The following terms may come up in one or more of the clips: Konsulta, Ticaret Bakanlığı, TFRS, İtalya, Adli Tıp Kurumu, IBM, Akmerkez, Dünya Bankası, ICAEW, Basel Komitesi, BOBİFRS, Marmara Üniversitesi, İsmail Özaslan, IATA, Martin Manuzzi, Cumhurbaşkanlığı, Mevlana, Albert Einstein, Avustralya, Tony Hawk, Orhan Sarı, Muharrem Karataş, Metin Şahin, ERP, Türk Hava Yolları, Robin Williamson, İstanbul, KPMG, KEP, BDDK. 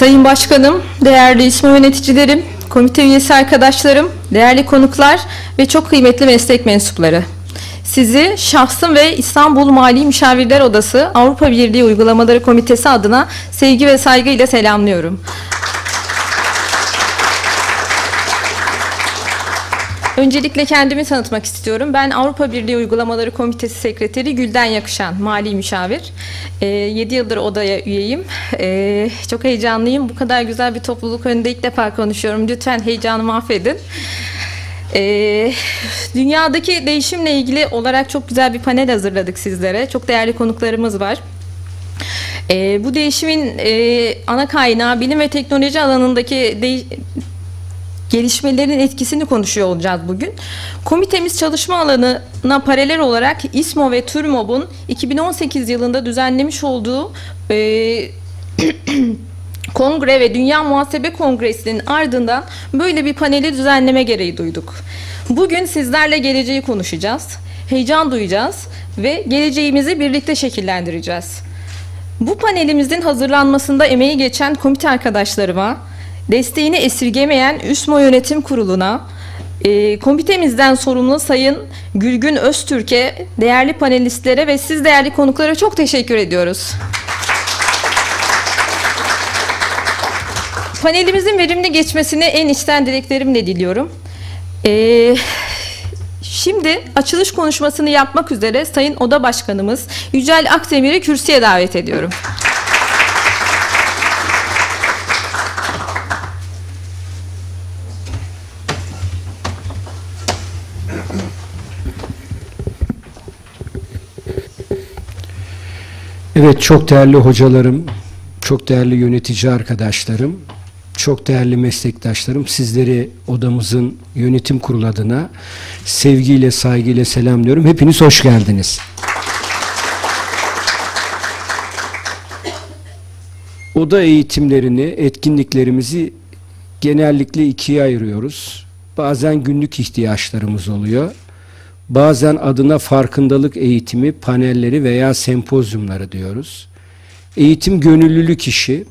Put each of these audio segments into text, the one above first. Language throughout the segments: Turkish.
Sayın Başkanım, değerli İSMO yöneticilerim, komite üyesi arkadaşlarım, değerli konuklar ve çok kıymetli meslek mensupları. Sizi şahsım ve İstanbul Mali Müşavirler Odası Avrupa Birliği Uygulamaları Komitesi adına sevgi ve saygıyla selamlıyorum. Öncelikle kendimi tanıtmak istiyorum. Ben Avrupa Birliği Uygulamaları Komitesi Sekreteri Gülden Yakışan, Mali Müşavir. 7 yıldır odaya üyeyim. Çok heyecanlıyım. Bu kadar güzel bir topluluk önünde ilk defa konuşuyorum. Lütfen heyecanımı affedin. Dünyadaki değişimle ilgili olarak çok güzel bir panel hazırladık sizlere. Çok değerli konuklarımız var. Bu değişimin ana kaynağı bilim ve teknoloji alanındaki gelişmelerin etkisini konuşuyor olacağız bugün. Komitemiz çalışma alanına paralel olarak İSMO ve TÜRMOB'un 2018 yılında düzenlemiş olduğu kongre ve Dünya Muhasebe Kongresi'nin ardından böyle bir paneli düzenleme gereği duyduk. Bugün sizlerle geleceği konuşacağız, heyecan duyacağız ve geleceğimizi birlikte şekillendireceğiz. Bu panelimizin hazırlanmasında emeği geçen komite arkadaşlarıma, desteğini esirgemeyen İSMO Yönetim Kurulu'na, komitemizden sorumlu Sayın Gülgün Öztürk'e, değerli panelistlere ve siz değerli konuklara çok teşekkür ediyoruz. Panelimizin verimli geçmesini en içten dileklerimle diliyorum. Şimdi açılış konuşmasını yapmak üzere Sayın Oda Başkanımız Yücel Akdemir'i kürsüye davet ediyorum. Evet, çok değerli hocalarım, çok değerli yönetici arkadaşlarım, çok değerli meslektaşlarım, sizleri odamızın yönetim kurulu adına sevgiyle, saygıyla selamlıyorum. Hepiniz hoş geldiniz. Oda eğitimlerini, etkinliklerimizi genellikle ikiye ayırıyoruz. Bazen günlük ihtiyaçlarımız oluyor. Bazen adına farkındalık eğitimi, panelleri veya sempozyumları diyoruz. Eğitim gönüllülük işi.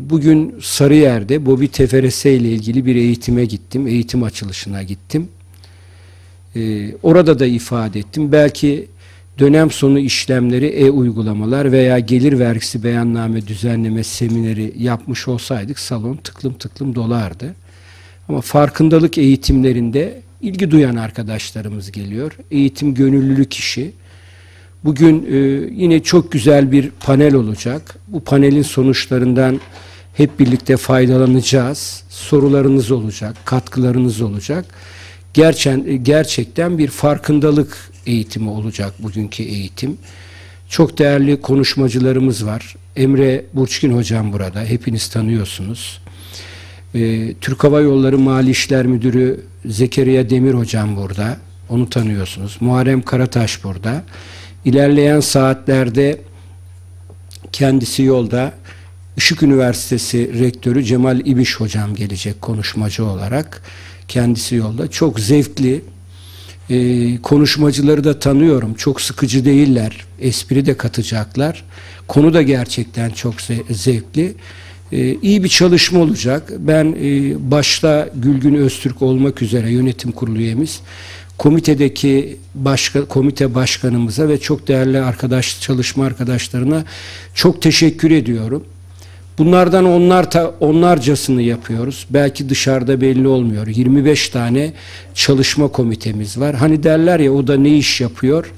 Bugün Sarıyer'de Bobi TFRS ile ilgili bir eğitime gittim. Eğitim açılışına gittim. Orada da ifade ettim. Belki dönem sonu işlemleri, uygulamalar veya gelir vergisi beyanname düzenleme semineri yapmış olsaydık salon tıklım tıklım dolardı. Ama farkındalık eğitimlerinde İlgi duyan arkadaşlarımız geliyor. Eğitim gönüllülük işi. Bugün yine çok güzel bir panel olacak. Bu panelin sonuçlarından hep birlikte faydalanacağız. Sorularınız olacak, katkılarınız olacak. Gerçekten bir farkındalık eğitimi olacak bugünkü eğitim. Çok değerli konuşmacılarımız var. Emre Burçkin hocam burada. Hepiniz tanıyorsunuz. Türk Hava Yolları Mali İşler Müdürü Zekeriya Demir hocam burada. Onu tanıyorsunuz. Muharrem Karataş burada. İlerleyen saatlerde kendisi yolda. Işık Üniversitesi Rektörü Cemal İbiş hocam gelecek konuşmacı olarak. Kendisi yolda. Çok zevkli. Konuşmacıları da tanıyorum. Çok sıkıcı değiller. Espri de katacaklar. Konu da gerçekten çok zevkli. İyi bir çalışma olacak. Ben başta Gülgün Öztürk olmak üzere yönetim kurulu üyemiz, komitedeki komite başkanımıza ve çok değerli çalışma arkadaşlarına çok teşekkür ediyorum. Bunlardan onlarcasını yapıyoruz. Belki dışarıda belli olmuyor. 25 tane çalışma komitemiz var. Hani derler ya, o da ne iş yapıyor?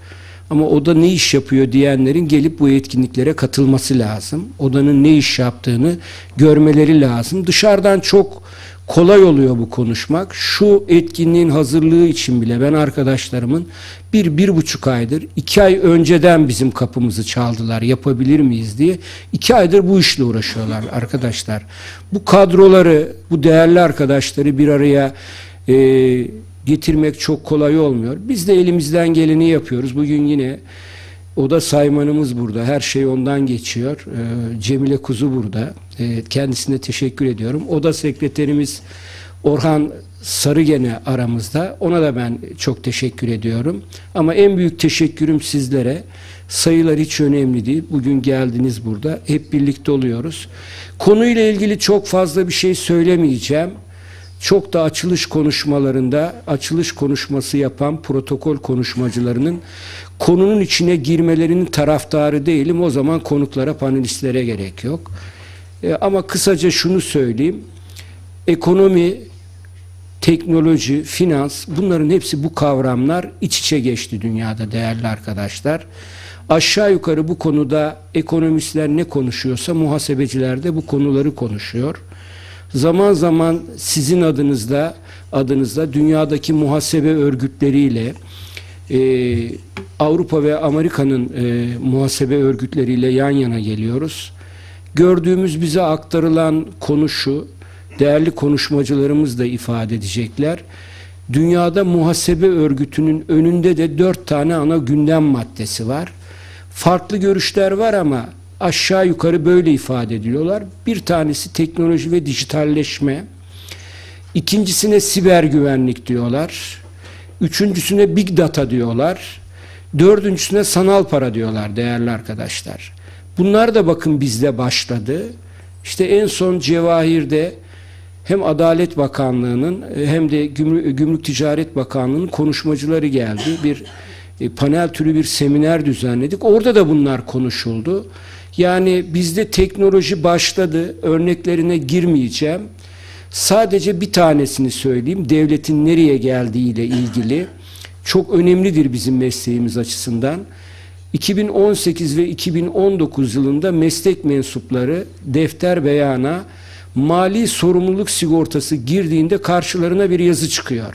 Ama oda ne iş yapıyor diyenlerin gelip bu etkinliklere katılması lazım. Odanın ne iş yaptığını görmeleri lazım. Dışarıdan çok kolay oluyor bu konuşmak. Şu etkinliğin hazırlığı için bile ben arkadaşlarımın 1-1,5 aydır, 2 ay önceden bizim kapımızı çaldılar, yapabilir miyiz diye. 2 aydır bu işle uğraşıyorlar arkadaşlar. Bu kadroları, bu değerli arkadaşları bir araya getirmek çok kolay olmuyor. Biz de elimizden geleni yapıyoruz. Bugün yine Oda Saymanımız burada. Her şey ondan geçiyor. Cemile Kuzu burada. Kendisine teşekkür ediyorum. Oda Sekreterimiz Orhan Sarı gene aramızda. Ona da ben çok teşekkür ediyorum. Ama en büyük teşekkürüm sizlere. Sayılar hiç önemli değil. Bugün geldiniz burada. Hep birlikte oluyoruz. Konuyla ilgili çok fazla bir şey söylemeyeceğim. Çok da açılış konuşmalarında, açılış konuşması yapan protokol konuşmacılarının konunun içine girmelerinin taraftarı değilim. O zaman konuklara, panelistlere gerek yok. Ama kısaca şunu söyleyeyim. Ekonomi, teknoloji, finans, bunların hepsi, bu kavramlar iç içe geçti dünyada değerli arkadaşlar. Aşağı yukarı bu konuda ekonomistler ne konuşuyorsa muhasebeciler de bu konuları konuşuyor. Zaman zaman sizin adınızda dünyadaki muhasebe örgütleriyle, Avrupa ve Amerika'nın muhasebe örgütleriyle yan yana geliyoruz. Gördüğümüz, bize aktarılan konu şu, değerli konuşmacılarımız da ifade edecekler. Dünyada muhasebe örgütünün önünde de 4 tane ana gündem maddesi var. Farklı görüşler var ama aşağı yukarı böyle ifade ediliyorlar. Bir tanesi teknoloji ve dijitalleşme. İkincisine siber güvenlik diyorlar. Üçüncüsüne big data diyorlar. Dördüncüsüne sanal para diyorlar değerli arkadaşlar. Bunlar da bakın bizde başladı. İşte en son Cevahir'de hem Adalet Bakanlığı'nın hem de Gümrük Ticaret Bakanlığı'nın konuşmacıları geldi. Bir panel türü bir seminer düzenledik. Orada da bunlar konuşuldu. Yani bizde teknoloji başladı. Örneklerine girmeyeceğim. Sadece bir tanesini söyleyeyim. Devletin nereye geldiğiyle ilgili. Çok önemlidir bizim mesleğimiz açısından. 2018 ve 2019 yılında meslek mensupları defter beyana mali sorumluluk sigortası girdiğinde karşılarına bir yazı çıkıyor.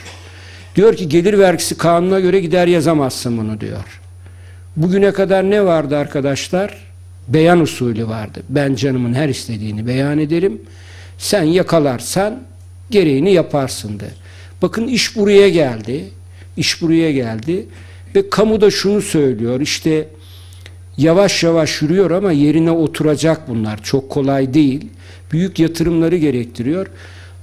Diyor ki gelir vergisi kanuna göre gider yazamazsın bunu diyor. Bugüne kadar ne vardı arkadaşlar? Beyan usulü vardı. Ben canımın her istediğini beyan ederim. Sen yakalarsan gereğini yaparsındı. Bakın iş buraya geldi. İş buraya geldi. Ve kamuda şunu söylüyor, işte yavaş yavaş yürüyor ama yerine oturacak bunlar. Çok kolay değil. Büyük yatırımları gerektiriyor.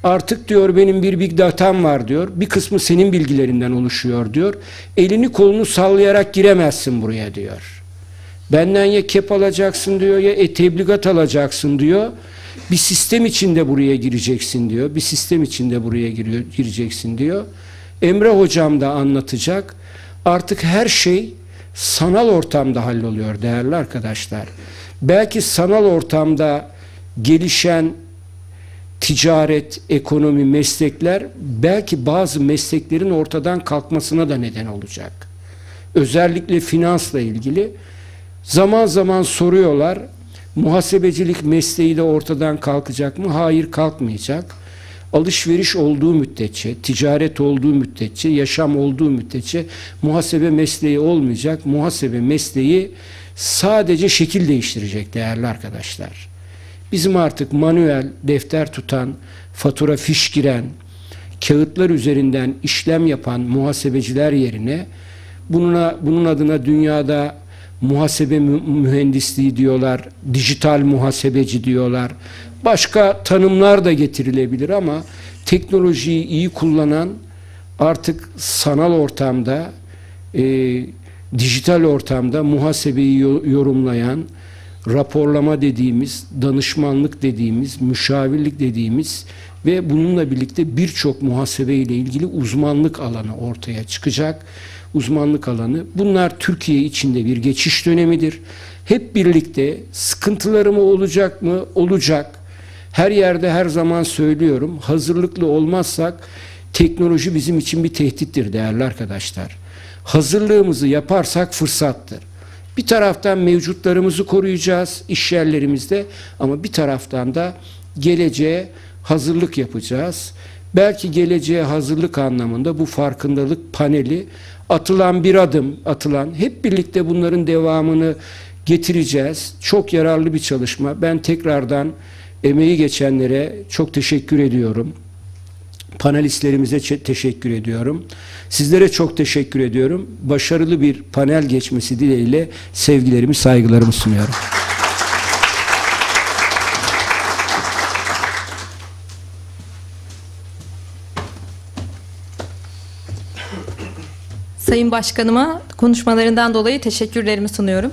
Artık diyor benim bir big data'm var diyor. Bir kısmı senin bilgilerinden oluşuyor diyor. Elini kolunu sallayarak giremezsin buraya diyor. Benden ya kep alacaksın diyor ya tebligat alacaksın diyor. Bir sistem içinde buraya gireceksin diyor. Bir sistem içinde buraya gireceksin diyor. Emre hocam da anlatacak. Artık her şey sanal ortamda halloluyor değerli arkadaşlar. Belki sanal ortamda gelişen ticaret, ekonomi, meslekler belki bazı mesleklerin ortadan kalkmasına da neden olacak. Özellikle finansla ilgili zaman zaman soruyorlar, muhasebecilik mesleği de ortadan kalkacak mı? Hayır, kalkmayacak. Alışveriş olduğu müddetçe, ticaret olduğu müddetçe, yaşam olduğu müddetçe muhasebe mesleği olmayacak. Muhasebe mesleği sadece şekil değiştirecek değerli arkadaşlar. Bizim artık manuel defter tutan, fatura fiş giren, kağıtlar üzerinden işlem yapan muhasebeciler yerine bunun adına dünyada muhasebe mühendisliği diyorlar, dijital muhasebeci diyorlar. Başka tanımlar da getirilebilir ama teknolojiyi iyi kullanan, artık sanal ortamda, dijital ortamda muhasebeyi yorumlayan, raporlama dediğimiz, danışmanlık dediğimiz, müşavirlik dediğimiz ve bununla birlikte birçok muhasebe ile ilgili uzmanlık alanı ortaya çıkacak. Uzmanlık alanı. Bunlar Türkiye içinde bir geçiş dönemidir. Hep birlikte sıkıntıları mı olacak mı? Olacak. Her yerde her zaman söylüyorum, hazırlıklı olmazsak teknoloji bizim için bir tehdittir değerli arkadaşlar. Hazırlığımızı yaparsak fırsattır. Bir taraftan mevcutlarımızı koruyacağız iş yerlerimizde ama bir taraftan da geleceğe hazırlık yapacağız. Belki geleceğe hazırlık anlamında bu farkındalık paneli, atılan bir adım, hep birlikte bunların devamını getireceğiz. Çok yararlı bir çalışma. Ben tekrardan emeği geçenlere çok teşekkür ediyorum. Panelistlerimize teşekkür ediyorum. Sizlere çok teşekkür ediyorum. Başarılı bir panel geçmesi dileğiyle sevgilerimi, saygılarımı sunuyorum. Sayın Başkanıma konuşmalarından dolayı teşekkürlerimi sunuyorum.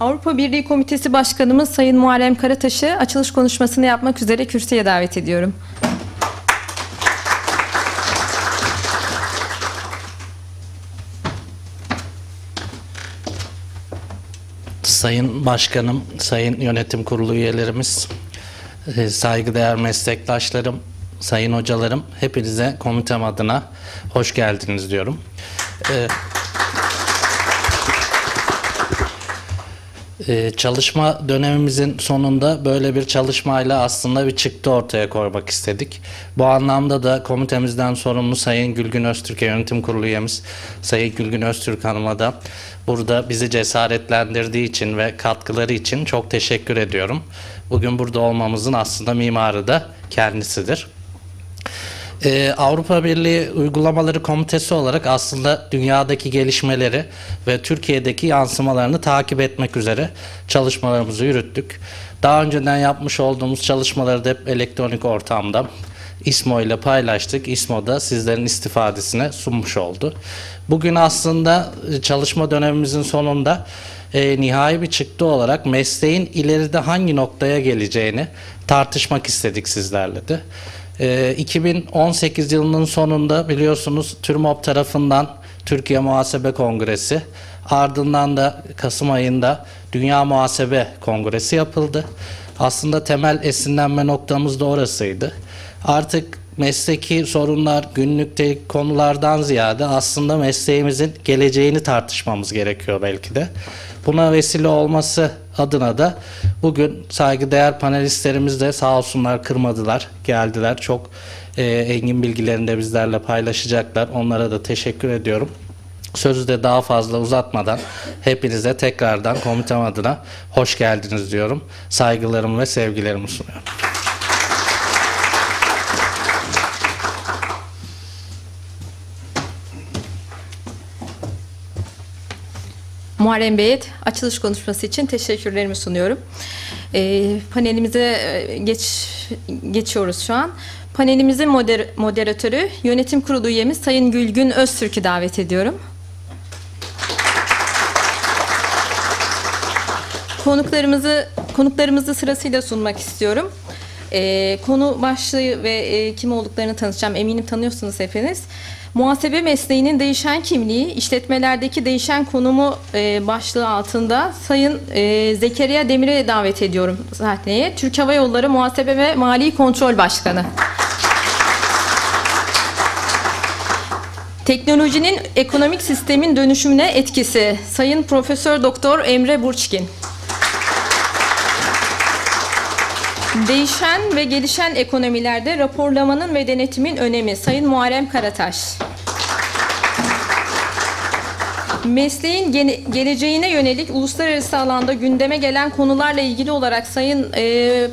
Avrupa Birliği Komitesi Başkanımız Sayın Muharrem Karataş'ı açılış konuşmasını yapmak üzere kürsüye davet ediyorum. Sayın Başkanım, Sayın Yönetim Kurulu üyelerimiz, saygıdeğer meslektaşlarım, sayın hocalarım, hepinize komitem adına hoş geldiniz diyorum. Çalışma dönemimizin sonunda böyle bir çalışmayla aslında bir çıktı ortaya koymak istedik. Bu anlamda da komitemizden sorumlu Sayın Gülgün Öztürk'e, yönetim kurulu üyemiz Sayın Gülgün Öztürk Hanım'a da burada bizi cesaretlendirdiği için ve katkıları için çok teşekkür ediyorum. Bugün burada olmamızın aslında mimarı da kendisidir. Avrupa Birliği Uygulamaları Komitesi olarak aslında dünyadaki gelişmeleri ve Türkiye'deki yansımalarını takip etmek üzere çalışmalarımızı yürüttük. Daha önceden yapmış olduğumuz çalışmaları da hep elektronik ortamda İSMO ile paylaştık. İSMO da sizlerin istifadesine sunmuş oldu. Bugün aslında çalışma dönemimizin sonunda nihai bir çıktı olarak mesleğin ileride hangi noktaya geleceğini tartışmak istedik sizlerle de. 2018 yılının sonunda biliyorsunuz TÜRMOB tarafından Türkiye Muhasebe Kongresi, ardından da Kasım ayında Dünya Muhasebe Kongresi yapıldı. Aslında temel esinlenme noktamız da orasıydı. Artık mesleki sorunlar, günlük konulardan ziyade aslında mesleğimizin geleceğini tartışmamız gerekiyor belki de. Buna vesile olması adına da bugün saygıdeğer panelistlerimiz de sağ olsunlar kırmadılar, geldiler. Çok engin bilgilerini de bizlerle paylaşacaklar. Onlara da teşekkür ediyorum. Sözü de daha fazla uzatmadan hepinize tekrardan komitem adına hoş geldiniz diyorum. Saygılarımı ve sevgilerimi sunuyorum. Muharrem Bey'e açılış konuşması için teşekkürlerimi sunuyorum. Panelimize geçiyoruz şu an. Panelimizin moderatörü, yönetim kurulu üyemiz Sayın Gülgün Öztürk'ü davet ediyorum. Konuklarımızı sırasıyla sunmak istiyorum. Konu başlığı ve kim olduklarını tanıtacağım. Eminim tanıyorsunuz hepiniz. Muhasebe mesleğinin değişen kimliği, işletmelerdeki değişen konumu başlığı altında Sayın Zekeriya Demir'e davet ediyorum sahneye. Türk Hava Yolları Muhasebe ve Mali Kontrol Başkanı. Teknolojinin ekonomik sistemin dönüşümüne etkisi Sayın Profesör Doktor Emre Burçkin. Değişen ve gelişen ekonomilerde raporlamanın ve denetimin önemi Sayın Muharrem Karataş. Mesleğin geleceğine yönelik uluslararası alanda gündeme gelen konularla ilgili olarak Sayın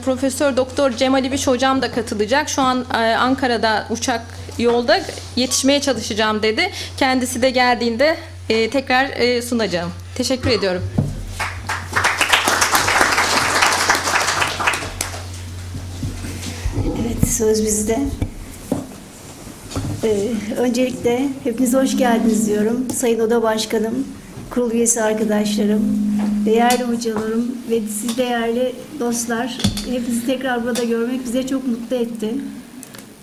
Profesör Doktor Cemal İbiş hocam da katılacak. Şu an Ankara'da uçak yolda, yetişmeye çalışacağım dedi. Kendisi de geldiğinde tekrar sunacağım. Teşekkür ediyorum. Söz bizde. Öncelikle hepinize hoş geldiniz diyorum. Sayın Oda Başkanım, kurul üyesi arkadaşlarım, değerli hocalarım ve siz değerli dostlar, hepinizi tekrar burada görmek bize çok mutlu etti.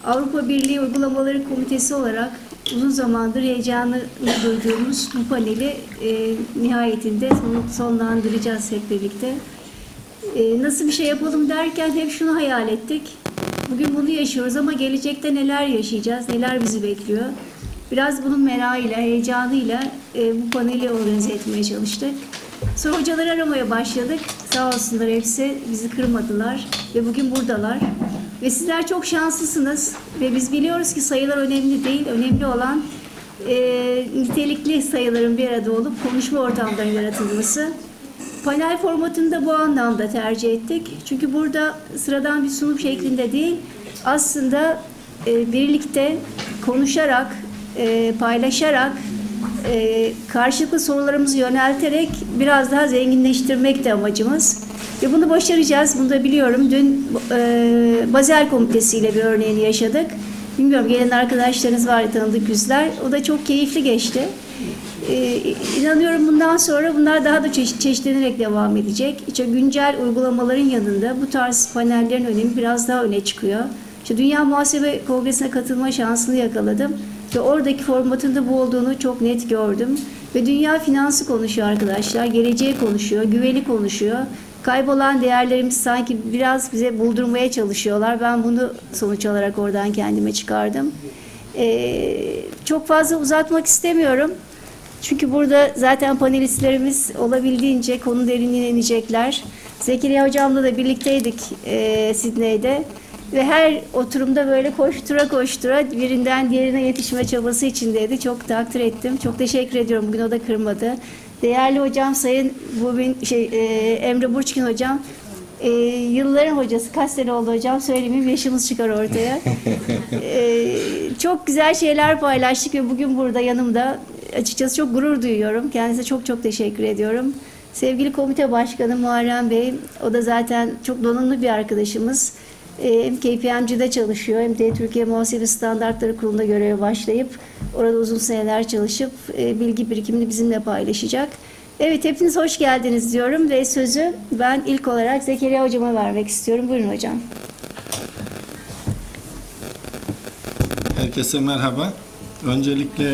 Avrupa Birliği Uygulamaları Komitesi olarak uzun zamandır heyecanını duyduğumuz bu paneli nihayetinde sonlandıracağız hep birlikte. Nasıl bir şey yapalım derken hep şunu hayal ettik. Bugün bunu yaşıyoruz ama gelecekte neler yaşayacağız, neler bizi bekliyor. Biraz bunun merakıyla, heyecanıyla bu paneli organize etmeye çalıştık. Sonra hocaları aramaya başladık. Sağ olsunlar hepsi, bizi kırmadılar ve bugün buradalar. Ve sizler çok şanslısınız ve biz biliyoruz ki sayılar önemli değil. Önemli olan nitelikli sayıların bir arada olup konuşma ortamlarının yaratılması. Panel formatını da bu anlamda tercih ettik. Çünkü burada sıradan bir sunum şeklinde değil, aslında birlikte konuşarak, paylaşarak, karşılıklı sorularımızı yönelterek biraz daha zenginleştirmek de amacımız. Ve bunu başaracağız, bunu da biliyorum. Dün Basel Komitesi ile bir örneğini yaşadık. Bilmiyorum, gelen arkadaşlarınız var, tanıdık yüzler. O da çok keyifli geçti. İnanıyorum bundan sonra bunlar daha da çeşitlenerek devam edecek. İşte güncel uygulamaların yanında bu tarz panellerin önemi biraz daha öne çıkıyor. İşte Dünya Muhasebe Kongresi'ne katılma şansını yakaladım. Ve oradaki formatın da bu olduğunu çok net gördüm. Ve dünya finansı konuşuyor arkadaşlar, geleceği konuşuyor, güveni konuşuyor. Kaybolan değerlerimiz sanki biraz bize buldurmaya çalışıyorlar. Ben bunu sonuç olarak oradan kendime çıkardım. Çok fazla uzatmak istemiyorum. Çünkü burada zaten panelistlerimiz olabildiğince konu derinliğine inecekler. Zekeriya Hocam'la da birlikteydik Sydney'de. Ve her oturumda böyle koştura koştura birinden diğerine yetişme çabası içindeydi. Çok takdir ettim. Çok teşekkür ediyorum. Bugün o da kırmadı. Değerli hocam Sayın Emre Burçkin hocam, yılların hocası, kaç sene oldu hocam söylemeyeyim, yaşımız çıkar ortaya. Çok güzel şeyler paylaştık ve bugün burada yanımda. Açıkçası çok gurur duyuyorum. Kendisine çok çok teşekkür ediyorum. Sevgili komite başkanı Muharrem Bey, o da zaten çok donanımlı bir arkadaşımız. Hem KPMG'de çalışıyor, hem de Türkiye Muhasebe Standartları Kurulu'nda göreve başlayıp orada uzun seneler çalışıp bilgi birikimini bizimle paylaşacak. Evet, hepiniz hoş geldiniz diyorum ve sözü ben ilk olarak Zekeriya Hocam'a vermek istiyorum. Buyurun hocam. Herkese merhaba. Öncelikle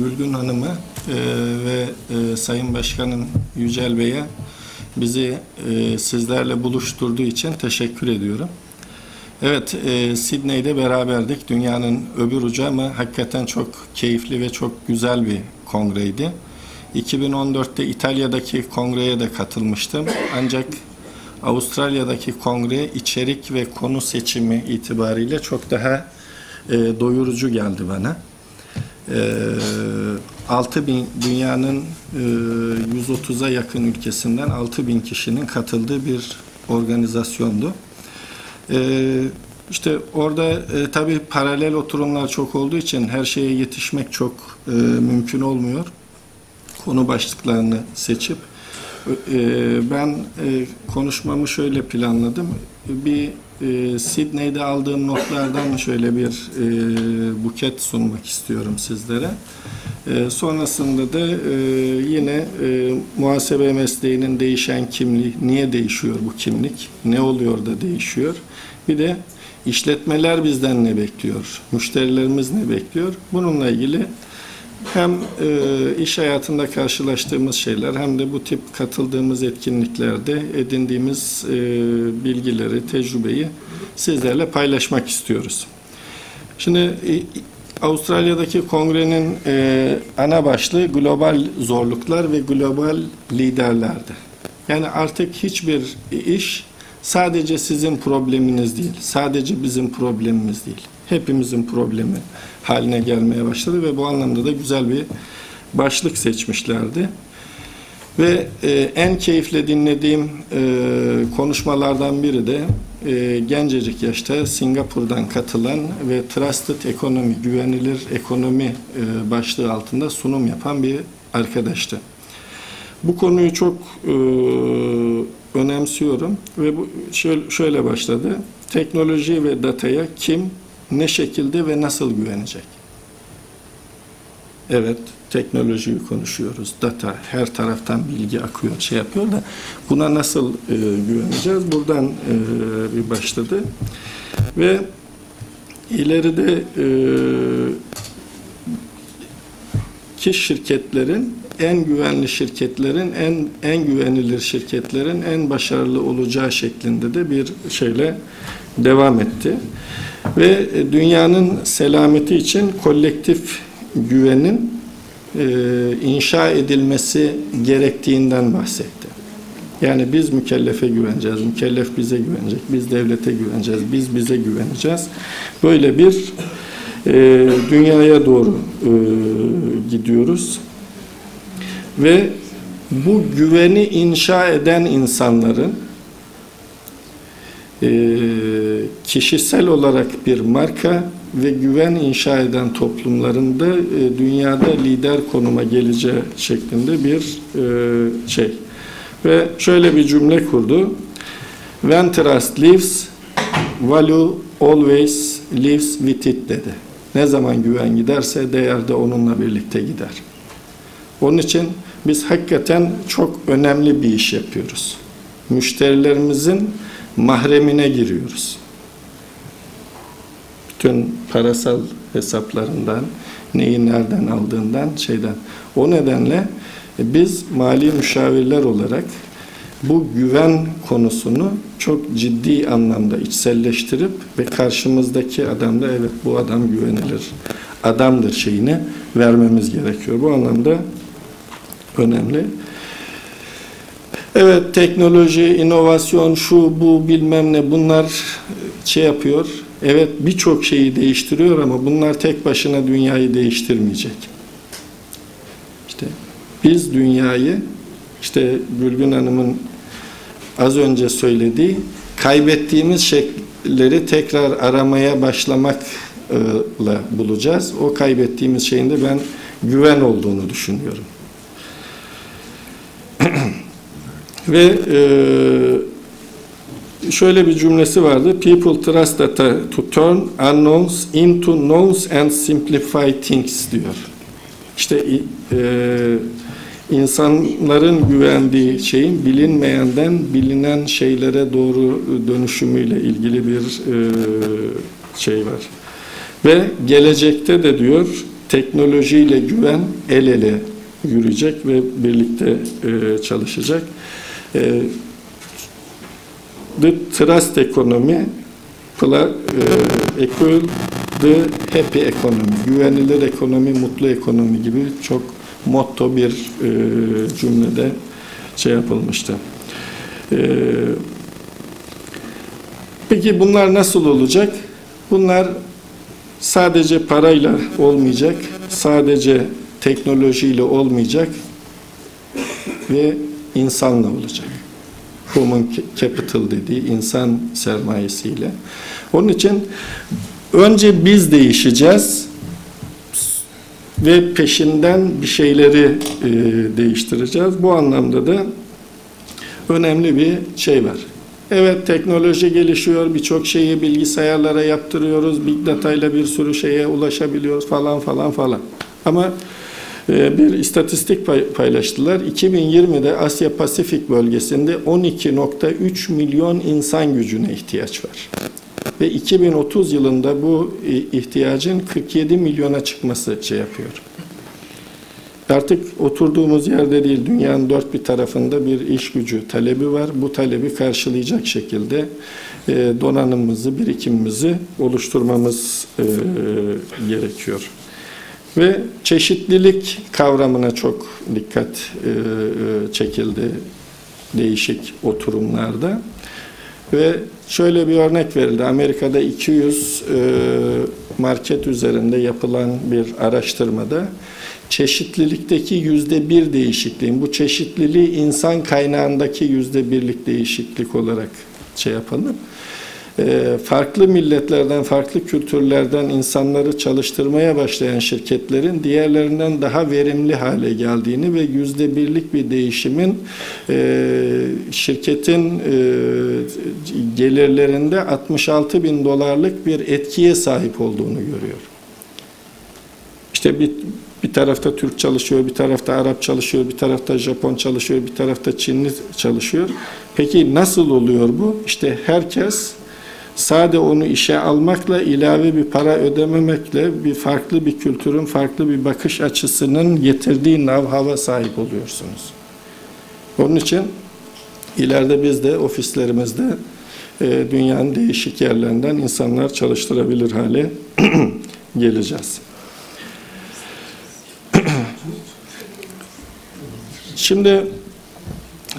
Gülgün Hanım'a ve Sayın Başkanım Yücel Bey'e bizi sizlerle buluşturduğu için teşekkür ediyorum. Evet, Sydney'de beraberdik. Dünyanın öbür ucu ama hakikaten çok keyifli ve çok güzel bir kongreydi. 2014'te İtalya'daki kongreye de katılmıştım. Ancak Avustralya'daki kongre içerik ve konu seçimi itibariyle çok daha doyurucu geldi bana. 6.000 dünyanın 130'a yakın ülkesinden 6.000 kişinin katıldığı bir organizasyondu. İşte orada tabii paralel oturumlar çok olduğu için her şeye yetişmek çok mümkün olmuyor. Konu başlıklarını seçip ben konuşmamı şöyle planladım. Bir Sydney'de aldığım notlardan şöyle bir buket sunmak istiyorum sizlere. Sonrasında da yine muhasebe mesleğinin değişen kimliği, niye değişiyor bu kimlik, ne oluyor da değişiyor. Bir de işletmeler bizden ne bekliyor, müşterilerimiz ne bekliyor. Bununla ilgili hem iş hayatında karşılaştığımız şeyler hem de bu tip katıldığımız etkinliklerde edindiğimiz bilgileri, tecrübeyi sizlerle paylaşmak istiyoruz. Şimdi Avustralya'daki kongrenin ana başlığı global zorluklar ve global liderlerdi. Yani artık hiçbir iş sadece sizin probleminiz değil, sadece bizim problemimiz değil. Hepimizin problemi haline gelmeye başladı ve bu anlamda da güzel bir başlık seçmişlerdi. Ve en keyifle dinlediğim konuşmalardan biri de gencecik yaşta Singapur'dan katılan ve Trusted Ekonomi, Güvenilir Ekonomi başlığı altında sunum yapan bir arkadaştı. Bu konuyu çok önemsiyorum ve bu şöyle başladı. Teknoloji ve dataya kim, ne şekilde ve nasıl güvenecek? Evet, teknolojiyi konuşuyoruz. Data, her taraftan bilgi akıyor, şey yapıyor da buna nasıl güveneceğiz? Buradan bir başladı. Ve ileride ki şirketlerin, en güvenli şirketlerin, en güvenilir şirketlerin en başarılı olacağı şeklinde de bir şeyle devam etti. Ve dünyanın selameti için kolektif güvenin inşa edilmesi gerektiğinden bahsetti. Yani biz mükellefe güveneceğiz, mükellef bize güvenecek, biz devlete güveneceğiz, biz bize güveneceğiz. Böyle bir dünyaya doğru gidiyoruz. Ve bu güveni inşa eden insanların kişisel olarak bir marka ve güven inşa eden toplumlarında dünyada lider konuma geleceği şeklinde bir şey. Ve şöyle bir cümle kurdu. When trust lives, value always lives with it dedi. Ne zaman güven giderse değer de onunla birlikte gider. Onun için biz hakikaten çok önemli bir iş yapıyoruz. Müşterilerimizin mahremine giriyoruz. Bütün parasal hesaplarından, neyi nereden aldığından, şeyden. O nedenle biz mali müşavirler olarak bu güven konusunu çok ciddi anlamda içselleştirip ve karşımızdaki adamda evet bu adam güvenilir adamdır şeyini vermemiz gerekiyor. Bu anlamda önemli. Evet, teknoloji, inovasyon, şu bu bilmem ne, bunlar şey yapıyor. Evet, birçok şeyi değiştiriyor ama bunlar tek başına dünyayı değiştirmeyecek. İşte biz dünyayı, işte Gülgün Hanım'ın az önce söylediği, kaybettiğimiz şeyleri tekrar aramaya başlamakla bulacağız. O kaybettiğimiz şeyin de ben güven olduğunu düşünüyorum. Ve şöyle bir cümlesi vardı. People trust data to turn unknowns into knowns and simplify things diyor. İşte insanların güvendiği şeyin bilinmeyenden bilinen şeylere doğru dönüşümüyle ilgili bir şey var. Ve gelecekte de diyor teknolojiyle güven el ele yürüyecek ve birlikte çalışacak. The trust economy equal the happy economy, güvenilir ekonomi, mutlu ekonomi gibi çok motto bir cümlede şey yapılmıştı. Peki bunlar nasıl olacak? Bunlar sadece parayla olmayacak, sadece teknolojiyle olmayacak ve insanla olacak. Human capital dediği insan sermayesiyle. Onun için önce biz değişeceğiz ve peşinden bir şeyleri değiştireceğiz. Bu anlamda da önemli bir şey var. Evet, teknoloji gelişiyor, birçok şeyi bilgisayarlara yaptırıyoruz, big data ile bir sürü şeye ulaşabiliyoruz falan falan falan. Ama bir istatistik paylaştılar. 2020'de Asya Pasifik bölgesinde 12,3 milyon insan gücüne ihtiyaç var. Ve 2030 yılında bu ihtiyacın 47 milyona çıkması şey yapıyor. Artık oturduğumuz yerde değil, dünyanın dört bir tarafında bir iş gücü talebi var. Bu talebi karşılayacak şekilde donanımımızı, birikimimizi oluşturmamız gerekiyor. Ve çeşitlilik kavramına çok dikkat çekildi değişik oturumlarda. Ve şöyle bir örnek verildi. Amerika'da 200 market üzerinde yapılan bir araştırmada çeşitlilikteki %1 değişikliğin, bu çeşitliliği insan kaynağındaki %1'lik değişiklik olarak şey yapalım. Farklı milletlerden, farklı kültürlerden insanları çalıştırmaya başlayan şirketlerin diğerlerinden daha verimli hale geldiğini ve %1'lik bir değişimin şirketin gelirlerinde 66 bin dolarlık bir etkiye sahip olduğunu görüyor. İşte bir tarafta Türk çalışıyor, bir tarafta Arap çalışıyor, bir tarafta Japon çalışıyor, bir tarafta Çinli çalışıyor. Peki nasıl oluyor bu? İşte herkes sade onu işe almakla, ilave bir para ödememekle, bir farklı bir kültürün, farklı bir bakış açısının getirdiği navhava sahip oluyorsunuz. Onun için ileride biz de ofislerimizde dünyanın değişik yerlerinden insanlar çalıştırabilir hale geleceğiz. Şimdi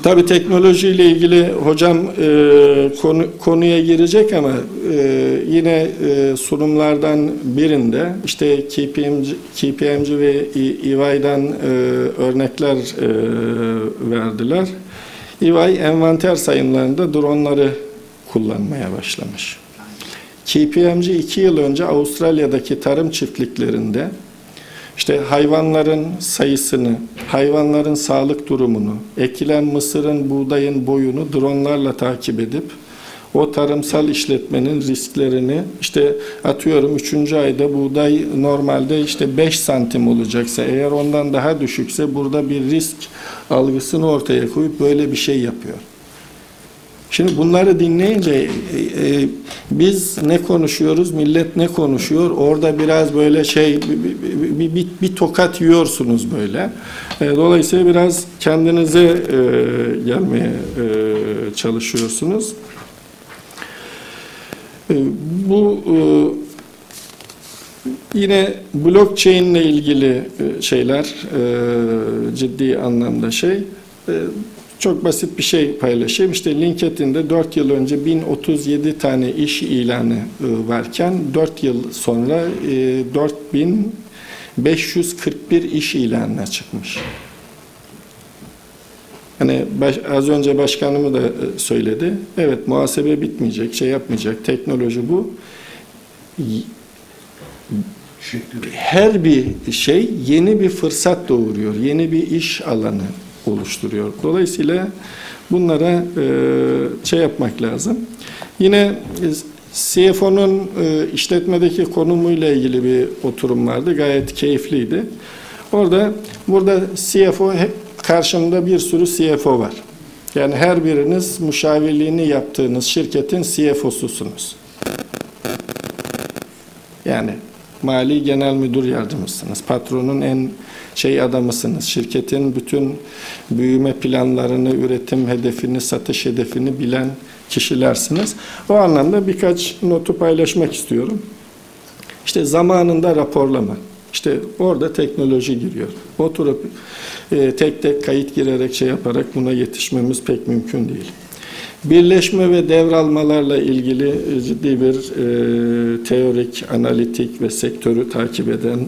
tabii teknolojiyle ilgili hocam konuya girecek ama yine sunumlardan birinde işte KPMG ve EY'den örnekler verdiler. EY envanter sayımlarında dronları kullanmaya başlamış. KPMG 2 yıl önce Avustralya'daki tarım çiftliklerinde İşte hayvanların sayısını, hayvanların sağlık durumunu, ekilen mısırın, buğdayın boyunu dronlarla takip edip o tarımsal işletmenin risklerini, işte atıyorum 3. ayda buğday normalde işte 5 santim olacaksa, eğer ondan daha düşükse burada bir risk algısını ortaya koyup böyle bir şey yapıyor. Şimdi bunları dinleyince biz ne konuşuyoruz, millet ne konuşuyor, orada biraz böyle şey, bir tokat yiyorsunuz böyle. Dolayısıyla biraz kendinize gelmeye çalışıyorsunuz. Bu yine blockchain ile ilgili şeyler ciddi anlamda şey. Çok basit bir şey paylaşayım. İşte LinkedIn'de 4 yıl önce 1037 tane iş ilanı varken 4 yıl sonra 4541 iş ilanına çıkmış. Hani az önce başkanımı da söyledi. Evet, muhasebe bitmeyecek, şey yapmayacak. Teknoloji bu. Her bir şey yeni bir fırsat doğuruyor. Yeni bir iş alanı oluşturuyor. Dolayısıyla bunlara şey yapmak lazım. Yine CFO'nun işletmedeki konumuyla ilgili bir oturum vardı. Gayet keyifliydi. Orada, burada CFO, hep karşımda bir sürü CFO var. Yani her biriniz müşavirliğini yaptığınız şirketin CFO'susunuz. Yani mali genel müdür yardımcısınız. Patronun en şey adamısınız. Şirketin bütün büyüme planlarını, üretim hedefini, satış hedefini bilen kişilersiniz. O anlamda birkaç notu paylaşmak istiyorum. İşte zamanında raporlama. İşte orada teknoloji giriyor. Oturup tek tek kayıt girerek şey yaparak buna yetişmemiz pek mümkün değil. Birleşme ve devralmalarla ilgili ciddi bir teorik, analitik ve sektörü takip eden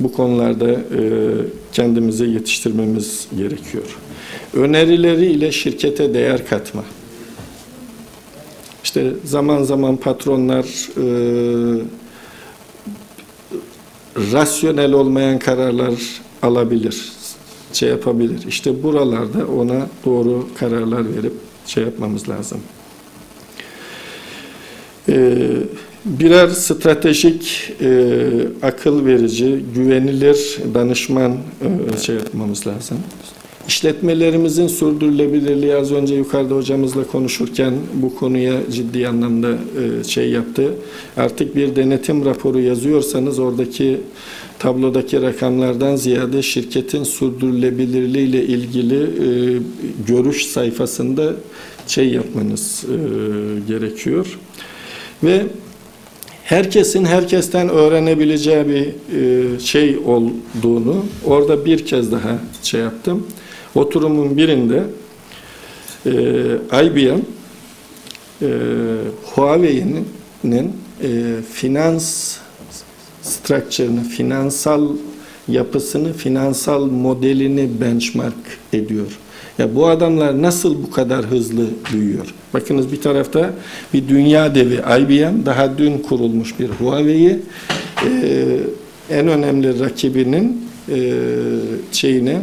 bu konularda kendimize yetiştirmemiz gerekiyor. Önerileriyle şirkete değer katma. İşte zaman zaman patronlar rasyonel olmayan kararlar alabilir, şey yapabilir. İşte buralarda ona doğru kararlar verip şey yapmamız lazım. Birer stratejik, akıl verici, güvenilir danışman şey yapmamız lazım. İşletmelerimizin sürdürülebilirliği, az önce yukarıda hocamızla konuşurken bu konuya ciddi anlamda şey yaptı. Artık bir denetim raporu yazıyorsanız oradaki tablodaki rakamlardan ziyade şirketin sürdürülebilirliği ile ilgili görüş sayfasında şey yapmanız gerekiyor. Ve herkesin herkesten öğrenebileceği bir şey olduğunu orada bir kez daha şey yaptım. Oturumun birinde IBM, Huawei'nin finans structure'ını, finansal yapısını, finansal modelini benchmark ediyor. Ya bu adamlar nasıl bu kadar hızlı büyüyor? Bakınız, bir tarafta bir dünya devi IBM, daha dün kurulmuş bir Huawei'yi, en önemli rakibinin şeyini,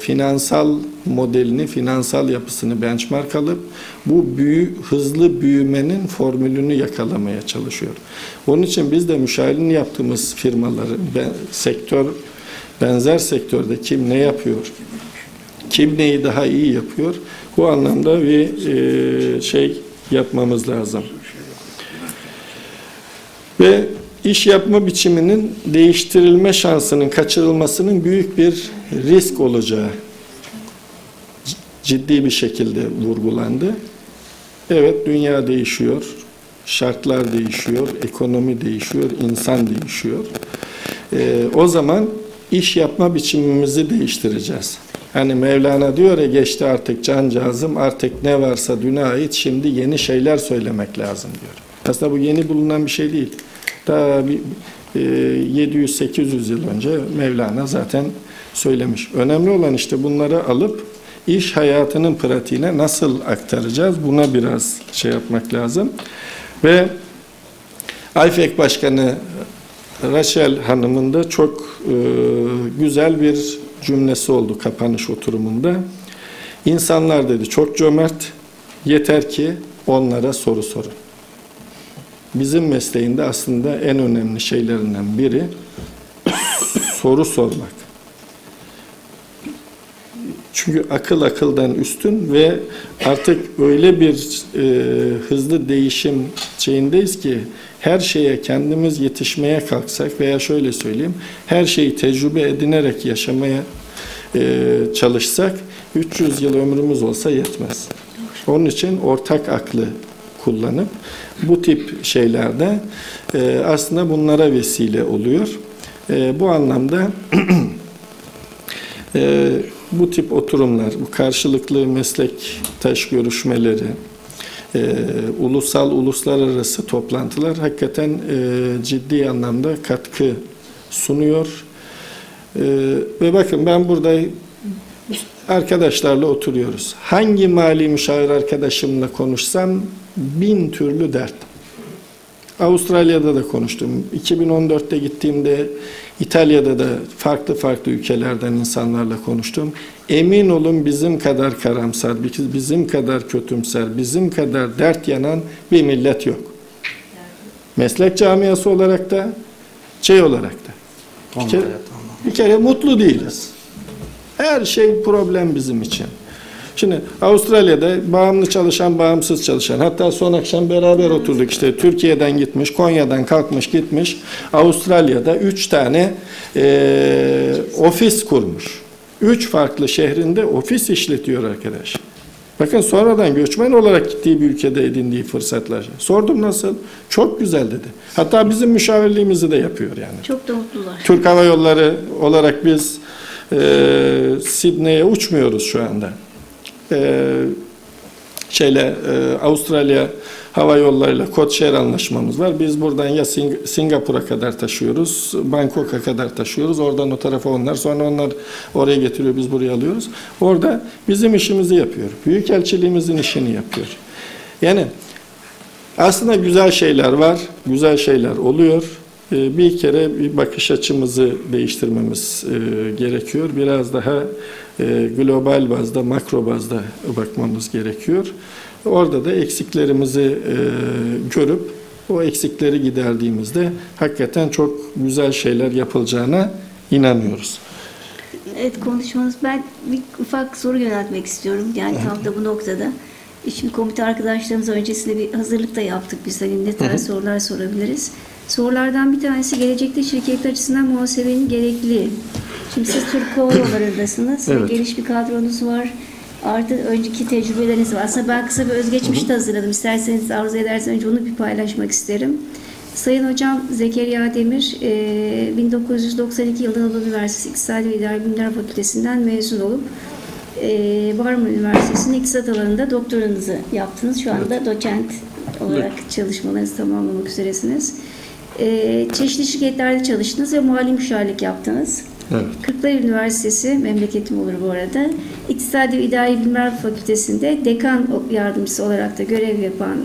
finansal modelini, finansal yapısını benchmark alıp bu hızlı büyümenin formülünü yakalamaya çalışıyor. Onun için biz de müşavirliğini yaptığımız firmaları, benzer sektörde kim ne yapıyor, kim neyi daha iyi yapıyor, bu anlamda bir şey yapmamız lazım. Ve iş yapma biçiminin değiştirilme şansının, kaçırılmasının büyük bir risk olacağı ciddi bir şekilde vurgulandı. Evet, dünya değişiyor, şartlar değişiyor, ekonomi değişiyor, insan değişiyor. O zaman iş yapma biçimimizi değiştireceğiz. Hani Mevlana diyor ya, geçti artık cancağızım, artık ne varsa düne ait, şimdi yeni şeyler söylemek lazım diyor. Aslında bu yeni bulunan bir şey değil. Daha 700-800 yıl önce Mevlana zaten söylemiş. Önemli olan işte bunları alıp iş hayatının pratiğine nasıl aktaracağız, buna biraz şey yapmak lazım. Ve AYFEK Başkanı Raşel Hanım'ın da çok güzel bir cümlesi oldu kapanış oturumunda. İnsanlar dedi çok cömert, Yeter ki onlara soru sorun. Bizim mesleğinde aslında en önemli şeylerinden biri soru sormak. Çünkü akıl akıldan üstün ve artık öyle bir hızlı değişim şeyindeyiz ki her şeye kendimiz yetişmeye kalksak veya şöyle söyleyeyim, her şeyi tecrübe edinerek yaşamaya çalışsak 300 yıl ömrümüz olsa yetmez. Onun için ortak aklı kullanıp bu tip şeylerde aslında bunlara vesile oluyor. Bu anlamda bu tip oturumlar, bu karşılıklı meslektaş görüşmeleri, ulusal uluslararası toplantılar hakikaten ciddi anlamda katkı sunuyor. Ve bakın ben burada arkadaşlarla oturuyoruz. Hangi mali müşavir arkadaşımla konuşsam 1000 türlü dert. Avustralya'da da konuştum. 2014'te gittiğimde İtalya'da da farklı farklı ülkelerden insanlarla konuştum. Emin olun bizim kadar karamsar, bizim kadar kötümser, bizim kadar dert yanan bir millet yok. Meslek camiası olarak da, şey olarak da. Bir kere mutlu değiliz. Her şey problem bizim için. Şimdi Avustralya'da bağımlı çalışan, bağımsız çalışan. Hatta son akşam beraber oturduk işte. Türkiye'den gitmiş, Konya'dan kalkmış gitmiş. Avustralya'da 3 tane ofis kurmuş. 3 farklı şehrinde ofis işletiyor arkadaş. Bakın sonradan göçmen olarak gittiği bir ülkede edindiği fırsatlar. Sordum nasıl? Çok güzel dedi. Hatta bizim müşavirliğimizi de yapıyor yani. Çok da mutlular. Türk Hava Yolları olarak biz Sydney'e uçmuyoruz şu anda. Avustralya Hava Yolları'yla codeshare anlaşmamız var. Biz buradan ya Singapur'a kadar taşıyoruz, Bangkok'a kadar taşıyoruz. Oradan o tarafa onlar, sonra onlar oraya getiriyor, biz buraya alıyoruz. Orada bizim işimizi yapıyor. Büyükelçiliğimizin işini yapıyor. Yani aslında güzel şeyler var, güzel şeyler oluyor. Bir kere bir bakış açımızı değiştirmemiz gerekiyor. Biraz daha global bazda, makro bazda bakmamız gerekiyor. Orada da eksiklerimizi görüp o eksikleri giderdiğimizde hakikaten çok güzel şeyler yapılacağına inanıyoruz. Evet, konuşmanız, ben bir ufak soru yöneltmek istiyorum. Yani tam da bu noktada. Şimdi komite arkadaşlarımız öncesinde bir hazırlık da yaptık biz. Hani ne tarz sorular sorabiliriz? Sorulardan bir tanesi gelecekte şirket açısından muhasebenin gerekli. Şimdi siz Türk Hava Yolları'ndasınız. Evet. Geniş bir kadronuz var. Artı önceki tecrübeleriniz var. Aslında ben kısa bir özgeçmiş de hazırladım. İsterseniz, arzu ederseniz önce onu bir paylaşmak isterim. Sayın Hocam Zekeriya Demir, 1992 yılında Anadolu Üniversitesi İktisadi ve İdari Bilimler Fakültesinden mezun olup Marmara Üniversitesi'nin iktisat alanında doktoranızı yaptınız. Şu anda doçent olarak çalışmalarınızı tamamlamak üzeresiniz. Çeşitli şirketlerde çalıştınız ve mali müşavirlik yaptınız. Evet. Kırklareli Üniversitesi, memleketim olur bu arada, İktisadi ve İdari Bilimler Fakültesi'nde dekan yardımcısı olarak da görev yapan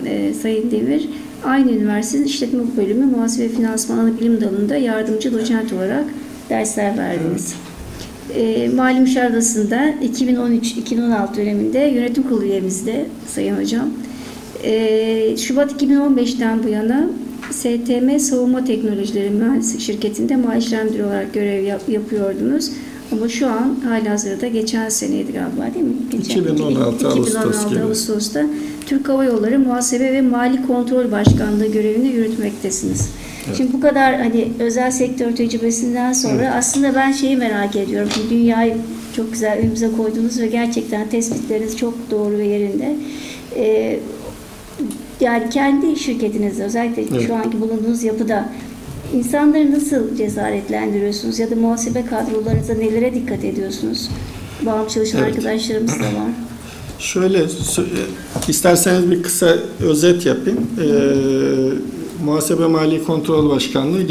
Sayın Demir, aynı üniversitenin işletme bölümü muhasebe finansman bilim dalında yardımcı doçent olarak dersler verdiniz. Mali Müşavir Odası'nda 2013-2016 döneminde yönetim kurulu üyemizde Sayın Hocam. Şubat 2015'ten bu yana STM Savunma Teknolojileri Mühendislik Şirketi'nde mali işlem müdürü olarak görev yapıyordunuz. Ama şu an halihazırda geçen seneydi galiba değil mi? 2016 Ağustos'ta Türk Hava Yolları Muhasebe ve Mali Kontrol Başkanlığı görevini yürütmektesiniz. Evet. Şimdi bu kadar hani özel sektör tecrübesinden sonra aslında ben şeyi merak ediyorum. Şimdi dünyayı çok güzel önümüze koydunuz ve gerçekten tespitleriniz çok doğru ve yerinde. Yani kendi şirketinizde özellikle şu anki bulunduğunuz yapıda insanları nasıl cesaretlendiriyorsunuz ya da muhasebe kadrolarınıza nelere dikkat ediyorsunuz? Bağımlı çalışan arkadaşlarımız da var. Şöyle, isterseniz bir kısa özet yapayım. Muhasebe Mali Kontrol Başkanlığı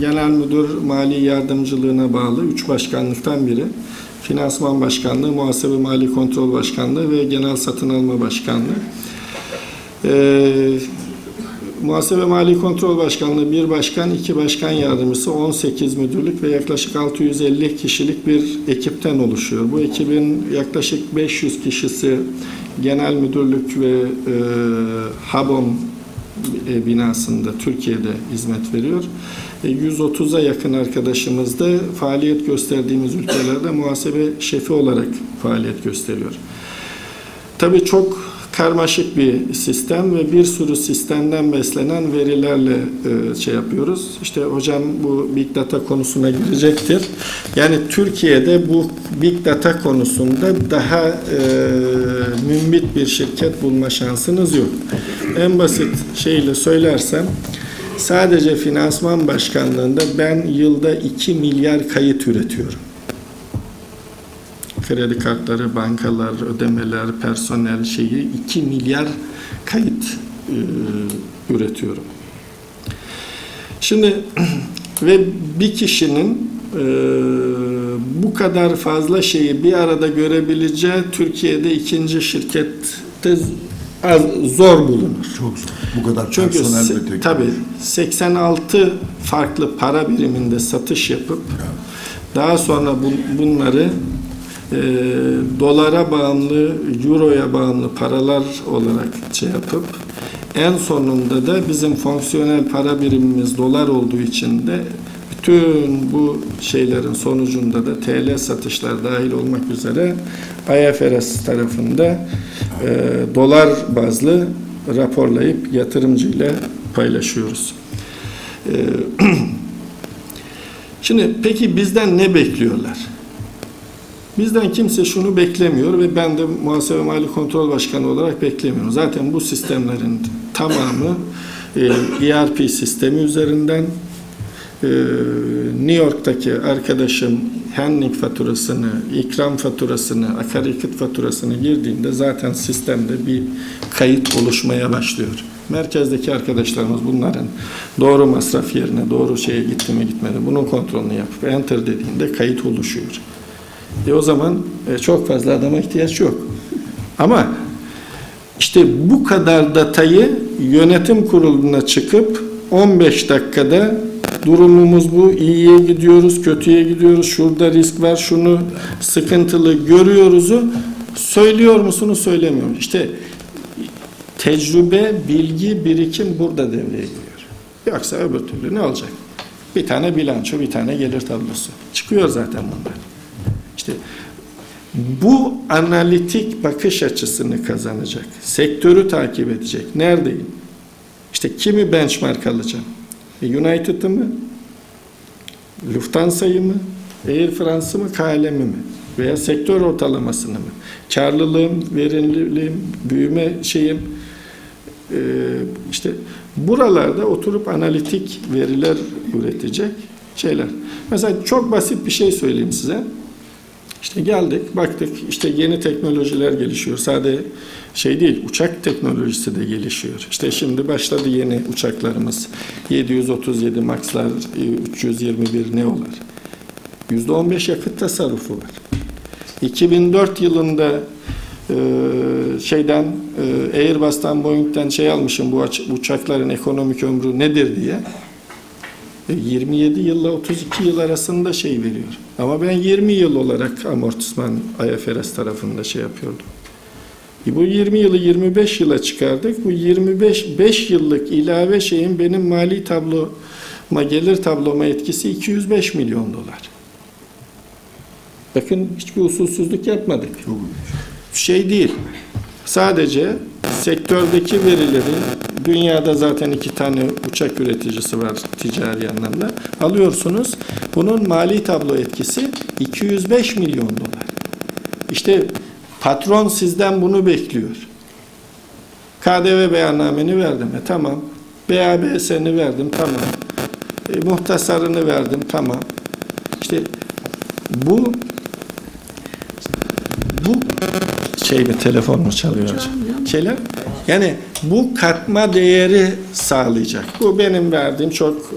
Genel Müdür Mali Yardımcılığına bağlı 3 başkanlıktan biri. Finansman Başkanlığı, Muhasebe Mali Kontrol Başkanlığı ve Genel Satın Alma Başkanlığı. Muhasebe Mali Kontrol Başkanlığı 1 başkan, 2 başkan yardımcısı, 18 müdürlük ve yaklaşık 650 kişilik bir ekipten oluşuyor. Bu ekibin yaklaşık 500 kişisi genel müdürlük ve HABOM binasında Türkiye'de hizmet veriyor. 130'a yakın arkadaşımız da faaliyet gösterdiğimiz ülkelerde muhasebe şefi olarak faaliyet gösteriyor. Tabii çok karmaşık bir sistem ve bir sürü sistemden beslenen verilerle şey yapıyoruz. İşte hocam bu Big Data konusuna girecektir. Yani Türkiye'de bu Big Data konusunda daha mümbit bir şirket bulma şansınız yok. En basit şeyle söylersem, sadece Finansman Başkanlığı'nda ben yılda 2 milyar kayıt üretiyorum. Kredi kartları, bankalar, ödemeler, personel şeyi 2 milyar kayıt üretiyorum. Şimdi ve bir kişinin bu kadar fazla şeyi bir arada görebileceği Türkiye'de ikinci şirkette zor bulunur. Çok zor. Bu kadar personel ve teknoloji. Tabii 86 farklı para biriminde satış yapıp daha sonra bunları dolara bağımlı, euroya bağımlı paralar olarak şey yapıp en sonunda da bizim fonksiyonel para birimimiz dolar olduğu için de bütün bu şeylerin sonucunda da TL satışlar dahil olmak üzere IFRS tarafında dolar bazlı raporlayıp yatırımcıyla paylaşıyoruz. Şimdi peki bizden ne bekliyorlar? Bizden kimse şunu beklemiyor ve ben de Muhasebe Mali Kontrol Başkanı olarak beklemiyorum. Zaten bu sistemlerin tamamı ERP sistemi üzerinden. New York'taki arkadaşım handling faturasını, ikram faturasını, akaryakıt faturasını girdiğinde zaten sistemde bir kayıt oluşmaya başlıyor. Merkezdeki arkadaşlarımız bunların doğru masraf yerine, doğru şeye gitti mi gitmedi, bunun kontrolünü yapıp enter dediğinde kayıt oluşuyor. O zaman çok fazla adama ihtiyaç yok. Ama işte bu kadar datayı yönetim kuruluna çıkıp 15 dakikada durumumuz bu, iyiye gidiyoruz, kötüye gidiyoruz, şurada risk var, şunu sıkıntılı görüyoruzu söylüyor musunuz, söylemiyor. İşte tecrübe, bilgi, birikim burada devreye giriyor. Yoksa öbür türlü ne olacak? Bir tane bilanço, bir tane gelir tablosu. Çıkıyor zaten bunlar. İşte bu analitik bakış açısını kazanacak. Sektörü takip edecek. Neredeyim? İşte kimi benchmark alacağım? United'ı mı? Lufthansa'yı mı? Air France'ı mı? KLM'i mi? Veya sektör ortalamasını mı? Karlılığım, verimliliğim, büyüme şeyim. İşte buralarda oturup analitik veriler üretecek şeyler. Mesela çok basit bir şey söyleyeyim size. İşte geldik, baktık, işte yeni teknolojiler gelişiyor. Sadece şey değil, uçak teknolojisi de gelişiyor. İşte şimdi başladı yeni uçaklarımız. 737 Max'lar, 321 Neo'lar. %15 yakıt tasarrufu var. 2004 yılında Airbus'tan, Boeing'den şey almışım, bu uçakların ekonomik ömrü nedir diye. 27 yılla 32 yıl arasında şey veriyor. Ama ben 20 yıl olarak amortisman IFRS tarafında şey yapıyordum. Bu 20 yılı 25 yıla çıkardık. Bu 5 yıllık ilave şeyin benim mali tabloma, gelir tabloma etkisi 205 milyon dolar. Bakın hiçbir usulsüzlük yapmadık. Şey değil. Sadece sektördeki verileri, dünyada zaten 2 tane uçak üreticisi var ticari anlamda, alıyorsunuz. Bunun mali tablo etkisi 205 milyon dolar. İşte patron sizden bunu bekliyor. KDV beyannameni verdim. Tamam. BABS'ni verdim. Tamam. Muhtasarını verdim. Tamam. İşte bu şey mi, telefon mu çalıyor hocam? Şeyler. Yani bu katma değeri sağlayacak. Bu benim verdiğim çok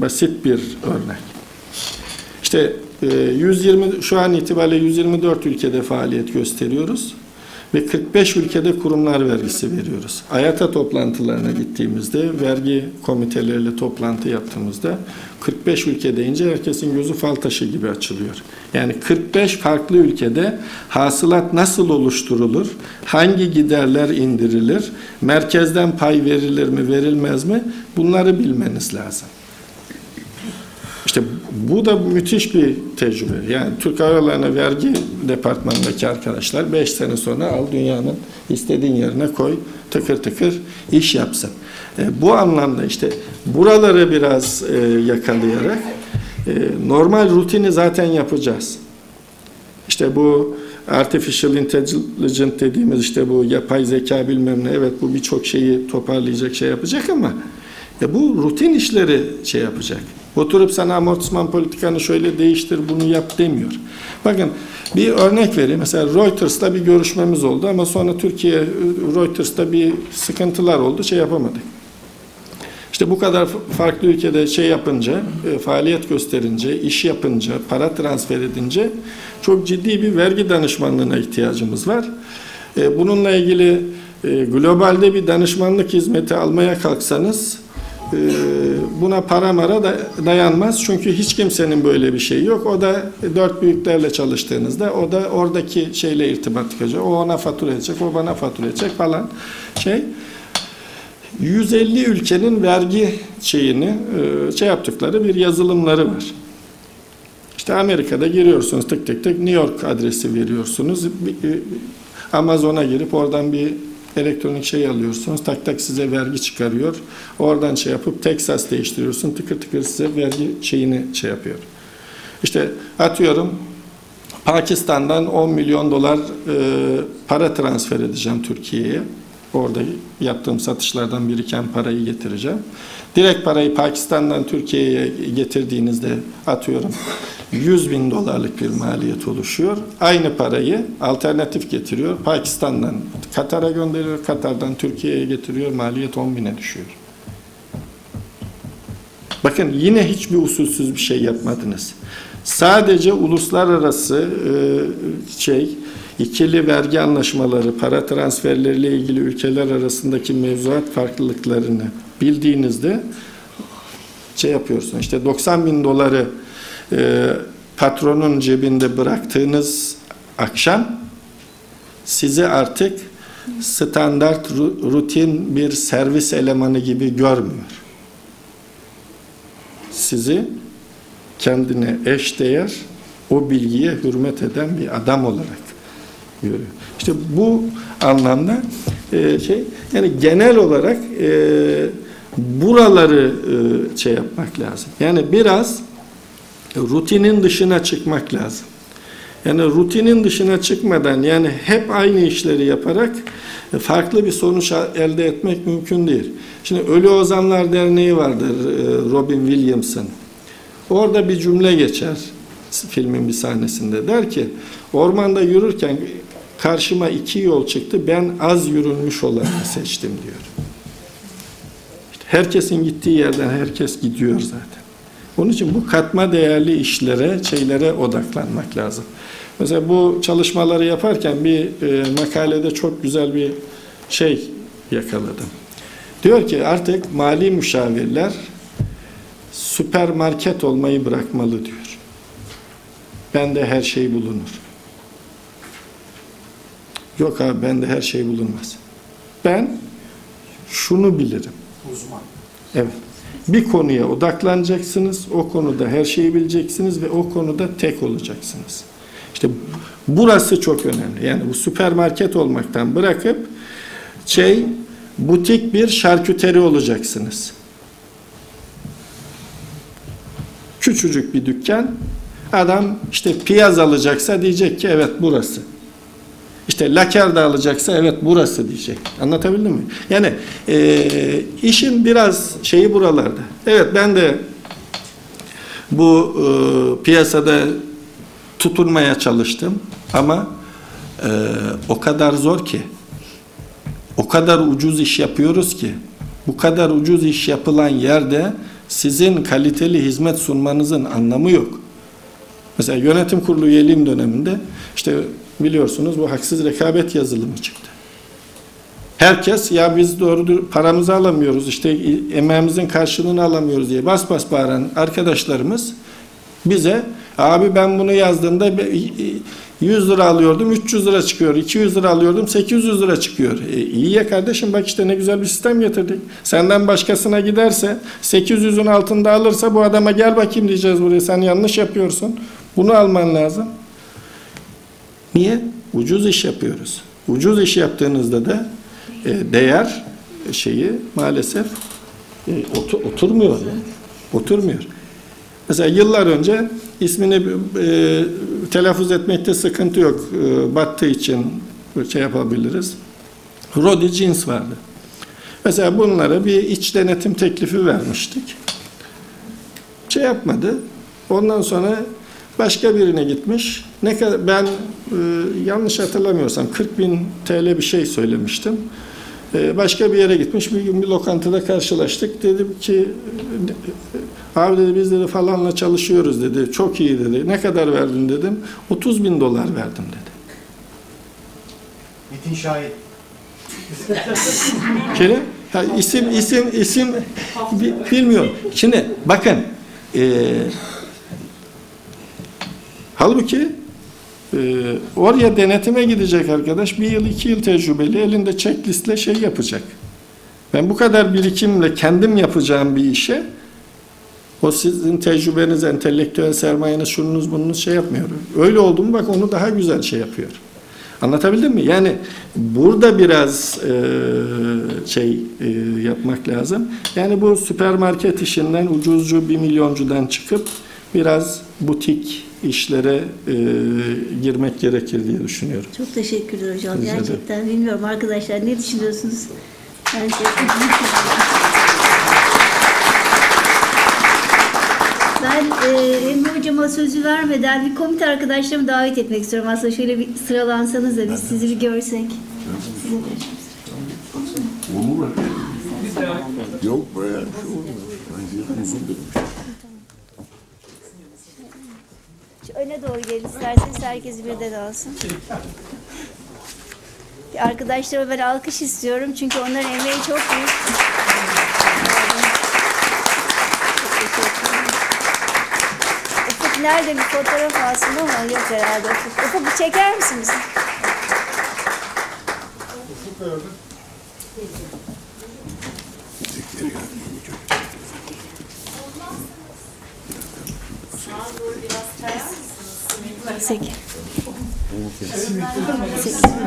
basit bir örnek. İşte şu an itibariyle 124 ülkede faaliyet gösteriyoruz. ve 45 ülkede kurumlar vergisi veriyoruz. IATA toplantılarına gittiğimizde, vergi komiteleriyle toplantı yaptığımızda 45 ülke deyince herkesin gözü fal taşı gibi açılıyor. Yani 45 farklı ülkede hasılat nasıl oluşturulur, hangi giderler indirilir, merkezden pay verilir mi verilmez mi, bunları bilmeniz lazım. İşte bu da müthiş bir tecrübe. Yani Türk Hava Yolları'na vergi departmanındaki arkadaşlar 5 sene sonra al dünyanın istediğin yerine koy, tıkır tıkır iş yapsın. Bu anlamda işte buraları biraz yakalayarak normal rutini zaten yapacağız. İşte bu artificial intelligence dediğimiz işte bu yapay zeka bilmem ne, evet bu birçok şeyi toparlayacak şey yapacak ama bu rutin işleri şey yapacak. Oturup sana amortisman politikanı şöyle değiştir, bunu yap demiyor. Bakın bir örnek vereyim. Mesela Reuters'la bir görüşmemiz oldu ama sonra Türkiye Reuters'ta bir sıkıntılar oldu, şey yapamadık. İşte bu kadar farklı ülkede şey yapınca, faaliyet gösterince, iş yapınca, para transfer edince çok ciddi bir vergi danışmanlığına ihtiyacımız var. Bununla ilgili globalde bir danışmanlık hizmeti almaya kalksanız buna para mara da dayanmaz. Çünkü hiç kimsenin böyle bir şeyi yok. O da dört büyüklerle çalıştığınızda o da oradaki şeyle irtibat edecek. O ona fatura edecek, o bana fatura edecek falan şey. 150 ülkenin vergi şeyini şey yaptıkları bir yazılımları var. İşte Amerika'da giriyorsunuz tık tık tık New York adresi veriyorsunuz. Amazon'a girip oradan bir elektronik şey alıyorsunuz, tak tak size vergi çıkarıyor. Oradan şey yapıp Texas değiştiriyorsun, tıkır tıkır size vergi şeyini şey yapıyor. İşte atıyorum Pakistan'dan 10 milyon dolar para transfer edeceğim Türkiye'ye. Orada yaptığım satışlardan biriken parayı getireceğim. Direkt parayı Pakistan'dan Türkiye'ye getirdiğinizde atıyorum 100 bin dolarlık bir maliyet oluşuyor. Aynı parayı alternatif getiriyor. Pakistan'dan Katar'a gönderiyor. Katar'dan Türkiye'ye getiriyor. Maliyet 10 bine düşüyor. Bakın yine hiçbir usulsüz bir şey yapmadınız. Sadece uluslararası ikili vergi anlaşmaları, para transferleriyle ilgili ülkeler arasındaki mevzuat farklılıklarını bildiğinizde şey yapıyorsun. İşte 90 bin doları patronun cebinde bıraktığınız akşam sizi artık standart rutin bir servis elemanı gibi görmüyor. Sizi kendine eşdeğer, o bilgiye hürmet eden bir adam olarak görüyor. İşte bu anlamda yani genel olarak buraları şey yapmak lazım. Yani biraz rutinin dışına çıkmak lazım. Yani rutinin dışına çıkmadan, yani hep aynı işleri yaparak farklı bir sonuç elde etmek mümkün değil. Şimdi Ölü Ozanlar Derneği vardır, Robin Williamson. Orada bir cümle geçer filmin bir sahnesinde. Der ki, ormanda yürürken karşıma iki yol çıktı, ben az yürünmüş olanı seçtim diyor. İşte herkesin gittiği yerden herkes gidiyor zaten. Onun için bu katma değerli işlere, şeylere odaklanmak lazım. Mesela bu çalışmaları yaparken bir makalede çok güzel bir şey yakaladım. Diyor ki artık mali müşavirler süpermarket olmayı bırakmalı diyor. Bende her şey bulunur. Yok abi, bende her şey bulunmaz. Ben şunu bilirim. Uzman. Evet. Bir konuya odaklanacaksınız, o konuda her şeyi bileceksiniz ve o konuda tek olacaksınız. İşte burası çok önemli. Yani bu süpermarket olmaktan bırakıp butik bir şarküteri olacaksınız. Küçücük bir dükkan, adam işte piyaz alacaksa diyecek ki evet burası. İşte lakarda alacaksa evet burası diyecek. Anlatabildim mi? Yani işin biraz şeyi buralarda. Evet ben de bu piyasada tutunmaya çalıştım ama o kadar zor ki, o kadar ucuz iş yapıyoruz ki, bu kadar ucuz iş yapılan yerde sizin kaliteli hizmet sunmanızın anlamı yok. Mesela yönetim kurulu üyeliğim döneminde işte biliyorsunuz bu haksız rekabet yazılımı çıktı. Herkes ya biz doğru paramızı alamıyoruz, işte emeğimizin karşılığını alamıyoruz diye bas bas bağıran arkadaşlarımız bize abi ben bunu yazdığımda 100 lira alıyordum 300 lira çıkıyor, 200 lira alıyordum 800 lira çıkıyor. İyi ya kardeşim, bak işte ne güzel bir sistem getirdik. Senden başkasına giderse 800'ün altında alırsa bu adama gel bakayım diyeceğiz buraya, sen yanlış yapıyorsun. Bunu alman lazım. Niye? Ucuz iş yapıyoruz. Ucuz iş yaptığınızda da değer şeyi maalesef oturmuyor. Yani. Oturmuyor. Mesela yıllar önce ismini telaffuz etmekte sıkıntı yok. Battığı için şey yapabiliriz. Rodi Jeans vardı. Mesela bunlara bir iç denetim teklifi vermiştik. Şey yapmadı. Ondan sonra başka birine gitmiş. Ne kadar ben yanlış hatırlamıyorsam 40.000 TL bir şey söylemiştim. Başka bir yere gitmiş. Bir gün bir lokantada karşılaştık. Dedim ki abi dedi biz dedi falanla çalışıyoruz dedi. Çok iyi dedi. Ne kadar verdin dedim. 30.000 dolar verdim dedi. Metin Şahin. Şimdi isim bilmiyorum. Şimdi bakın halbuki oraya denetime gidecek arkadaş 1 yıl 2 yıl tecrübeli elinde checklistle şey yapacak. Ben bu kadar birikimle kendim yapacağım bir işe o sizin tecrübeniz, entelektüel sermayeniz, şununuz bununuz şey yapmıyor. Öyle oldu mu bak onu daha güzel şey yapıyor. Anlatabildim mi? Yani burada biraz yapmak lazım. Yani bu süpermarket işinden, ucuzcu 1 milyoncudan çıkıp biraz butik işlere girmek gerekir diye düşünüyorum. Çok teşekkürler hocam. Size gerçekten de. Bilmiyorum arkadaşlar ne düşünüyorsunuz? Ben çok Emre hocama sözü vermeden bir komite arkadaşlarımı davet etmek istiyorum. Aslında şöyle bir sıralansanız da biz sizi bir görsek. Olur. Yok buraya. Öne doğru gelin isterseniz, herkes birden alsın. Arkadaşlarıma ben alkış istiyorum çünkü onların emeği çok büyük. Ufuk nerede, bir fotoğraf alsın ama yok herhalde. Ufuk bir çeker misiniz? Ufuk nerede? Sekiz.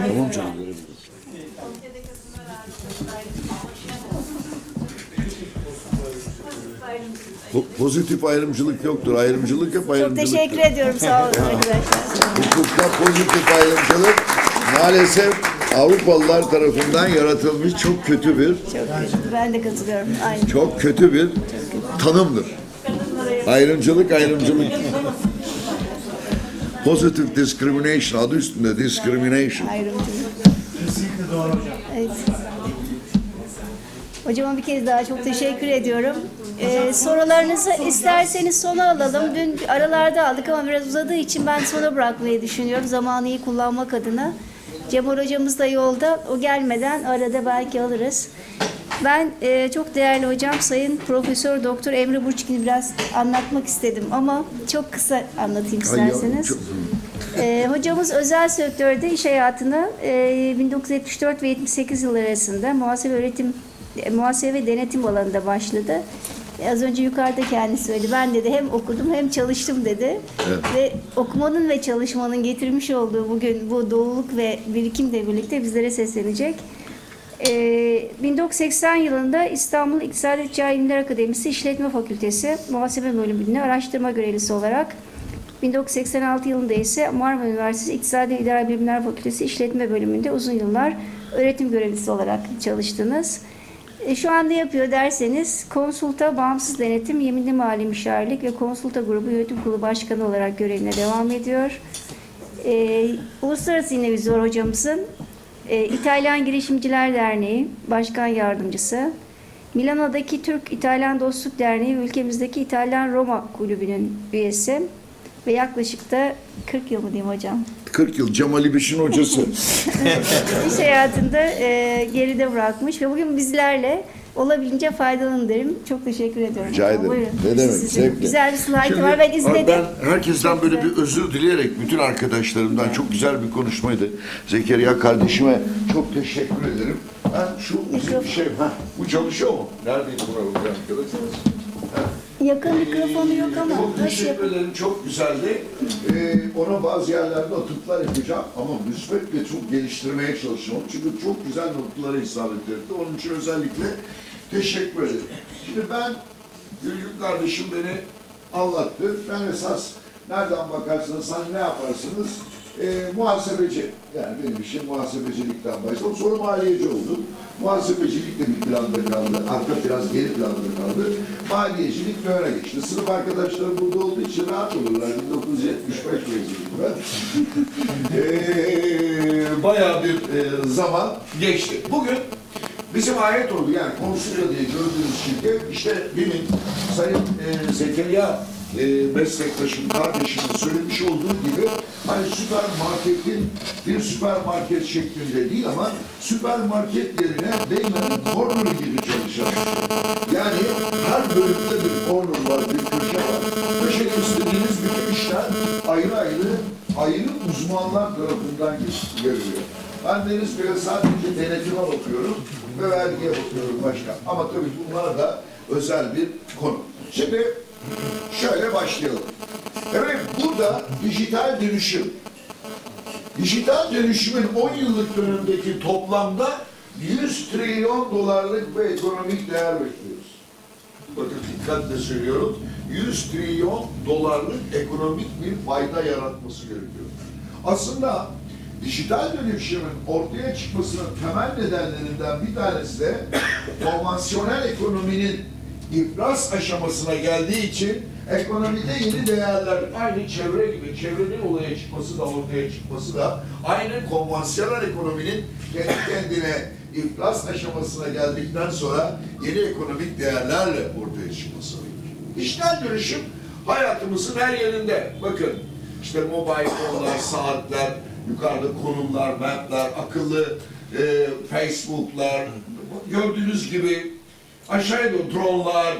Tamam canım. Pozitif ayrımcılık yoktur. Ayrımcılık hep ayrımcılıktır. Çok teşekkür ediyorum. Sağ olun arkadaşlar. Hukukta pozitif ayrımcılık maalesef Avrupalılar tarafından yaratılmış çok kötü bir. Çok kötü. Ben de katılıyorum. Aynı. Çok kötü bir tanımdır. Ayrımcılık ayrımcılık. Positive discrimination, adı üstünde discrimination. Kesinlikle doğru hocam. Evet. Hocama bir kez daha çok teşekkür ediyorum. Sorularınızı isterseniz sona alalım. Dün aralarda aldık ama biraz uzadığı için ben sona bırakmayı düşünüyorum. Zamanı iyi kullanmak adına. Cemal hocamız da yolda. O gelmeden arada belki alırız. Ben çok değerli hocam Sayın Profesör Doktor Emre Burçkin'i biraz anlatmak istedim ama çok kısa anlatayım isterseniz. Hocamız özel sektörde iş hayatını 1974 ve 78 yılları arasında muhasebe ve denetim alanında başladı. Az önce yukarıda kendisi söyledi. Ben dedi hem okudum hem çalıştım dedi. Evet. Ve okumanın ve çalışmanın getirmiş olduğu bugün bu doğuluk ve birikimle birlikte bizlere seslenecek. 1980 yılında İstanbul İktisadi Ticari İlimler Akademisi İşletme Fakültesi Muhasebe Bölümünde araştırma görevlisi olarak, 1986 yılında ise Marmara Üniversitesi İktisadi İdari Bilimler Fakültesi İşletme Bölümünde uzun yıllar öğretim görevlisi olarak çalıştınız. Şu anda yapıyor derseniz Konsulta Bağımsız Denetim, Yeminli Mali Müşavirlik ve Konsulta Grubu Yönetim Kurulu Başkanı olarak görevine devam ediyor. Uluslararası yine vizyon hocamızın İtalyan Girişimciler Derneği Başkan Yardımcısı, Milano'daki Türk-İtalyan Dostluk Derneği ve ülkemizdeki İtalyan Roma Kulübü'nün üyesi, Ve yaklaşık da 40 yıl mı diyeyim hocam? 40 yıl Cemal İbiş'in hocası. İş hayatında geride bırakmış ve bugün bizlerle olabildiğince faydalanın derim. Çok teşekkür ediyorum. Rica ederim. Buyurun. Ne demek? Zevkle. Güzel bir slide var. Ben izledim. Ben herkesten çok böyle güzel bir özür dileyerek bütün arkadaşlarımdan çok güzel bir konuşmaydı. Zekeriya kardeşime çok teşekkür ederim. Ha, şu bir şey. Ha, bu çalışıyor mu? Neredeydi burası arkadaşlar? Yakın mikrofonu yok ama. Çok teşekkür ederim. Çok güzeldi. Ona bazı yerlerde atıklar yapacağım ama müsbetle çok geliştirmeye çalışıyorum. Çünkü çok güzel noktalara isabet etti. Onun için özellikle teşekkür ederim. Şimdi ben, Gülgün kardeşim beni anlattı. Ben esas nereden bakarsanız, hani ne yaparsınız? Muhasebeci. Yani benim işim muhasebecilikten başladım. Sonra maliyeci oldum. Muhasebecilik de bir planda kaldı. Arka biraz geri planda kaldı. Maliyecilik böyle geçti. Sınıf arkadaşlarım burada olduğu için rahat olurlar. 1975 mezunuyum ben. Bayağı bir zaman geçti. Bugün bizim ayet oldu. Yani konuşuyor diye gördüğünüz şirket işte benim Sayın Zekeriya meslektaşım, kardeşimin söylemiş olduğu gibi hani süpermarketin bir süpermarket şeklinde değil ama süpermarket yerine Beymen'in corner gibi çalışan. Yani her bölümde bir corner var, bir köşe var. Köşede istediğiniz bütün işler ayrı uzmanlar tarafından görülüyor. Ben deniz böyle sadece denetime bakıyorum ve vergiye bakıyorum başka. Ama tabii bunlar da özel bir konu. Şimdi şöyle başlayalım. Evet, burada dijital dönüşüm. Dijital dönüşümün 10 yıllık dönemdeki toplamda 100 trilyon dolarlık bir ekonomik değer bekliyoruz. Bakın dikkatle söylüyorum. 100 trilyon dolarlık ekonomik bir fayda yaratması gerekiyor. Aslında dijital dönüşümün ortaya çıkmasının temel nedenlerinden bir tanesi de konvansiyonel ekonominin iflas aşamasına geldiği için ekonomide yeni değerler, aynı çevre gibi çevrenin olaya çıkması da ortaya çıkması da aynı konvansiyonel ekonominin kendi kendine iflas aşamasına geldikten sonra yeni ekonomik değerlerle ortaya çıkması. Dijital dönüşüm hayatımızın her yerinde. Bakın işte mobile fonlar, saatler, yukarıda konumlar, mapler, akıllı Facebook'lar, gördüğünüz gibi aşağıya doğru dronlar,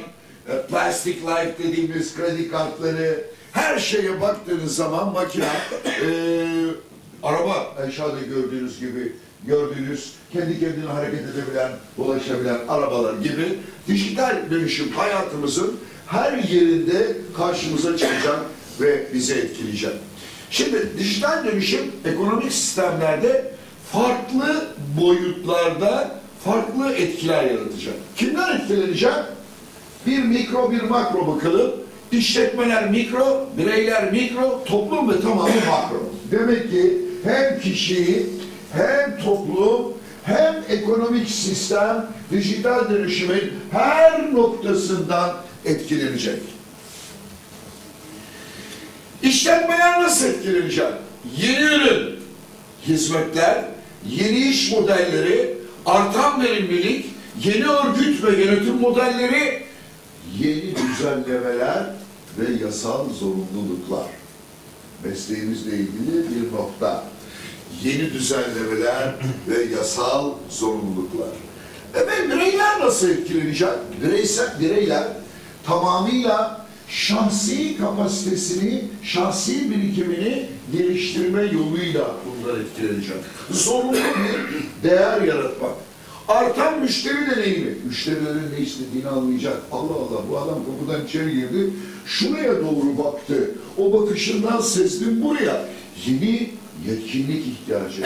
plastik life dediğimiz kredi kartları, her şeye baktığınız zaman makine, araba aşağıda gördüğünüz gibi, kendi kendine hareket edebilen, dolaşabilen arabalar gibi dijital dönüşüm hayatımızın her yerinde karşımıza çıkacak ve bizi etkileyecek. Şimdi dijital dönüşüm ekonomik sistemlerde farklı boyutlarda farklı etkiler yaratacak. Kimler etkilenecek? Bir mikro, bir makro bakalım. İşletmeler mikro, bireyler mikro, toplum ve tamamı makro. Demek ki hem kişiyi, hem toplum, hem ekonomik sistem, dijital dönüşümün her noktasından etkilenecek. İşletmeler nasıl etkilenecek? Yeni ürün, hizmetler, yeni iş modelleri, artan verimlilik, yeni örgüt ve yönetim modelleri, yeni düzenlemeler ve yasal zorunluluklar. Mesleğimizle ilgili bir nokta. Yeni düzenlemeler ve yasal zorunluluklar. Evet, bireyler nasıl etkilenecek? Bireyler tamamıyla şahsi kapasitesini, şahsi birikimini geliştirme yoluyla bunlar etkilenecek. Zorunlu bir değer yaratmak. Artan müşteri deneyimi. Müşterilerin ne istediğini anlayacak. Allah Allah, bu adam kapıdan içeri girdi. Şuraya doğru baktı. O bakışından sezdim buraya. Yeni yetkinlik ihtiyacı.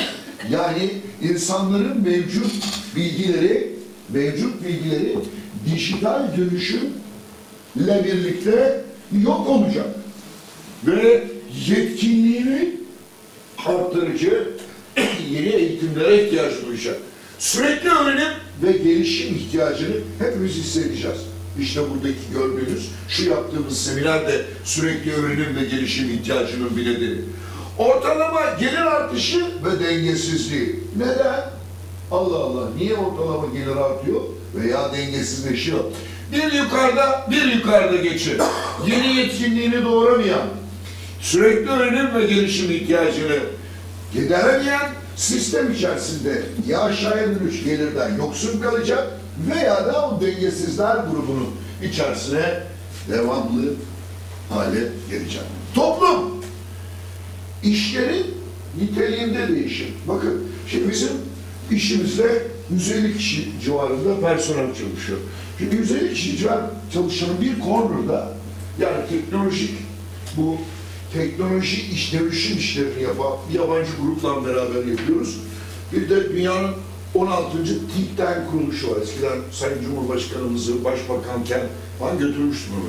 Yani insanların mevcut bilgileri dijital dönüşümle birlikte yok olacak. Ve yetkinliğini arttırıcı yeni eğitimlere ihtiyaç duyacak. Sürekli öğrenim ve gelişim ihtiyacını hepimiz hissedeceğiz. İşte buradaki gördüğünüz, şu yaptığımız seminerde sürekli öğrenim ve gelişim ihtiyacının bir nedeni. Ortalama gelir artışı ve dengesizliği. Neden? Allah Allah, niye ortalama gelir artıyor veya dengesizleşiyor? Bir yukarıda geçir. Yeni yetkinliğini doğuramayan, sürekli öğrenim ve gelişim ihtiyacını gideremeyen, sistem içerisinde ya aşağıya dönüş gelirden yoksun kalacak veya da o dengesizler grubunun içerisine devamlı hale gelecek. Toplum, işlerin niteliğinde değişir. Bakın, şimdi bizim işimizde 150 kişi civarında personel çalışıyor. Şimdi 150 kişi civarında çalışanın bir corner'da, yani teknolojik, bu teknoloji işlerini yapan yabancı grupla beraber yapıyoruz. Bir de dünyanın 16. think tank kuruluşu var. Eskiden Sayın Cumhurbaşkanımızı başbakanken falan götürmüştüm onu.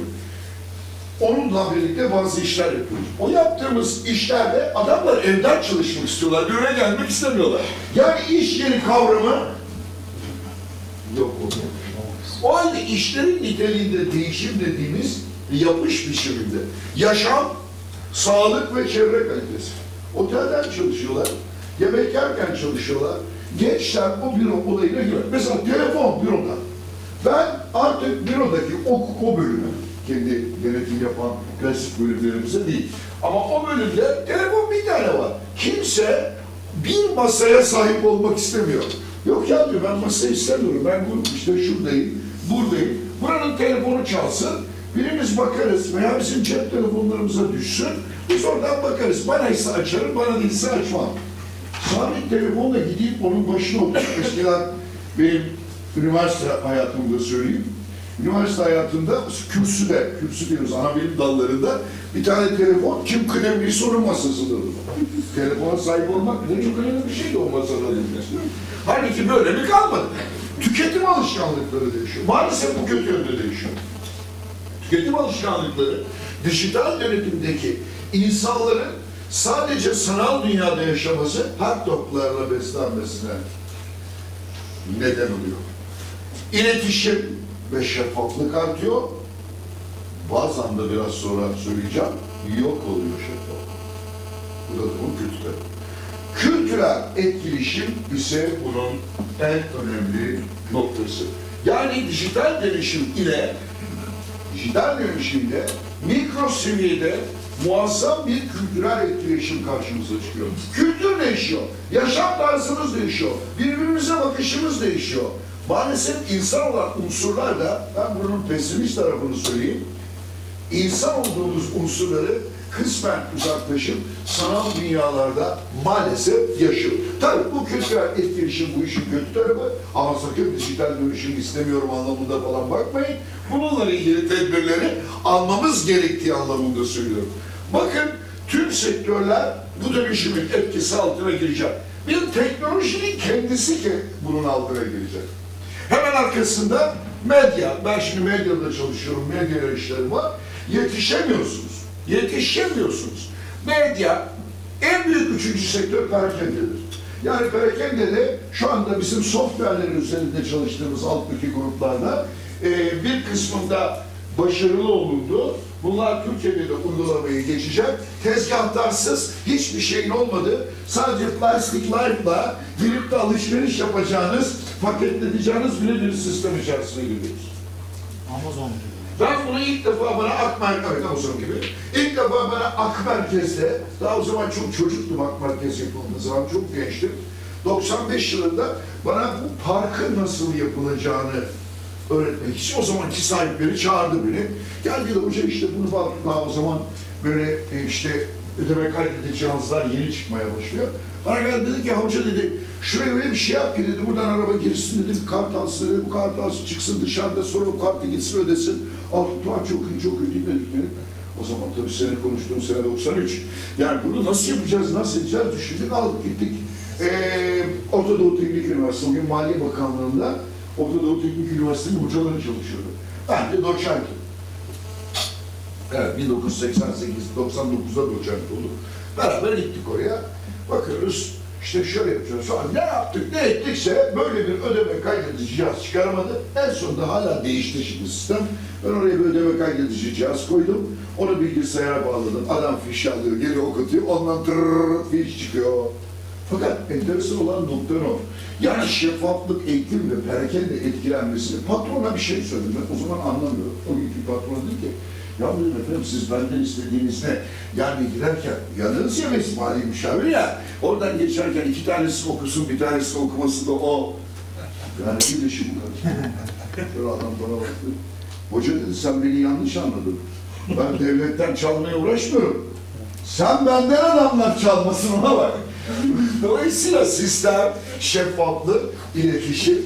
Onunla birlikte bazı işler yapıyoruz. O yaptığımız işlerde adamlar evden çalışmak istiyorlar, göre gelmek istemiyorlar. Yani iş yeri kavramı yok oluyor. O halde işlerin niteliğinde değişim dediğimiz yapış biçiminde yaşam, sağlık ve çevre kalitesi. Otelden çalışıyorlar, yemek yerken çalışıyorlar. Gençler o büro olayına göre. Mesela telefon büroda. Ben artık bürodaki o bölümü, kendi yönetim yapan klasik bölümlerimize değil. Ama o bölümde telefon bir tane var. Kimse bir masaya sahip olmak istemiyor. Yok ya diyor, ben masayı istemiyorum. Ben işte şuradayım, buradayım. Buranın telefonu çalsın. Birimiz bakarız veya bizim cep telefonlarımıza düşsün, biz oradan bakarız. Bana ise açarım, bana değilse açmam. Sabit telefonla gidip onun başına oturup, eskiden benim üniversite hayatımda söyleyeyim. Üniversite hayatında kürsüde, kürsü diyoruz ana bilim dallarında bir tane telefon, kim kıdemliyse onun masasıdır. Telefona sahip olmak bile çok önemli bir şeydi o masada. Halbuki böyle mi kalmadı? Tüketim alışkanlıkları değişiyor. Maalesef bu kötü yönde değişiyor. Tüketim alışkanlıkları, dijital yönetimdeki insanların sadece sanal dünyada yaşaması hard doglarla beslenmesine neden oluyor. İletişim ve şeffaflık artıyor. Bazen de biraz sonra söyleyeceğim, yok oluyor şeffaflık. Bu da bu kültür. Kültürel etkileşim ise bunun en önemli noktası. Yani dijital dönüşüm ile mikro seviyede muazzam bir kültürel etkileşim karşımıza çıkıyor. Kültür değişiyor, yaşam tarzımız değişiyor, birbirimize bakışımız değişiyor. Maalesef insan olan unsurlar da, ben bunun pesimist tarafını söyleyeyim, insan olduğumuz unsurları kısmen uzaklaşıp sanal dünyalarda maalesef yaşıyor. Tabii bu kültürel etkileşim bu işin kötü tarafı ama sakın dijital dönüşüm istemiyorum anlamında falan bakmayın. Bununla ilgili tedbirleri almamız gerektiği anlamında söylüyorum. Bakın tüm sektörler bu dönüşümün etkisi altına girecek. Bir teknolojinin kendisi ki bunun altına girecek. Hemen arkasında medya, ben şimdi medyada çalışıyorum, medya işlerim var, yetişemiyorsunuz. Medya en büyük üçüncü sektör perakendedir. Yani perakendede şu anda bizim software'lerin üzerinde çalıştığımız alttaki gruplarda bir kısmında başarılı olundu. Bunlar Türkiye'de de uygulamaya geçecek. Tezgahtarsız hiçbir şeyin olmadı. Sadece plastik life'la girip de alışveriş yapacağınız, paketleyeceğiniz bile bir sistem içerisine giriyoruz. Amazon. Ben bunu ilk defa bana Akmerkez'de, daha o zaman çok çocuktum Akmerkez yapıldığı zaman, çok gençtim. 95 yılında bana bu parkın nasıl yapılacağını öğretmek için o zamanki sahipleri çağırdı beni. Gel bir hoca işte bunu falan, daha o zaman böyle işte ödeme kaydedici cihazlar yeni çıkmaya başlıyor. Bana geldi dedi ki hoca dedi, şuraya öyle bir şey yap ki dedi, buradan araba girsin dedi, bir kart alsın dedi, bu kart alsın çıksın dışarıda, sonra bu kartı gitsin ödesin. Altı çok iyi, çok iyi değil dedik benim. O zaman tabii senin konuştuğun sene 93. Yani bunu nasıl yapacağız, nasıl edeceğiz düşündük, aldık gittik. Orta Doğu Teknik Üniversitesi, bugün Maliye Bakanlığı'nda Orta Doğu Teknik Üniversitesi'nin hocaları çalışıyordu. Ben de doçentim. Evet, 1988-99'da doçent oldu. Beraber gittik oraya, bakıyoruz, işte şöyle yapıyoruz falan. Ne yaptık, ne ettikse böyle bir ödeme kaydedici cihaz çıkaramadı. En sonunda hala değişti şimdi sistem. Ben oraya bir ödeme kaydedici cihaz koydum, onu bilgisayara bağladım. Adam fiş alıyor, geri okutuyor, ondan tırrrr fiş çıkıyor. Fakat enteresan olan nokta o. Yani şeffaflık, eğitim ve perakende etkilenmesini patrona bir şey söyledim. Ben o zaman anlamıyorum. O günkü patron dedi ki, Yalnız efendim siz benden istediğinizde, yani girerken yanınız ya mali müşavir ya, oradan geçerken iki tanesi okusun, bir tanesi okumasın da o. Yani bir de şimdi böyle adam bana baktı. Hoca dedi, sen beni yanlış anladın. Ben devletten çalmaya uğraşmıyorum. Sen benden adamlar çalmasın, ona bak. Dolayısıyla sistem şeffaflı iletişim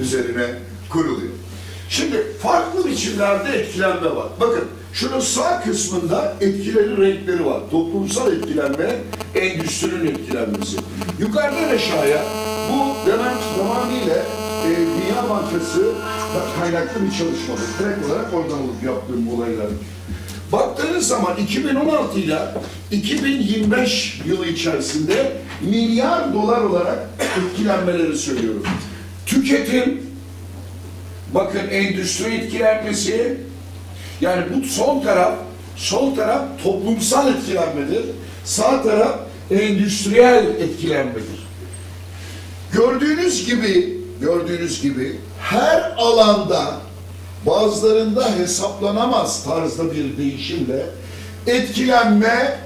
üzerine kuruluyor. Şimdi farklı biçimlerde etkilenme var. Bakın şunun sağ kısmında etkileri, renkleri var. Toplumsal etkilenme, endüstrinin etkilenmesi. Yukarıdan aşağıya bu demek tamamıyla Dünya Bankası kaynaklı bir çalışmadır. Direkt olarak oradan alıp yaptığım olaylar. Baktığınız zaman 2016 ile 2025 yılı içerisinde $1 milyar olarak etkilenmeleri söylüyorum. Tüketim, bakın endüstri etkilenmesi, yani bu sol taraf toplumsal etkilenmedir, sağ taraf endüstriyel etkilenmedir. Gördüğünüz gibi her alanda bazılarında hesaplanamaz tarzda bir değişimle etkilenme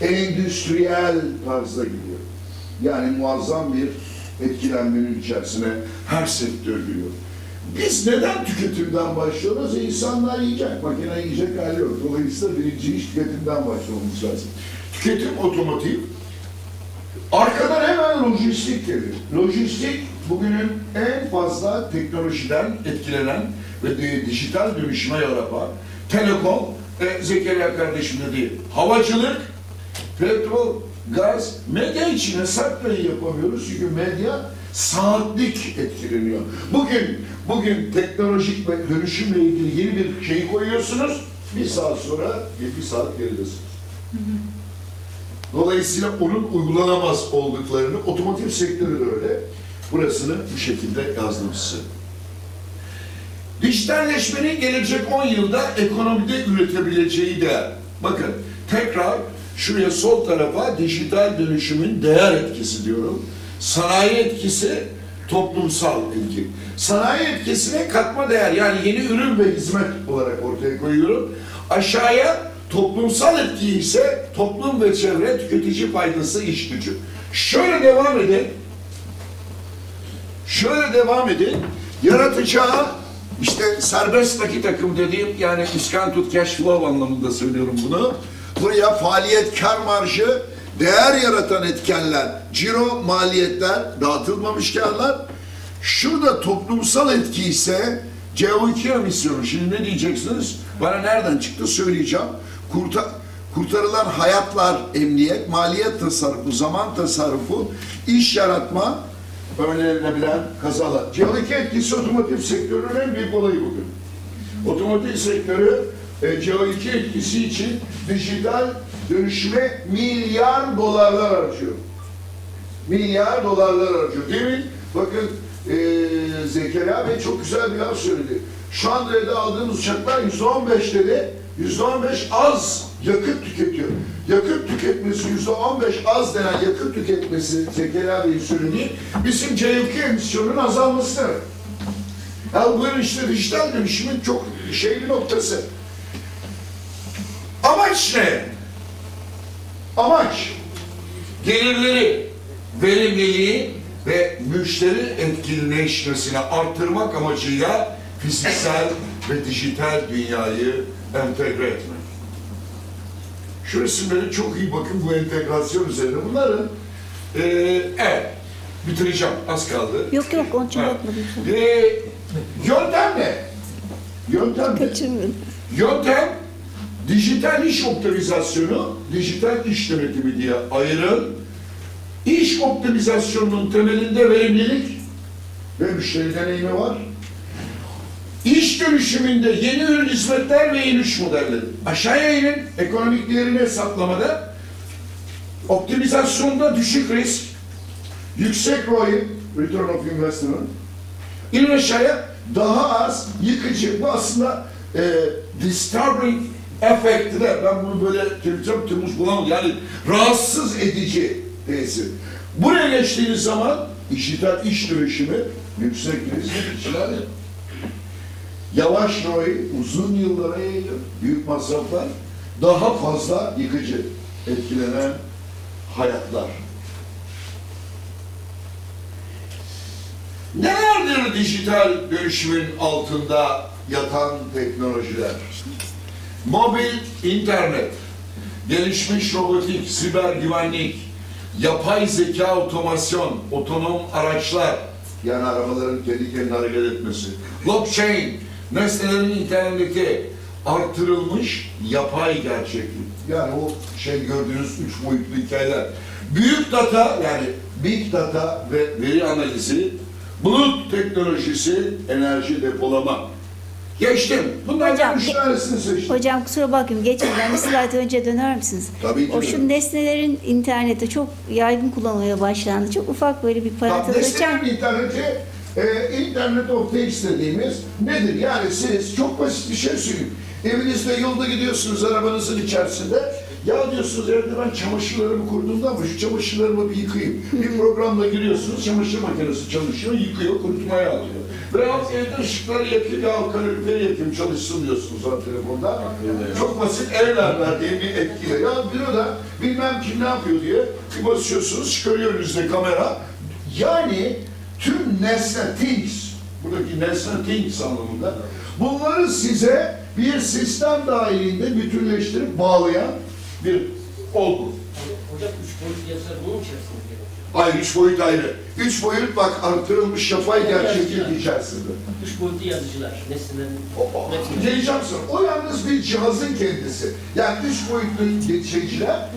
endüstriyel tarzda gidiyor. Yani muazzam bir etkilenmenin içerisine her sektör giriyor. Biz neden tüketimden başlıyoruz? İnsanlar yiyecek, makine yiyecek hali yok. Dolayısıyla birinci iş tüketimden başlamamız lazım. Tüketim otomotiv. Arkadan hemen lojistik geliyor. Lojistik bugünün en fazla teknolojiden etkilenen ve dijital dönüşüme yaratan, telekom, Zekeriya kardeşim dediği havacılık, petrol, gaz, medya için hesap bile yapamıyoruz çünkü medya saatlik etkileniyor. Bugün teknolojik ve dönüşümle ilgili yeni bir şey koyuyorsunuz, bir saat sonra bir saat geridesiniz. Dolayısıyla onun uygulanamaz olduklarını, otomotiv sektörü de öyle, burasını bu şekilde yazdım size. Dijitalleşmenin gelecek 10 yılda ekonomide üretebileceği de, bakın tekrar şuraya sol tarafa dijital dönüşümün değer etkisi diyorum. Sanayi etkisi, toplumsal etki. Sanayi etkisine katma değer, yani yeni ürün ve hizmet olarak ortaya koyuyorum. Aşağıya toplumsal etki ise toplum ve çevre, tüketici faydası, iş gücü. Şöyle devam edin. Yaratacağı, işte serbest nakit akım dediğim, yani discounted cash flow anlamında söylüyorum bunu. Buraya faaliyet kar marjı, değer yaratan etkenler, ciro, maliyetler, dağıtılmamış karlar. Şurada toplumsal etki ise CO2 emisyonu. Şimdi ne diyeceksiniz? Bana nereden çıktı söyleyeceğim. Kurtarılan hayatlar, emniyet, maliyet tasarrufu, zaman tasarrufu, iş yaratma, önlenebilen kazalar. CO2 etkisi otomotiv sektörünün en büyük olayı bugün. Otomotiv sektörü CO2 etkisi için dijital dönüşüme $1 milyar harcıyor. $1 milyar harcıyor. Demin bakın Zekeriya Bey çok güzel bir laf söyledi. Şu anda aldığımız uçaklar %15 dedi. %15 az yakıt tüketiyor. Yakıt tüketmesi %15 az denen yakıt tüketmesi Zekeriya Bey'in söylediği bizim CO2 emisyonunun azalması demek. Yani bu işte dijital dönüşümün çok şeyli noktası. Amaç ne? Amaç gelirleri, verimliliği ve müşteri etkileşmesini artırmak amacıyla fiziksel ve dijital dünyayı entegre etmek. Şu resimlere çok iyi bakın, bu entegrasyon üzerine bunların. Evet, bitireceğim, az kaldı. Yok, onun için bakmadım. Yöntem ne? Yöntem dijital iş optimizasyonu, dijital iş yönetimi diye ayırın. İş optimizasyonunun temelinde verimlilik ve müşteri deneyimi var. İş dönüşümünde yeni ürün, hizmetler ve yeni iş modelleri. Aşağıya inin, ekonomik değerini hesaplamada, optimizasyonda düşük risk, yüksek ROI, Return of Investment, in aşağıya daha az yıkıcı. Bu aslında disturbing efekti de, ben bunu böyle temiz bulamadım, yani rahatsız edici tesir. Buraya geçtiğiniz zaman dijital iş dönüşümü yüksek risk, yavaş ROI uzun yıllara yayılıyor, büyük masraflar, daha fazla yıkıcı etkilenen hayatlar. Nelerdir dijital dönüşümün altında yatan teknolojiler? Mobil internet, gelişmiş robotik, siber güvenlik, yapay zeka otomasyon, otonom araçlar, yani arabaların kendi kendine hareket etmesi, blockchain, nesnelerin interneti, artırılmış yapay gerçeklik. Yani o şey gördüğünüz üç boyutlu hikayeler. Büyük data, yani big data ve veri analizi, bulut teknolojisi, enerji depolama. Geçtim. Bunlardan üç tanesini seçtim. Hocam kusura bakmayın, geçmeden bir slide önce döner misiniz? Tabii ki. O şu nesnelerin interneti çok yaygın kullanmaya başlandı. Çok ufak böyle bir parantez açacağım. Nesnelerin interneti, internet of things dediğimiz nedir? Yani siz çok basit bir şey söyleyeyim. Evinizde yolda gidiyorsunuz arabanızın içerisinde. Ya diyorsunuz evde ben çamaşırlarımı kurduğumda ama şu çamaşırlarımı bir yıkayayım. Bir programla giriyorsunuz, çamaşır makinesi çalışıyor, yıkıyor, kurutmaya alıyor. Veyahut evde ışıkları yakayım, ya kaloriferi yakayım, çalışsın diyorsunuz o telefonda. Çok basit evlerler diye bir etkiyle. Ya bir da bilmem kim ne yapıyor diye bir basıyorsunuz, çıkarıyor önünüzde kamera. Yani tüm nesne things, buradaki nesne things anlamında, bunları size bir sistem dahilinde bütünleştirip bağlayan bir olgu. Hocam üç boyut yazar bunun içerisinde mi? Hayır, üç boyut ayrı. Üç boyut bak artırılmış yapay gerçeklik içerisinde. Üç boyutlu yazıcılar, nesneler. Diyeceğim sana, o yalnız bir cihazın kendisi. Yani üç boyutlu geçiciler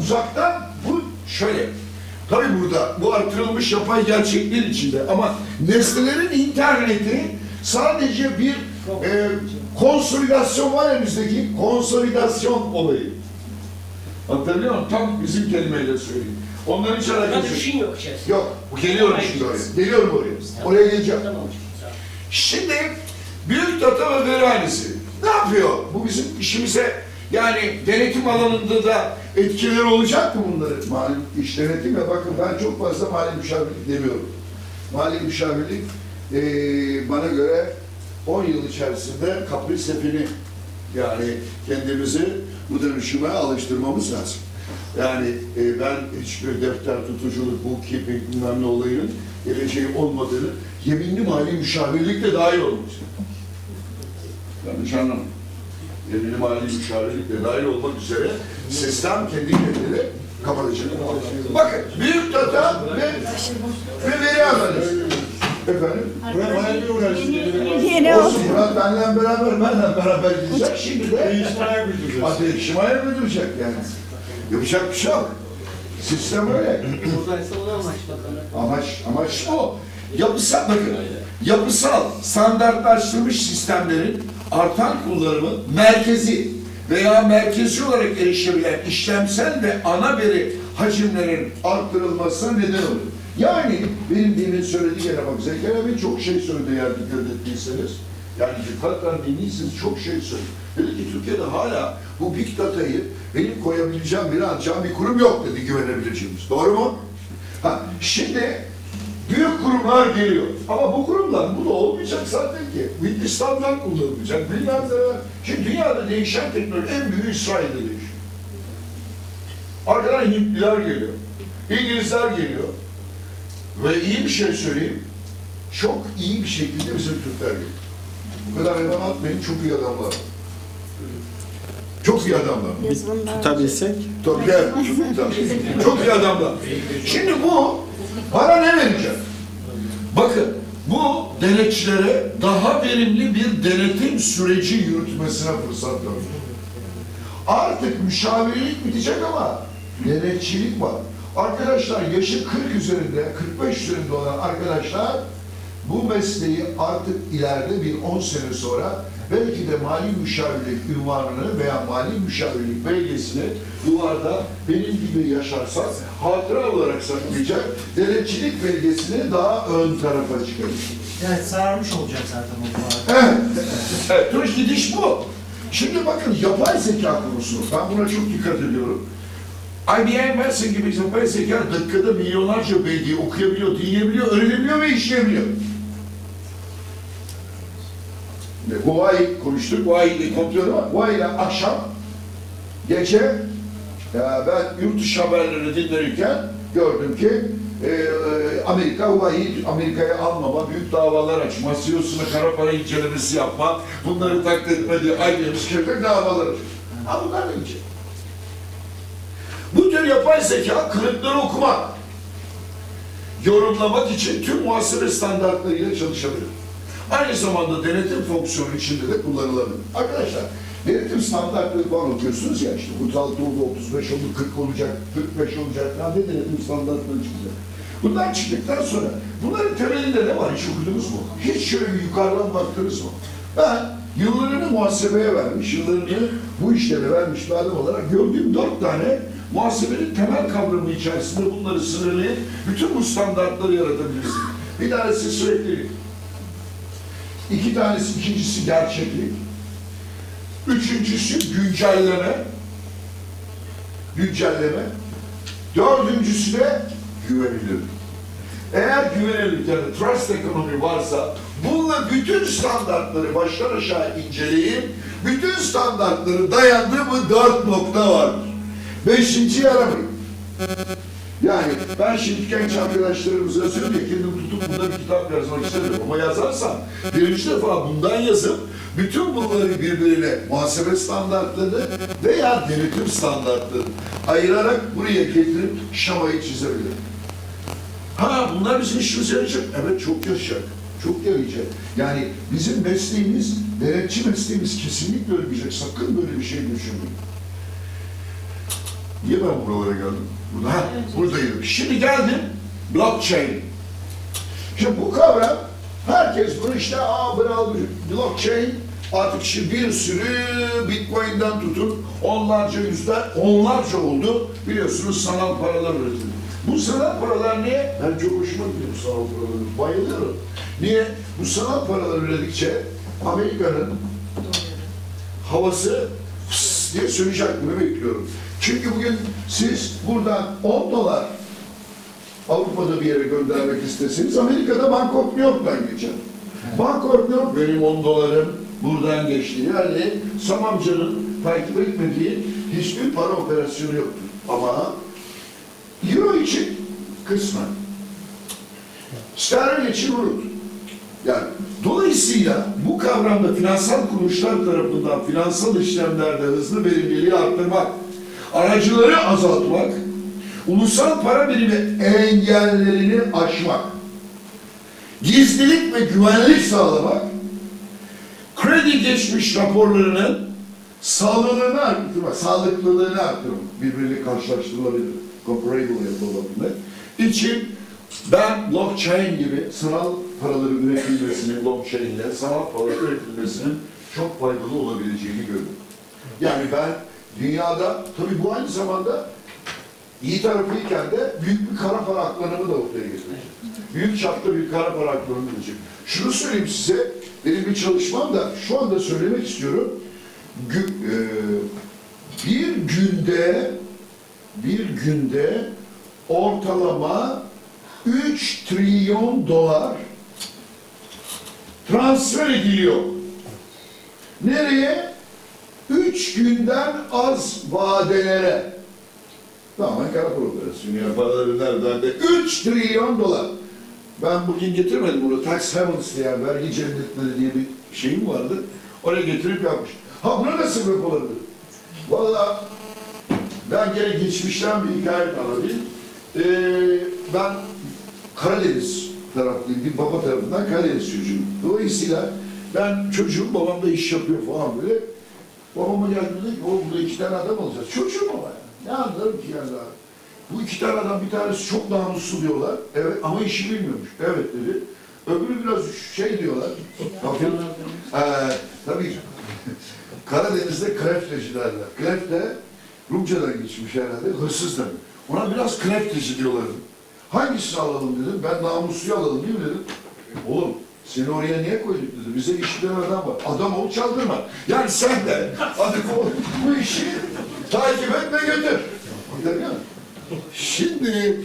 uzaktan bu şöyle. Tabii burada bu artırılmış yapay gerçekliğin içinde ama nesnelerin interneti sadece bir konsolidasyon var elimizdeki konsolidasyon olayı. Hatırlıyor musun? Tam bizim kelimeyle söyleyeyim. Onların hiç alakası yok. Yok. Geliyorum şimdi oraya. Geliyorum oraya. Oraya geleceğim. Şimdi büyük data ve veri analizi. Ne yapıyor? Bu bizim işimize yani denetim alanında da etkileri olacak mı bunların? Mali iş denetim ya bakın ben çok fazla mali müşavirlik demiyorum. Mali müşavirlik bana göre 10 yıl içerisinde kapris hepini yani kendimizi bu dönüşüme alıştırmamız lazım. Yani ben hiçbir defter tutuculuk, bookkeeping bilmem ne olayının geleceği olmadığını yeminli mali müşavirlikle dahil olmuş. Yanlış anlamayın. Yeminli mali müşavirlikle dahil olmak üzere sistem kendi kendine kapatacak. Bakın büyük data ve veri analizi. Efendim, buraya bayağı bir uğraştık. Olsun Murat, benden beraber gidecek. Şimdi de değişimaya götürecek yani. Yapacak bir şey yok. Sistem öyle. Amaç o. Yapısal, bakın, yapısal standartlaştırılmış sistemlerin artan kullanımı merkezi veya merkezi olarak erişilebilen işlemsel ve ana veri hacimlerin arttırılmasına neden olur. Yani benim dinin söylediği yere bak Zekeriya Bey çok şey söyledi eğer dikkat ettiyseniz. Yani dikkatler dinliyseniz çok şey söyledi. Dedi ki Türkiye'de hala bu big data'yı benim koyabileceğim bir anca bir kurum yok dedi güvenebileceğimiz. Doğru mu? Ha, şimdi büyük kurumlar geliyor. Ama bu kurumlar bu da olmayacak zaten ki. Hindistan'dan kullanılmayacak. Şimdi dünyada değişen teknoloji en büyüğü İsrail'de değişiyor. Arkadan Hintliler geliyor. İngilizler geliyor. Ve iyi bir şey söyleyeyim, çok iyi bir şekilde bizim Türkler geliyor. Bu kadar adam atmayın, çok iyi adamlar. Çok iyi adamlar. Tutabilsek? Tutabilsek. Çok iyi adamlar. Şimdi bu, para ne verecek? Bakın, bu denetçilere daha verimli bir denetim süreci yürütmesine fırsat veriyor. Artık müşavirlik bitecek ama denetçilik var. Arkadaşlar yaşı 40 üzerinde, 45 üzerinde olan arkadaşlar bu mesleği artık ileride bir 10 sene sonra belki de mali müşavirlik unvanını veya mali müşavirlik belgesini duvarda benim gibi yaşarsak hatıra olarak saklayacak denetçilik belgesini daha ön tarafa çıkaracak. Evet, sararmış olacak zaten o duvarda. Evet, duruş gidiş bu. Şimdi bakın yapay zeka konusu, ben buna çok dikkat ediyorum. IBM versin gibi yapay zeka dakikada milyonlarca belgeyi okuyabiliyor, dinleyebiliyor, öğrenebiliyor ve işleyebiliyor. Huawei'yi konuştuk, Huawei'yi kontrolü var. Huawei'yle akşam, gece ben yurt dışı haberlerini dinlerken gördüm ki Amerika, Huawei'yi Amerika'ya almama, büyük davalar açma, CEO'suna kara para incelemesi yapma, bunları taklit etmediği aynı müşteriler davalar açıyor. Ha bunlar ne diyecek? Bu tür yapay zeka kırıkları okumak, yorumlamak için tüm muhasebe standartlarıyla çalışabilir. Aynı zamanda denetim fonksiyonu içinde de kullanılabilir. Arkadaşlar, denetim standartları falan okuyorsunuz ya, işte bu altı oldu, 35 oldu, 40 olacak, 45 olacak, ne denetim standartları çıkacak. Bunlar çıktıktan sonra, bunların temelinde ne var? Hiç okudunuz mu? Hiç şöyle yukarıdan baktınız mı? Ben yıllarını muhasebeye vermiş, yıllarını bu işlere vermiş bir adam olarak gördüğüm 4 tane muhasebenin temel kavramı içerisinde bunları sınırlayıp bütün bu standartları yaratabilirsin. Bir tanesi süreklilik. İkincisi gerçeklik. Üçüncüsü güncelleme. Dördüncüsü de güvenilirlik. Eğer güvenilirlik, yani trust ekonomi varsa bununla bütün standartları baştan aşağı inceleyip bütün standartları dayandığı bu 4 nokta vardır. 5. yaramayın. Yani ben şimdi genç arkadaşlarımıza söyleyeyim, kendim tutup bunda bir kitap yazmak istemiyorum ama yazarsam birinci defa bundan yazıp bütün bunları birbirine muhasebe standartlarını veya denetim standartlarını ayırarak buraya getirip şamayı çizebilirim. Ha bunlar bizim işimize yarayacak. Evet çok yaşayacak. Çok yarayacak. Yani bizim mesleğimiz, denetçi mesleğimiz kesinlikle ölmeyecek. Sakın böyle bir şey düşünmeyin. Niye ben buralara geldim? Burada, buradayım. Şimdi geldim, blockchain. Şimdi bu kavram, herkes bunu işte, blockchain artık şimdi bir sürü bitcoin'den tutun, onlarca yüzler, onlarca oldu. Biliyorsunuz sanal paralar üretildi. Bu sanal paralar niye? Ben çok hoşuma gidiyorum sanal paraları, bayılıyorum. Niye? Bu sanal paralar üredikçe Amerika'nın havası fıs diye sönecek mi bekliyorum. Çünkü bugün siz buradan 10 dolar Avrupa'da bir yere göndermek istesiniz, Amerika'da Bangkok, New York'tan geçer. Bangkok, New York, benim 10 dolarım buradan geçti. Yani Samamca'nın takip etmediği hiçbir para operasyonu yoktur. Ama Euro için kısmen, sterlin için unut. Yani dolayısıyla bu kavramda finansal kuruluşlar tarafından finansal işlemlerde hızlı verimliliği arttırmak, aracıları azaltmak, ulusal para birimi engellerini aşmak, gizlilik ve güvenlik sağlamak, kredi geçmiş raporlarının sağlığını arttırmak, sağlıklılığını arttırmak, birbiriyle karşılaştırılabilir, comparable yapılabilmek için ben blockchain gibi sanal paraları üretilmesinin, blockchain'le sanal paraları üretilmesinin çok faydalı olabileceğini gördüm. Yani ben dünyada, tabii bu aynı zamanda iyi tarafıyken de büyük bir kara para aklanımı da ortaya getirecek. Büyük çapta bir kara para aklanımı gelecek. Şunu söyleyeyim size, benim bir çalışmam da şu anda söylemek istiyorum. Bir günde ortalama 3 trilyon dolar transfer ediliyor. Nereye? 3 günden az vadelere. Tamamen kara para operasyonu ya, paraları nerede? 3 trilyon dolar. Ben bugün getirmedim bunu. Tax havens diye, vergi cennetleri diye bir şeyim vardı. Oraya getirip yapmış. Ha buna nasıl bir olabilir? Valla ben gene geçmişten bir hikaye anlatayım. Ben Karadeniz taraflıyım. Bir baba tarafından Karadeniz çocuğum. Dolayısıyla ben çocuğum, babam da iş yapıyor falan böyle. Babama geldi dedi ki, oğlum burada 2 tane adam alacağız. Çocuğum ama yani. Ne anlarım ki yani abi. Bu 2 tane adam, bir tanesi çok namuslu diyorlar. Evet ama işi bilmiyormuş. Evet dedi. Öbürü biraz şey diyorlar. Tabii Karadeniz'de krefteci derler. Krefte Rumca'dan geçmiş herhalde. Hırsız demek. Ona biraz krefteci diyorlardı. Hangisini alalım dedim. Ben namusluyu alalım değil mi dedim. Oğlum seni oraya niye koyduk dedi. Bize iş bilen adam var. Adam ol, çaldırma. Yani sen de hadi bu işi takip et ve götür. Şimdi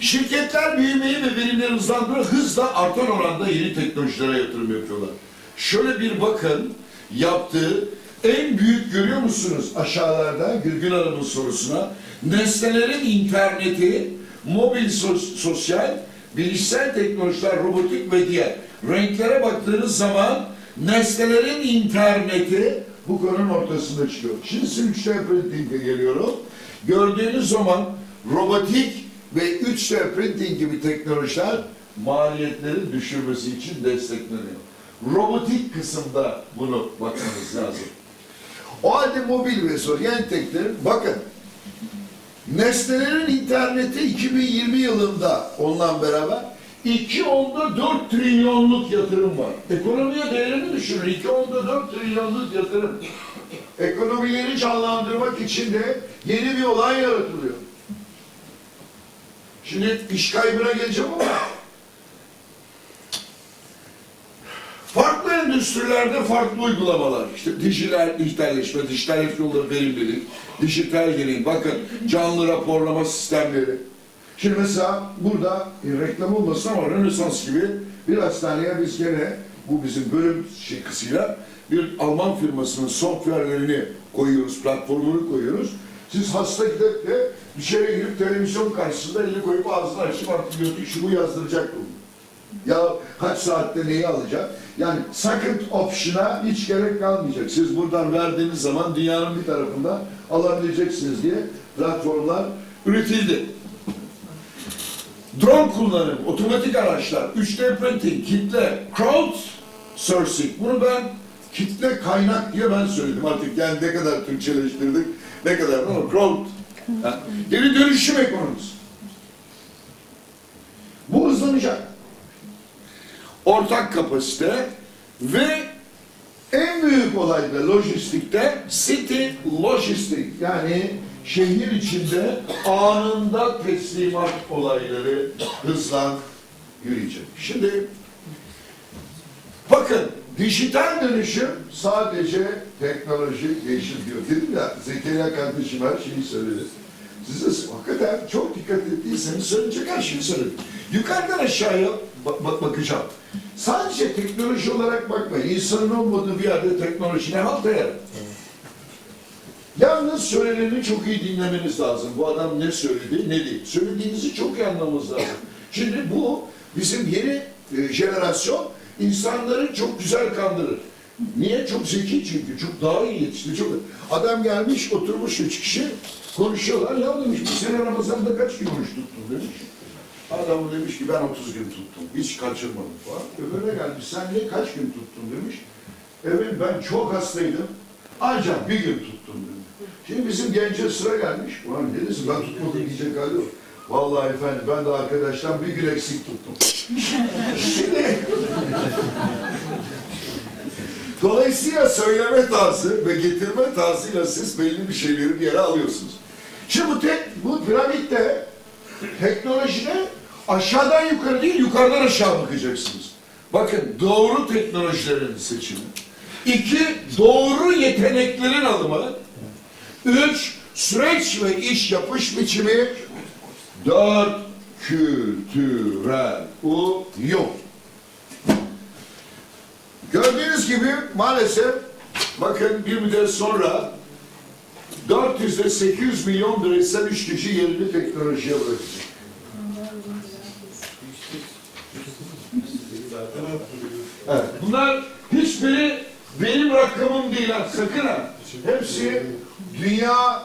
şirketler büyümeyi ve verimleri hızla artan oranda yeni teknolojilere yatırım yapıyorlar. Şöyle bir bakın yaptığı en büyük, görüyor musunuz aşağılarda Gülgün Hanım'ın sorusuna, nesnelerin interneti, mobil sosyal, bilişsel teknolojiler, robotik ve diğer renklere baktığınız zaman nesnelerin interneti bu konunun ortasında çıkıyor. Şimdi sizin 3D printing'e geliyorum. Gördüğünüz zaman robotik ve 3D printing gibi teknolojiler maliyetlerin düşürmesi için destekleniyor. Robotik kısımda bunu bakmanız lazım. O halde mobil ve sosyal teknolojilerin, bakın, nesnelerin interneti 2020 yılında onunla beraber 2.4 trilyonluk yatırım var. Ekonomiye değerini düşünün. 2.4 trilyonluk yatırım. Ekonomileri canlandırmak için de yeni bir olay yaratılıyor. Şimdi iş kaybına geleceğim ama farklı endüstrilerde farklı uygulamalar. İşte dijitalleşme, dijital yolları verimlilik, dijital gelin, bakın canlı raporlama sistemleri. Şimdi mesela burada reklam olmasın ama Rönesans gibi bir hastaneye biz gene, bu bizim bölüm şirkisiyle bir Alman firmasının software'lerini koyuyoruz, platformunu koyuyoruz. Siz hasta gidip de bir şeye girip televizyon karşısında elini koyup ağzını açıp artık şu bu yazdıracak bunu. Ya kaç saatte neyi alacak? Yani second option'a hiç gerek kalmayacak. Siz buradan verdiğiniz zaman dünyanın bir tarafında alabileceksiniz diye platformlar üretildi. Drone kullanım, otomatik araçlar, 3D printing, kitle, crowdsourcing. Bunu ben kitle kaynak diye ben söyledim artık. Yani ne kadar Türkçeleştirdik, ne kadar crowd. Yani geri dönüşüm ekonomisi. Bu hızlanacak. Ortak kapasite ve en büyük olay da lojistikte city lojistik, yani şehir içinde anında teslimat olayları hızla yürüyecek. Şimdi bakın dijital dönüşüm sadece teknoloji değişim diyor. Dedim ya Zekeriya kardeşim her şeyi söyledi. Siz hakikaten çok dikkat ettiyseniz söyleyecek her şeyi söyledim. Yukarıdan aşağıya bakacağım. Sadece teknoloji olarak bakmayın. İnsanın olmadığı bir yerde teknoloji ne halt eder? Yalnız söyleneni çok iyi dinlemeniz lazım. Bu adam ne söyledi, ne değil. Söylediğinizi çok iyi anlamanız lazım. Şimdi bu bizim yeni jenerasyon insanları çok güzel kandırır. Niye? Çok zeki çünkü. Çok daha iyi yetişti. Çok... Adam gelmiş, oturmuş 3 kişi konuşuyorlar. Ya demiş, bu sene Ramazan'da kaç gün oruç tuttun demiş. Adam demiş ki ben 30 gün tuttum, hiç kaçırmadım falan. Öbürüne gelmiş, sen ne kaç gün tuttun demiş. Evet ben çok hastaydım, ancak bir gün tuttum demiş. Şimdi bizim gence sıra gelmiş, ulan ne diyorsun ben tutmadım diyecek hali yok. Vallahi efendim ben de arkadaştan bir gün eksik tuttum. Şimdi... Dolayısıyla söyleme tarzı ve getirme tarzıyla siz belli bir şeyleri bir yere alıyorsunuz. Şimdi bu piramitte teknolojide aşağıdan yukarı değil, yukarıdan aşağı bakacaksınız. Bakın, doğru teknolojilerin seçimi. 2. Doğru yeteneklerin alımı. 3. Süreç ve iş yapış biçimi. 4. Kültürel uyum. Gördüğünüz gibi maalesef, bakın bir müddet sonra 400 ile 800 milyon bireysel 3 kişi yerini teknolojiye bırakacak. Evet. Bunlar hiçbiri benim rakamım değil, sakın ha. Hepsi Dünya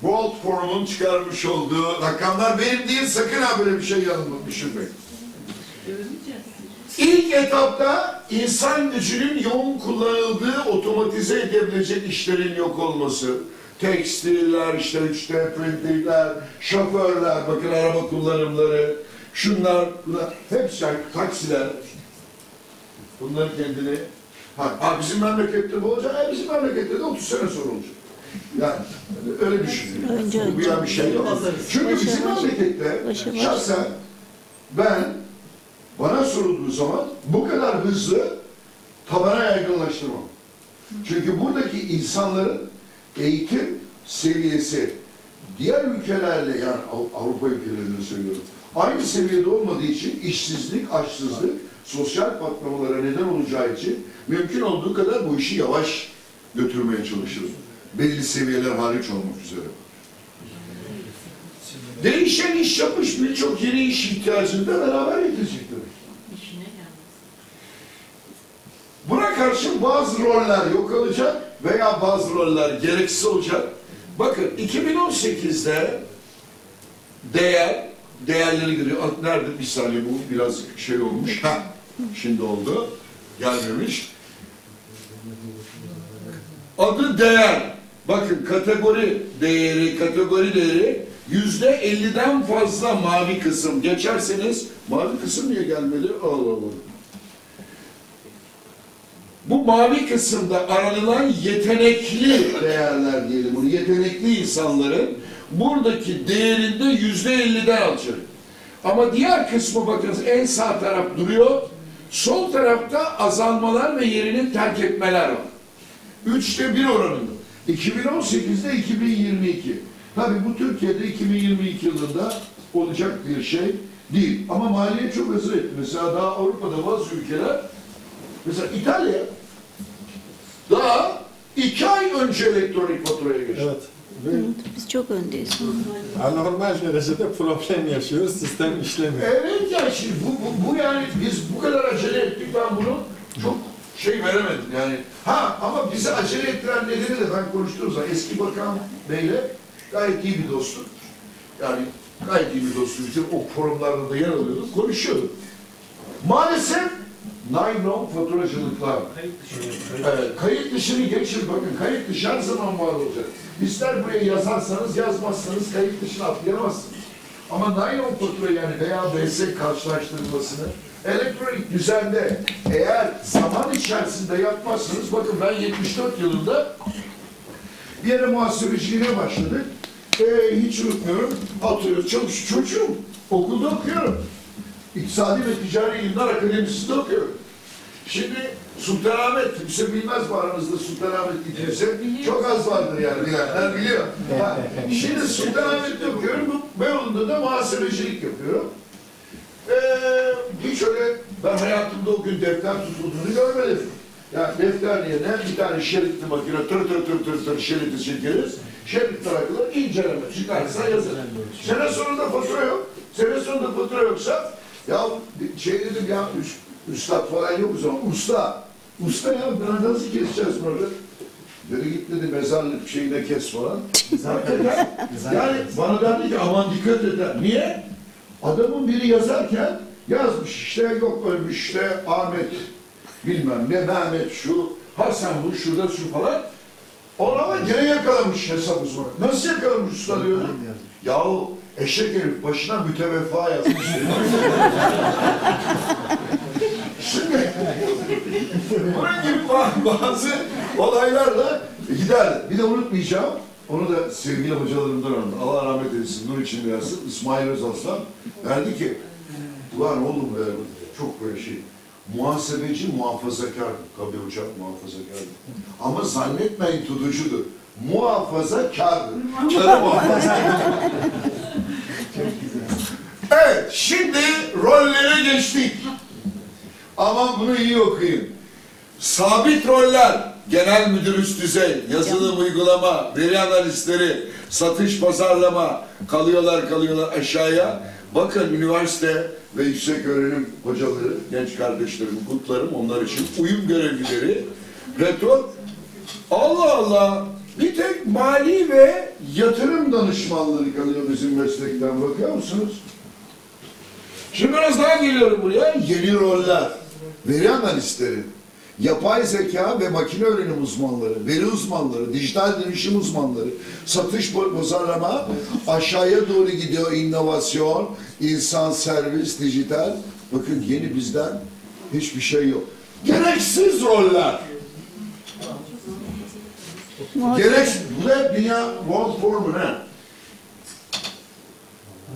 World Forum'un çıkarmış olduğu rakamlar, benim değil, sakın ha böyle bir şey yanılmak, düşünmeyin. İlk etapta insan gücünün yoğun kullanıldığı otomatize edebilecek işlerin yok olması. Tekstiller, işte 3D printingler, şoförler, bakın araba kullanımları, şunlar, bunlar, hepsi taksiler. Bunların kendini... Ha bizim memlekette bu olacak, bizim memlekette de 30 sene sonra olacak. Yani öyle düşünüyorum. Bu ya bir şey yok. Çünkü bizim memlekette şahsen ben... Bana sorulduğu zaman bu kadar hızlı tabana yaygınlaştırmam. Çünkü buradaki insanların eğitim seviyesi diğer ülkelerle, yani Avrupa ülkelerini söylüyorum, Aynı seviyede olmadığı için işsizlik, açsızlık, sosyal patlamalara neden olacağı için mümkün olduğu kadar bu işi yavaş götürmeye çalışırız. Belli seviyeler hariç olmak üzere. Değişen iş yapmış birçok yeni iş ihtiyacında beraber yetecekler. Buna karşı bazı roller yok olacak veya bazı roller gereksiz olacak. Bakın 2018'de değerleri giriyor. Nerede bir saniye, bu biraz şey olmuş. Ha, şimdi oldu. Gelmemiş. Adı değer. Bakın kategori değeri %50'den fazla mavi kısım. Geçerseniz mavi kısım niye gelmedi? Allah Allah. Bu mavi kısımda aranılan yetenekli değerler diyelim. Bunu yetenekli insanların buradaki değerinde %50'den alacak. Ama diğer kısmı bakınız en sağ taraf duruyor. Sol tarafta azalmalar ve yerini terk etmeler var. 3'te 1 oranında. 2018'de 2022. Tabii bu Türkiye'de 2022 yılında olacak bir şey değil. Ama maliye çok hızlı etti. Mesela daha Avrupa'da bazı ülkeler, mesela İtalya daha 2 ay önce elektronik faturaya geçti. Evet. Evet, biz çok öndeyiz. Normal derecede problem yaşıyoruz, sistem işlemiyor. Evet ya, şimdi bu yani biz bu kadar acele ettik, ben bunu çok şey veremedim yani. Ha, ama bizi acele ettiren nedeni de ben konuştuğum zaman eski bakan beyle gayet iyi bir dostum. Yani gayet iyi bir dostum. Bizim o forumlarda da yer alıyorduk, konuşuyorduk. Maalesef nylon faturacılıklar. Kayıt dışını geçin, bakın kayıt dışı her zaman var olacak. İster buraya yazarsanız, yazmazsanız kayıt dışına atlayamazsınız. Ama nylon fatura yani veya BS karşılaştırılmasını elektronik düzende eğer zaman içerisinde yapmazsanız, bakın ben 74 yılında bir yere muhasebeciyle başladık. Hiç unutmuyorum, atıyoruz, çocuğum okulda okuyorum. İktisadi ve Ticari İlimler Akademisi'nde okuyorum. Şimdi Sultanahmet, kimse bilmez bu aranızda Sultanahmet'i kimse, çok az vardır yani, bilenler biliyor. Ha, şimdi Sultanahmet'te okuyorum, Beyoğlu'nda da muhasebecilik yapıyorum. Hiç öyle, ben hayatımda o gün defter tutulduğunu görmedim. Yani defter yerine bir tane şeritli makine, tır tır şeriti çekeriz, şerit tarafından inceleme çıkarsa yazılır. Sene sonunda fatura yok, sene sonunda fatura yoksa, ya şey dedim ya, üstad falan yok o zaman, usta ya ben nasıl keseceğiz böyle? Dedi git dedi mezarlık şeyine kes falan. Yani bana derdi ki aman dikkat eder. Niye? Adamın biri yazarken yazmış işte yok ölmüş işte Ahmet bilmem ne Mehmet şu, Hasan bu şurada şu falan. Ona gene yakalamış hesabı sonra. Nasıl yakalamış usta diyorum. Yahu eşek herif başına müteveffa yazmış. Şimdi bunun gibi bazı olaylarla gider. Bir de unutmayacağım, onu da sevgili hocalarımdan aldım. Allah rahmet eylesin, nur içinde yatsın. İsmail Özaslan derdi ki, ulan oğlum be, çok böyle şey. Muhasebeci muhafazakar, tabii hocam muhafazakardır. Ama zannetmeyin tutucudur. Muhafazakardır. Karı muhafazakardır. Evet, şimdi rollere geçtik. Aman bunu iyi okuyun. Sabit roller, genel müdür üst düzey, yazılım uygulama, veri analistleri, satış pazarlama, kalıyorlar aşağıya. Bakın üniversite ve yüksek öğrenim hocaları, genç kardeşlerim, kutlarım, onlar için uyum görevlileri, retro, Allah Allah, bir tek mali ve yatırım danışmanları kalıyor bizim meslekten, bakıyor musunuz? Şimdi biraz daha geliyorum buraya, yeni roller. Veri analistleri, yapay zeka ve makine öğrenim uzmanları, veri uzmanları, dijital dönüşüm uzmanları, satış pazarlama, aşağıya doğru gidiyor inovasyon, insan, servis, dijital. Bakın yeni bizden hiçbir şey yok. Gereksiz roller. Bu da dünya World Forum ha.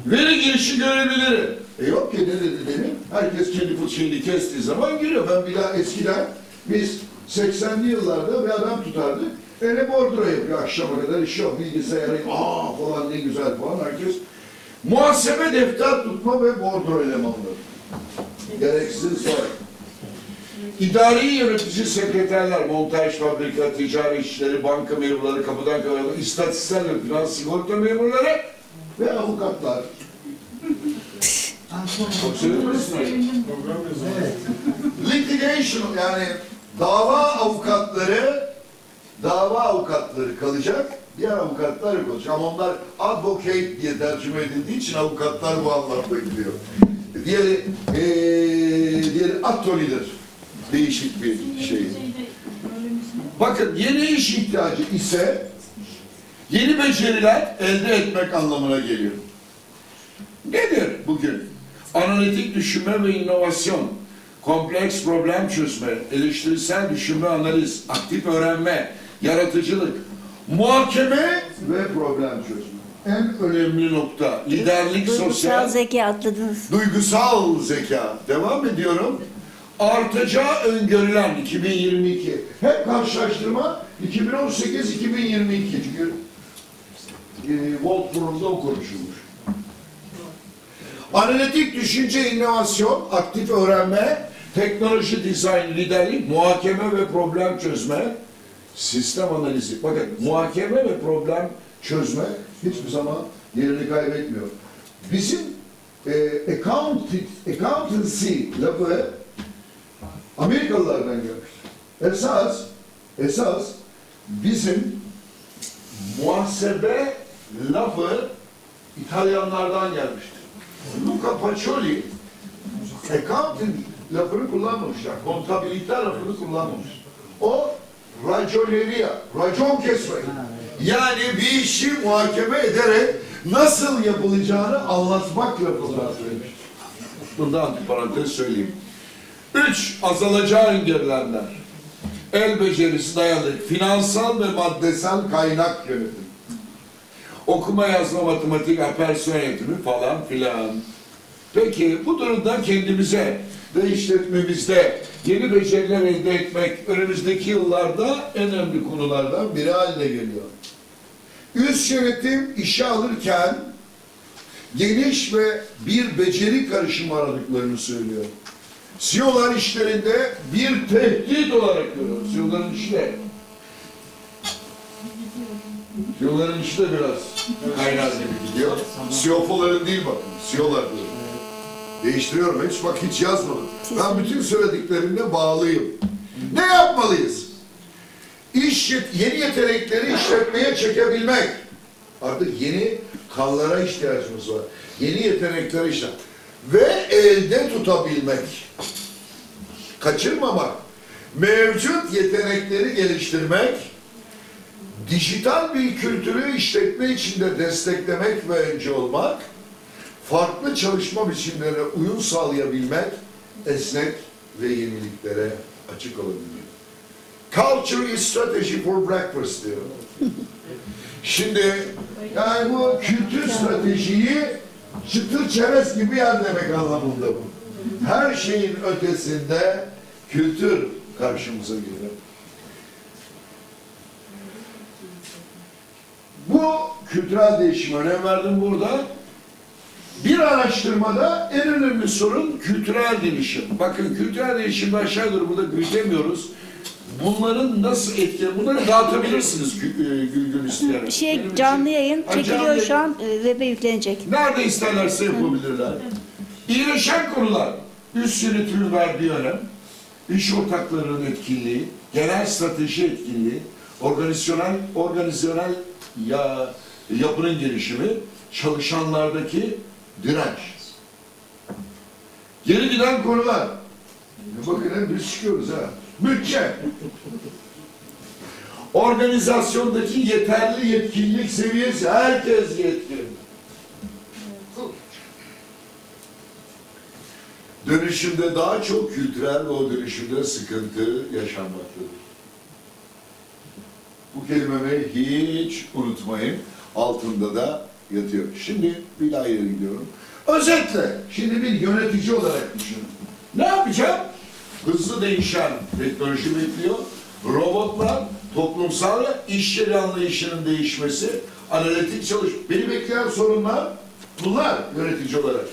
Veri girişi görebilirim. Yok ki ne dedi demin, herkes kendi fıçığını kestiği zaman giriyor. Ben bir daha eskiden, biz 80'li yıllarda bir adam tutardık, ele bordura yapıyor akşama kadar, iş yok, bilgisayara, aa falan ne güzel falan, herkes Muhasebe, defter tutma ve bordro elemanları. Gereksiz soru. İdari yönetici, sekreterler, montaj, fabrika, ticari işleri, banka memurları, kapıdan kalan istatistikler ve finans sigorta memurları ve avukatlar. Litigation, yani dava avukatları kalacak, diğer avukatlar yok olacak. Ama onlar advocate diye tercüme edildiği için avukatlar bu anlamda gidiyor. Diğeri, atölyedir. Değişik bir şey. Bakın, yeni iş ihtiyacı ise yeni beceriler elde etmek anlamına geliyor. Nedir bugün? Analitik düşünme ve inovasyon, kompleks problem çözme, eleştirisel düşünme, analiz, aktif öğrenme, yaratıcılık, muhakeme ve problem çözme. En önemli nokta liderlik, duygusal zeka atladınız. Duygusal zeka. Devam ediyorum. Artacağı öngörülen 2022. Hep karşılaştırma 2018-2022. Çünkü Wolfsburg'da o konuşulmuş. Analitik düşünce, inovasyon, aktif öğrenme, teknoloji, dizayn, liderlik, muhakeme ve problem çözme, sistem analizi. Bakın, muhakeme ve problem çözme hiçbir zaman yerini kaybetmiyor. Bizim accountancy lafı Amerikalılardan gelmiştir. Esas bizim muhasebe lafı İtalyanlardan gelmiştir. Luca Pacioli accounting lafını kullanmamışlar. Kontabilite lafını kullanmamış. O racon kesme. Yani bir işi muhakeme ederek nasıl yapılacağını anlatmak lafından söylemiştir. Bundan bir parantez söyleyeyim. 3. Azalacağı engellenler. El becerisi, dayanık, finansal ve maddesel kaynak yönetimi. Okuma, yazma, matematik, personel yönetimi falan filan. Peki bu durumda kendimize ve işletmemizde yeni beceriler elde etmek önümüzdeki yıllarda en önemli konulardan biri haline geliyor. Üst yönetim işe alırken geniş ve bir beceri karışımı aradıklarını söylüyor. CEO'lar işlerinde bir tehdit olarak görüyoruz. CEO'ların işi de biraz kaynar gibi gidiyor. CEO'ların değil bak, CEO'lar diyor. Değiştiriyorum, hiç yazmadım. Ben bütün söylediklerimle bağlıyım. Ne yapmalıyız? Yeni yetenekleri işletmeye çekebilmek. Artık yeni kanlara ihtiyacımız var. Yeni yetenekleri işletmek. Ve elde tutabilmek, kaçırmamak, mevcut yetenekleri geliştirmek, dijital bir kültürü işletme içinde desteklemek ve önce olmak, farklı çalışma biçimlerine uyum sağlayabilmek, esnek ve yeniliklere açık olabilmek. Culture is strategy for breakfast diyor. Şimdi yani bu kültür stratejiyi çıtır çerez gibi yer demek anlamında bu. Her şeyin ötesinde kültür karşımıza geliyor. Bu kültürel değişime önem verdim burada. Bir araştırmada en önemli sorun kültürel değişim. Bakın, kültürel değişimde aşağı yukarı burada büyütemiyoruz. Bunların nasıl etkileri? Bunları dağıtabilirsiniz Gülgün isteyen. Bir şey, canlı yayın çekiliyor şu an, web'e yüklenecek. Nerede isterlerse yapabilirler. İyileşen konular: üst yönetimin verdiği önem, iş ortaklarının etkinliği, genel strateji etkinliği, organizasyonel yapının gelişimi, çalışanlardaki direnç. Geri giden konular. Bakın, hep biz çıkıyoruz ha. Bütçe, organizasyondaki yeterli yetkinlik seviyesi, herkes yetkin. Dönüşümde daha çok kültürel ve o dönüşümde sıkıntı yaşanmaktadır. Bu kelimeyi hiç unutmayın, altında da yatıyor. Şimdi bir daha yere gidiyorum. Özetle, şimdi bir yönetici olarak düşünün. Ne yapacağım? Hızlı değişen teknoloji bekliyor, robotlar, toplumsal iş yeri anlayışının değişmesi, analitik çalışma. Beni bekleyen sorunlar Bunlar yönetici olarak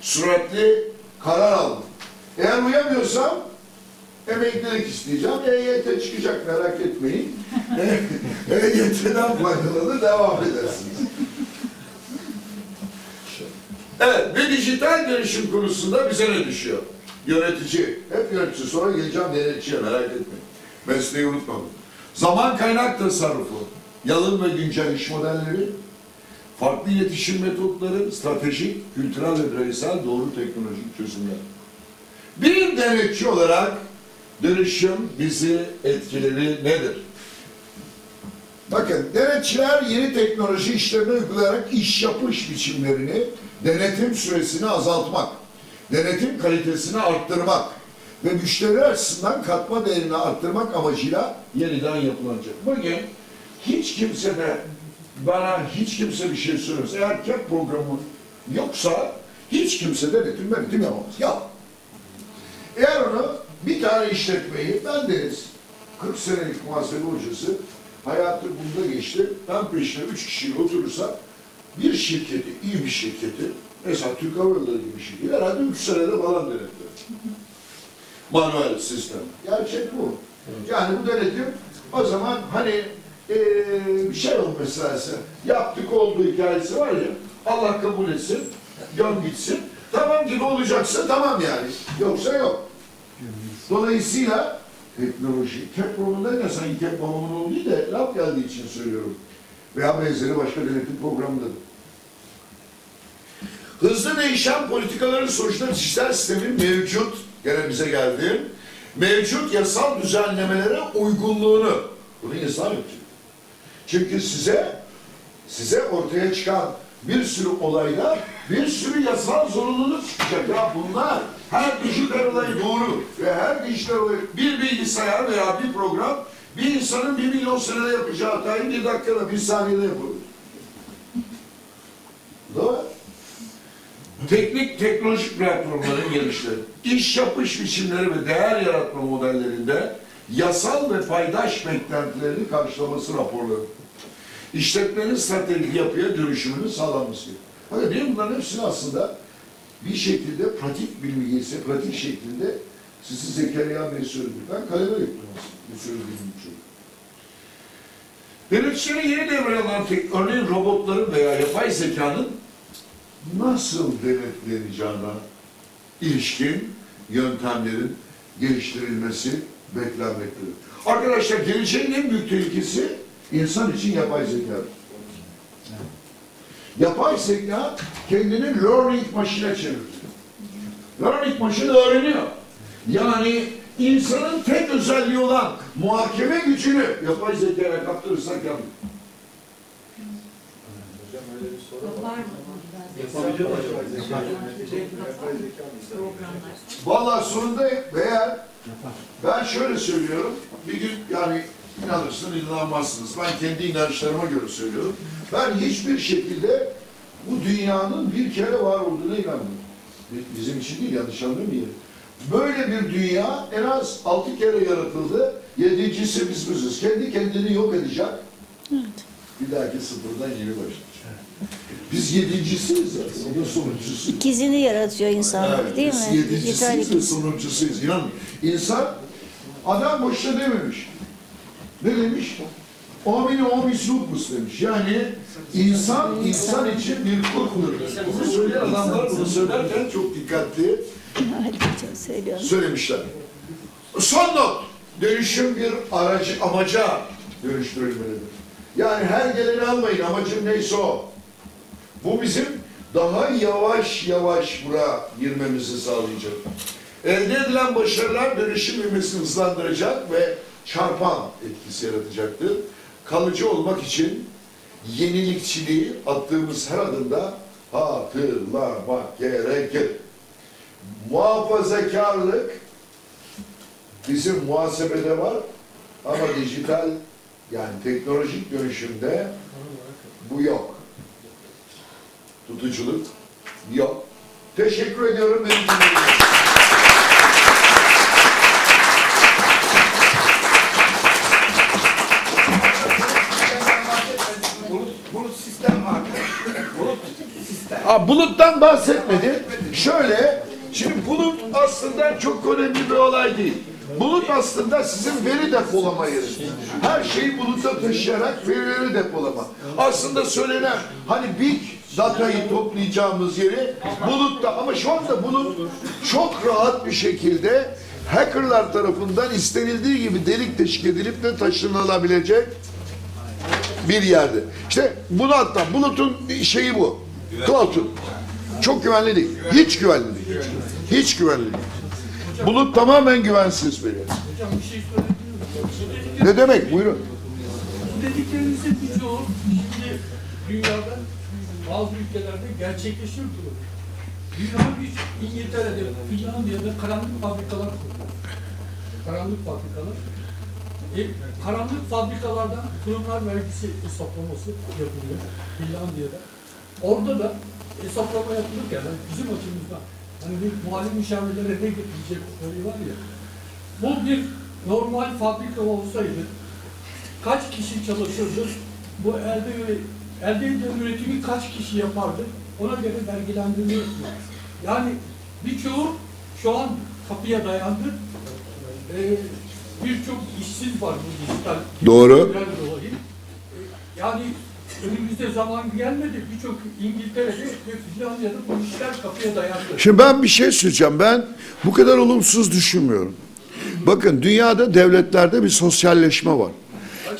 süratli karar aldım. Eğer uyamıyorsam emeklilik isteyeceğim. EYT çıkacak, merak etmeyin. EYT'den faydalanır, devam edersiniz. Evet, ve dijital dönüşüm konusunda bize ne düşüyor? Yönetici, hep yönetici. Sonra geleceğim denetçiye, merak etmeyin. Mesleği unutmadım. Zaman kaynak tasarrufu, yalın ve güncel iş modelleri, farklı iletişim metotları, stratejik, kültürel ve bireysel doğru teknolojik çözümler. Bir denetçi olarak dönüşüm bizi etkileri nedir? Bakın, denetçiler yeni teknoloji işlerini uygulayarak iş yapış biçimlerini, denetim süresini azaltmak, denetim kalitesini arttırmak ve müşteri açısından katma değerini arttırmak amacıyla yeniden yapılacak. Bugün hiç kimse de bana bir şey söylüyorsa, eğer KEP programı yoksa hiç kimse denetim yapamaz. Ya. Eğer onu bir tane işletmeyi, ben deriz 40 senelik muhasebe hocası, hayatı bunda geçti, ben peşine 3 kişiyle oturursa bir şirketi, iyi bir şirketi, mesela Türk Hava Yolları gibi bir şirketi, herhalde 3 senede falan denetler. Manuel sistem. Gerçek bu. Yani bu denetim, o zaman hani bir şey olmuş meselesi, yaptık oldu hikayesi var ya, Allah kabul etsin, göm gitsin, tamam gibi olacaksa tamam yani, yoksa yok. Dolayısıyla teknoloji, KEPROM'un ne sanki KEPROM'un olduğu da laf geldiği için söylüyorum. Veya benzeri başka denetim programıdır. Hızlı değişen politikaların sonucunda kişisel sistemin mevcut, gene bize geldi, mevcut yasal düzenlemelere uygunluğunu, bunu insan yapacak. Çünkü size ortaya çıkan bir sürü olaylar, bir sürü yasal zorunluluk çıkacak. Ya bunlar her dijital olay doğru ve her dijital olay bir bilgisayar veya bir program bir insanın 1 milyon senede yapacağı hatayı 1 dakikada, 1 saniyede yapabilir. Doğru. Teknik, teknolojik platformların gelişleri, iş yapış biçimleri ve değer yaratma modellerinde yasal ve paydaş beklentilerini karşılaması raporları. İşletmenin stratejik yapıya dönüşümünü sağlaması. Hani benim bunların hepsini aslında bir şekilde pratik bilgisi, pratik şeklinde sizi Zekeriya Bey söylediğinden kaleme yaptırması. Bu söylediğim için. Denetçilerin yeni devralan örneğin robotların veya yapay zekanın nasıl denetleneceğine ilişkin yöntemlerin geliştirilmesi beklenmektedir. Arkadaşlar, geleceğin en büyük tehlikesi insan için yapay zeka. Yapay zeka kendini learning machine'e çevirdi. Learning machine öğreniyor. Yani insanın tek özelliği olan muhakeme gücünü yapay zekaya kaptırırsak yandık. Hocam öyle bir soru var mı? Yapabiliyor mu acaba zeka? Valla sonunda eğer ben şöyle söylüyorum, bir gün yani inanırsınız, inanmazsınız. Ben kendi inançlarıma göre söylüyorum. Ben hiçbir şekilde bu dünyanın bir kere var olduğuna inanmıyorum. Bizim için değil, yanlış anlamayın. Böyle bir dünya en az 6 kere yaratıldı. 7.'si biz biziz. Kendi kendini yok edecek. Evet. Bir dahaki sıfırdan yeni başlayacak. Biz 7.'siyiz zaten. O da sonuncusuyuz. İkizini yaratıyor insanlık, evet, değil mi? 7.'siyiz ve sonuncusuyuz. İnanın. İnsan, adam boşuna dememiş. Ne demiş? O mislukmus demiş. Yani insan için bir kuldur. Bunu söyleyen adamlar bunu söylerken çok dikkatli söylemişler. Son not. Dönüşüm bir aracı, amaca dönüştürülmelidir. Yani her geleni almayın. Amacım neyse o. Bu bizim daha yavaş yavaş buraya girmemizi sağlayacak. Elde edilen başarılar dönüşüm ivmesini hızlandıracak ve çarpan etkisi yaratacaktır. Kalıcı olmak için yenilikçiliği attığımız her adımda hatırlamak gerekir. Muhafazakarlık bizim muhasebede var ama dijital, yani teknolojik dönüşümde bu yok. Tutuculuk yok. Teşekkür ediyorum. Benim için. Ha, buluttan bahsetmedi. Şöyle, şimdi bulut aslında çok önemli bir olay değil. Bulut aslında sizin veri depolama yeri. Her şeyi buluta taşıyarak verileri depolama. Aslında söylenen hani big datayı toplayacağımız yeri bulutta, ama şu anda bulut çok rahat bir şekilde hackerlar tarafından istenildiği gibi delik deşik edilip de taşınılabilecek bir yerde. İşte bunu, hatta bulutun şeyi bu. Cloud'un. Çok güvenli değil. Hiç güvenli değil. Hiç güvenli değil. Bulut tamamen güvensiz bir yer. Hocam bir şey söyleyebilir miyim? Ne demek? Buyurun. Dediklerinizin birçoğu şimdi dünyada bazı ülkelerde gerçekleşiyor durum. Dünyada bir İngiltere'de, Finlandiya'da karanlık fabrikalar kuruluyor. Karanlık fabrikalar. Karanlık fabrikalardan kurumlar vergisi hesaplaması yapılıyor Finlandiya'da. Orada da hesaplama yapılırken yani bizim açımızdan hani bir mali müşavirlere ne getirecek olayı var ya, bu bir normal fabrika olsaydı kaç kişi çalışırdı, bu elde edilen üretimi kaç kişi yapardı, ona göre vergilendiriliyor. Yani birçoğu şu an kapıya dayandı. Birçok işsiz var bu dijital. Doğru. Yani önümüzde zaman gelmedi. Birçok İngiltere'de ve Finlandiya'da bu işler kapıya dayandı. Şimdi ben bir şey söyleyeceğim. Ben bu kadar olumsuz düşünmüyorum. Bakın, dünyada devletlerde bir sosyalleşme var.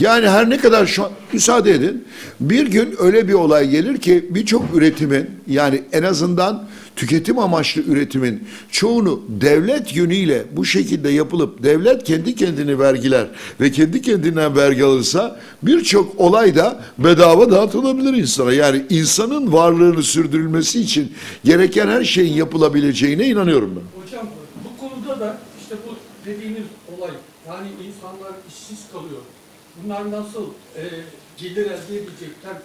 Yani her ne kadar şu an, müsaade edin, bir gün öyle bir olay gelir ki birçok üretimin, yani en azından tüketim amaçlı üretimin çoğunu devlet yönüyle bu şekilde yapılıp devlet kendi kendini vergiler ve kendi kendinden vergi alırsa birçok olay da bedava dağıtılabilir insana. Yani insanın varlığını sürdürülmesi için gereken her şeyin yapılabileceğine inanıyorum ben. Hocam bu konuda da işte bu dediğiniz olay, yani insanlar işsiz kalıyor. Bunlar nasıl gelir elde edecekler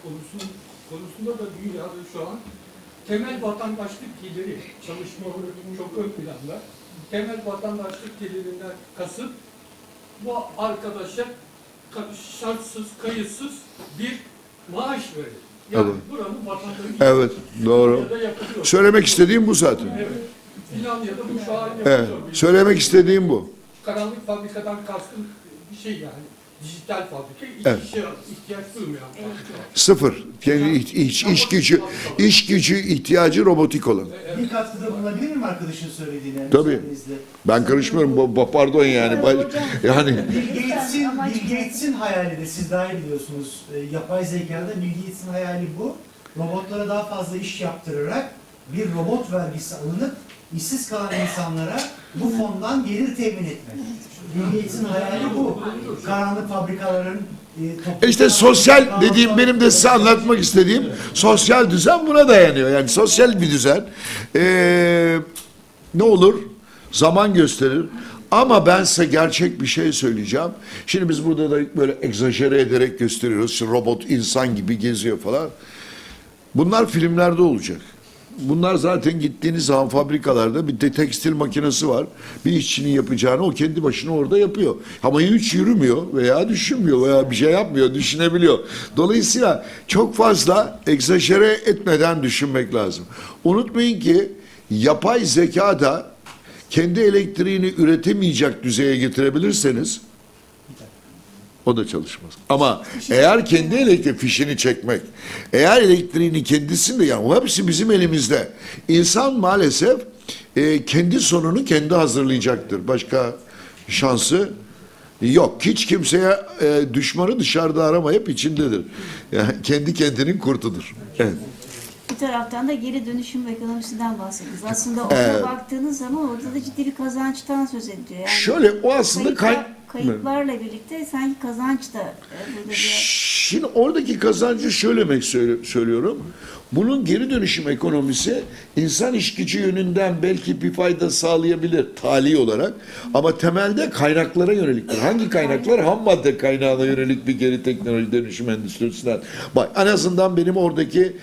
konusunda da dünyada şu an temel vatandaşlık geliri, çalışma çok ön planda. Temel vatandaşlık gelirinden kasıt, bu arkadaşa şartsız, kayıtsız bir maaş verir. Yani evet, buranın vatandaşı. Evet, doğru. Söylemek istediğim bu zaten. Evet. Finlandiya'da bu şu an yapılıyor. Evet. Söylemek istediğim bu. Karanlık fabrikadan kastım bir şey yani. Dijital fabrika, iş, evet, işe ihtiyaç duymuyor. Sıfır. Yani iş gücü ihtiyacı robotik olan. Bir katkıda bulunabilir mi arkadaşın söylediğine? Tabii. Ben karışmıyorum. Pardon yani. Yani. Bill Gates'in hayali de, siz daha iyi biliyorsunuz. Yapay zekada Bill Gates'in hayali bu. Robotlara daha fazla iş yaptırarak bir robot vergisi alınıp işsiz kalan insanlara bu fondan gelir temin etmek. Milliyet'in hayali bu. Karanlık fabrikaların işte sosyal dediğim, benim de size anlatmak istediğim sosyal düzen buna dayanıyor. Yani sosyal bir düzen. Ne olur? Zaman gösterir. Ama ben size gerçek bir şey söyleyeceğim. Şimdi biz burada da böyle egzajere ederek gösteriyoruz. Şu robot insan gibi geziyor falan. Bunlar filmlerde olacak. Bunlar zaten gittiğiniz zaman fabrikalarda bir de tekstil makinesi var. Bir işçinin yapacağını o kendi başına orada yapıyor. Ama hiç yürümüyor veya düşünmüyor veya bir şey yapmıyor, düşünebiliyor. Dolayısıyla çok fazla egzajere etmeden düşünmek lazım. Unutmayın ki yapay zeka da kendi elektriğini üretemeyecek düzeye getirebilirseniz o da çalışmaz. Ama eğer kendi elektrik fişini çekmek, eğer elektriğini kendisinde, yani hepsi bizim elimizde. İnsan maalesef kendi sonunu kendi hazırlayacaktır. Başka şansı yok. Hiç kimseye düşmanı dışarıda aramayıp içindedir. Yani kendi kendinin kurtudur. Evet. Bir taraftan da geri dönüşüm ekonomisinden bahsediyoruz. Aslında orada baktığınız zaman orada da ciddi bir kazançtan söz ediliyor. Yani şöyle, o aslında kayıplarla birlikte sanki kazanç da burada. Şimdi oradaki kazancı şöyle demek söylüyorum. Bunun geri dönüşüm ekonomisi insan iş gücü yönünden belki bir fayda sağlayabilir tali olarak, ama temelde kaynaklara yöneliktir. Hangi kaynaklar? Ham madde kaynağına yönelik bir geri teknoloji dönüşüm endüstrisinden. Bak, en azından benim oradaki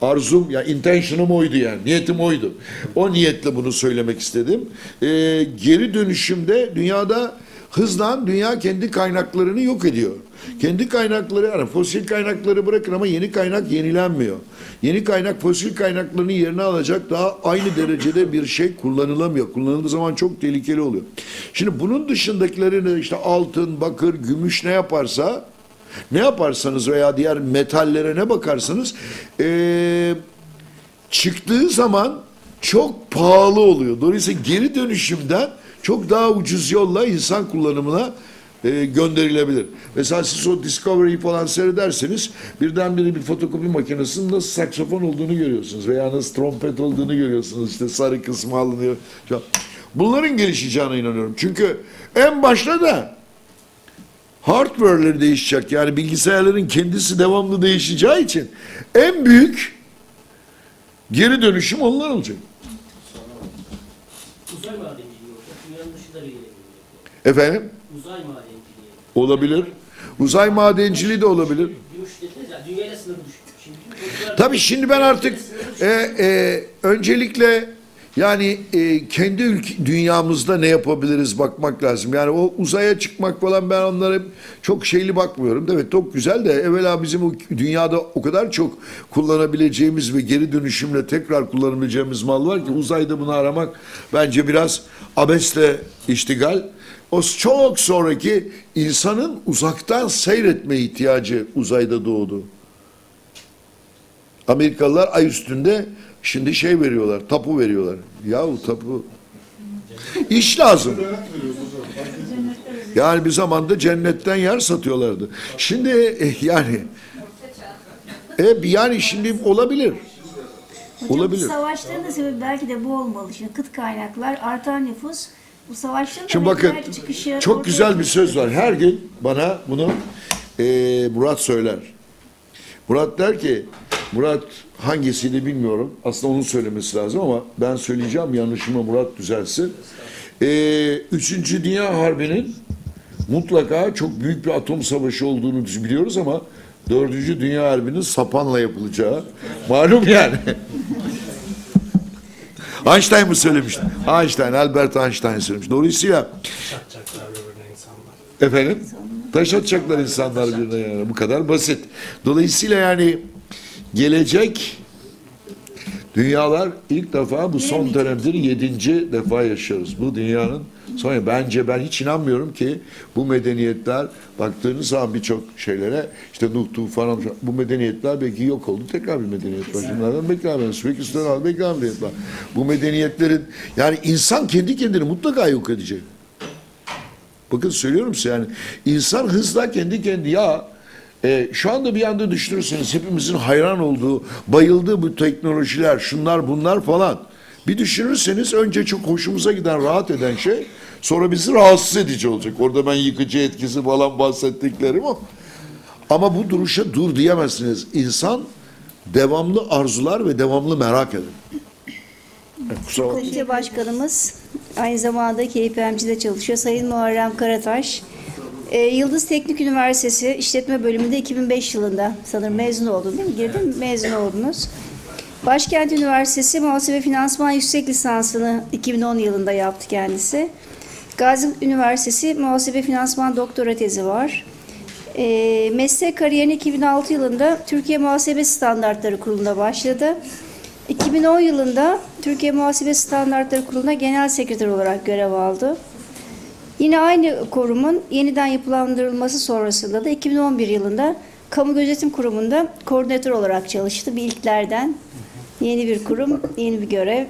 arzum, ya intention'um oydu yani. Niyetim oydu. O niyetle bunu söylemek istedim. Geri dönüşümde dünyada Hızla dünya kendi kaynaklarını yok ediyor. Kendi kaynakları, yani fosil kaynakları bırakın ama yeni kaynak yenilenmiyor. Yeni kaynak fosil kaynaklarının yerine alacak daha aynı derecede bir şey kullanılamıyor. Kullanıldığı zaman çok tehlikeli oluyor. Şimdi bunun dışındakilerini işte altın, bakır, gümüş ne yaparsa, ne yaparsanız veya diğer metallere ne bakarsanız çıktığı zaman çok pahalı oluyor. Dolayısıyla geri dönüşümden çok daha ucuz yolla insan kullanımına gönderilebilir. Mesela siz o Discovery'i falan seyrederseniz birdenbire bir fotokopi makinesinin nasıl saksafon olduğunu görüyorsunuz veya nasıl trompet olduğunu görüyorsunuz. İşte sarı kısmı alınıyor. Bunların gelişeceğine inanıyorum. Çünkü en başta da hardware'leri değişecek. Yani bilgisayarların kendisi devamlı değişeceği için en büyük geri dönüşüm onlar olacak. Uzay madenciliği olacak. Dünyanın dışında bir yere. Efendim? Uzay madenciliği. Olabilir. Uzay madenciliği de olabilir. Dünyaya sınırı düştü. Tabii şimdi ben artık öncelikle yani kendi dünyamızda ne yapabiliriz bakmak lazım. Yani o uzaya çıkmak falan ben onlara çok şeyli bakmıyorum. Evet çok güzel de evvela bizim o dünyada o kadar çok kullanabileceğimiz ve geri dönüşümle tekrar kullanabileceğimiz mal var ki uzayda bunu aramak bence biraz abesle iştigal. O çok sonraki insanın uzaktan seyretme ihtiyacı uzayda doğdu. Amerikalılar ay üstünde şimdi şey veriyorlar, tapu veriyorlar. Yahu tapu. İş lazım. Yani bir zamanda cennetten yer satıyorlardı. Şimdi yani yani şimdi olabilir. Hocam, olabilir. Savaşların da sebebi belki de bu olmalı. Şimdi kıt kaynaklar, artan nüfus. Bu savaşların da şimdi bakın, çok güzel bir söz var. Her gün bana bunu Murat söyler. Murat der ki, Murat hangisini bilmiyorum. Aslında onun söylemesi lazım ama ben söyleyeceğim. Yanlışımı Murat düzelsin. 3. Dünya Harbi'nin mutlaka çok büyük bir atom savaşı olduğunu biliyoruz ama 4. Dünya Harbi'nin sapanla yapılacağı malum yani. Einstein mı söylemişti? Einstein, Albert Einstein söylemiş. Dolayısıyla efendim, taş atacaklar insanlar birine yani. Bu kadar basit. Dolayısıyla yani gelecek dünyalar ilk defa bu son dönemdir 7. defa yaşıyoruz. Bu dünyanın sonu. Bence ben hiç inanmıyorum ki bu medeniyetler baktığınız zaman birçok şeylere işte Nuh Tufanı bu medeniyetler belki yok oldu. Tekrar bir medeniyet var. Bunlardan beklenmez. Sürekli üstüne al beklenmeyecekler. Bu medeniyetlerin yani insan kendi kendini mutlaka yok edecek. Bakın söylüyorum size yani insan hızla kendi kendini şu anda bir anda düşünürseniz hepimizin hayran olduğu, bayıldığı bu teknolojiler, şunlar bunlar falan. Bir düşünürseniz önce çok hoşumuza giden, rahat eden şey sonra bizi rahatsız edici olacak. Orada ben yıkıcı etkisi falan bahsettiklerim o. Ama bu duruşa dur diyemezsiniz. İnsan devamlı arzular ve devamlı merak eder. Komite başkanımız aynı zamanda KPMG'de çalışıyor. Sayın Muharrem Karataş. Yıldız Teknik Üniversitesi İşletme Bölümünde 2005 yılında sanırım mezun oldun değil mi? Girdin, mezun oldunuz. Başkent Üniversitesi Muhasebe Finansman Yüksek Lisansını 2010 yılında yaptı kendisi. Gazi Üniversitesi Muhasebe Finansman Doktora tezi var. Meslek kariyerine 2006 yılında Türkiye Muhasebe Standartları Kurulu'nda başladı. 2010 yılında Türkiye Muhasebe Standartları Kurulu'na Genel Sekreter olarak görev aldı. Yine aynı kurumun yeniden yapılandırılması sonrasında da 2011 yılında Kamu Gözetim Kurumu'nda koordinatör olarak çalıştı. Bir ilklerden yeni bir kurum, yeni bir görev.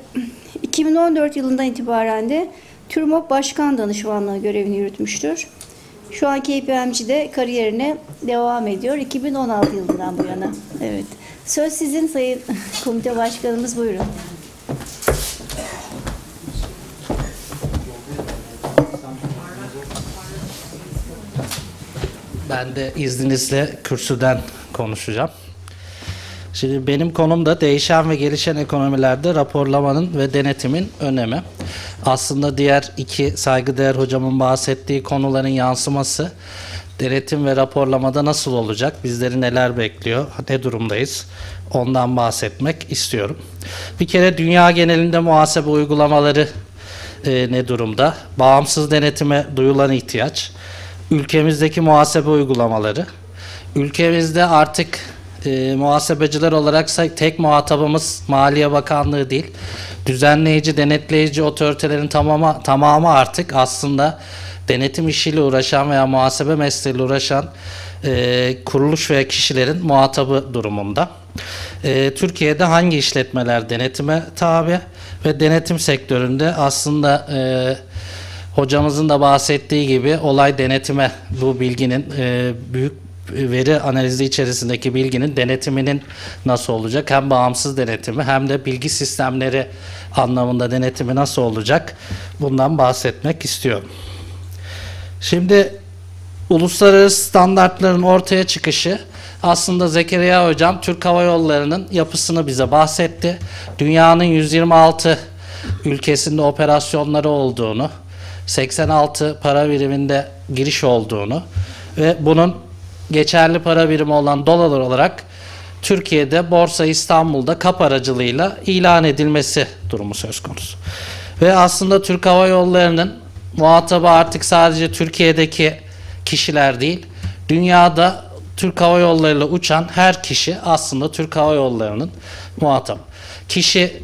2014 yılından itibaren de TÜRMOB Başkan Danışmanlığı görevini yürütmüştür. Şu an KPMG'de kariyerine devam ediyor. 2016 yılından bu yana. Evet. Söz sizin Sayın Komite Başkanımız. Buyurun. Ben de izninizle kürsüden konuşacağım. Şimdi benim konum da değişen ve gelişen ekonomilerde raporlamanın ve denetimin önemi. Aslında diğer iki saygıdeğer hocamın bahsettiği konuların yansıması denetim ve raporlamada nasıl olacak, bizleri neler bekliyor, ne durumdayız ondan bahsetmek istiyorum. Bir kere dünya genelinde muhasebe uygulamaları ne durumda? Bağımsız denetime duyulan ihtiyaç, ülkemizdeki muhasebe uygulamaları, ülkemizde artık muhasebeciler olarak tek muhatabımız Maliye Bakanlığı değil, düzenleyici, denetleyici otoritelerin tamamı artık aslında denetim işiyle uğraşan veya muhasebe mesleğiyle uğraşan kuruluş veya kişilerin muhatabı durumunda. Türkiye'de hangi işletmeler denetime tabi ve denetim sektöründe aslında hocamızın da bahsettiği gibi olay denetime, bu bilginin büyük veri analizi içerisindeki bilginin denetiminin nasıl olacak? Hem bağımsız denetimi hem de bilgi sistemleri anlamında denetimi nasıl olacak? Bundan bahsetmek istiyorum. Şimdi uluslararası standartların ortaya çıkışı, aslında Zekeriya Hocam Türk Hava Yolları'nın yapısını bize bahsetti. Dünyanın 126 ülkesinde operasyonları olduğunu, 86 para biriminde giriş olduğunu ve bunun geçerli para birimi olan dolar olarak Türkiye'de Borsa İstanbul'da KAP aracılığıyla ilan edilmesi durumu söz konusu. Ve aslında Türk Hava Yolları'nın muhatabı artık sadece Türkiye'deki kişiler değil, dünyada Türk Hava Yolları ile uçan her kişi aslında Türk Hava Yolları'nın muhatabı. Kişi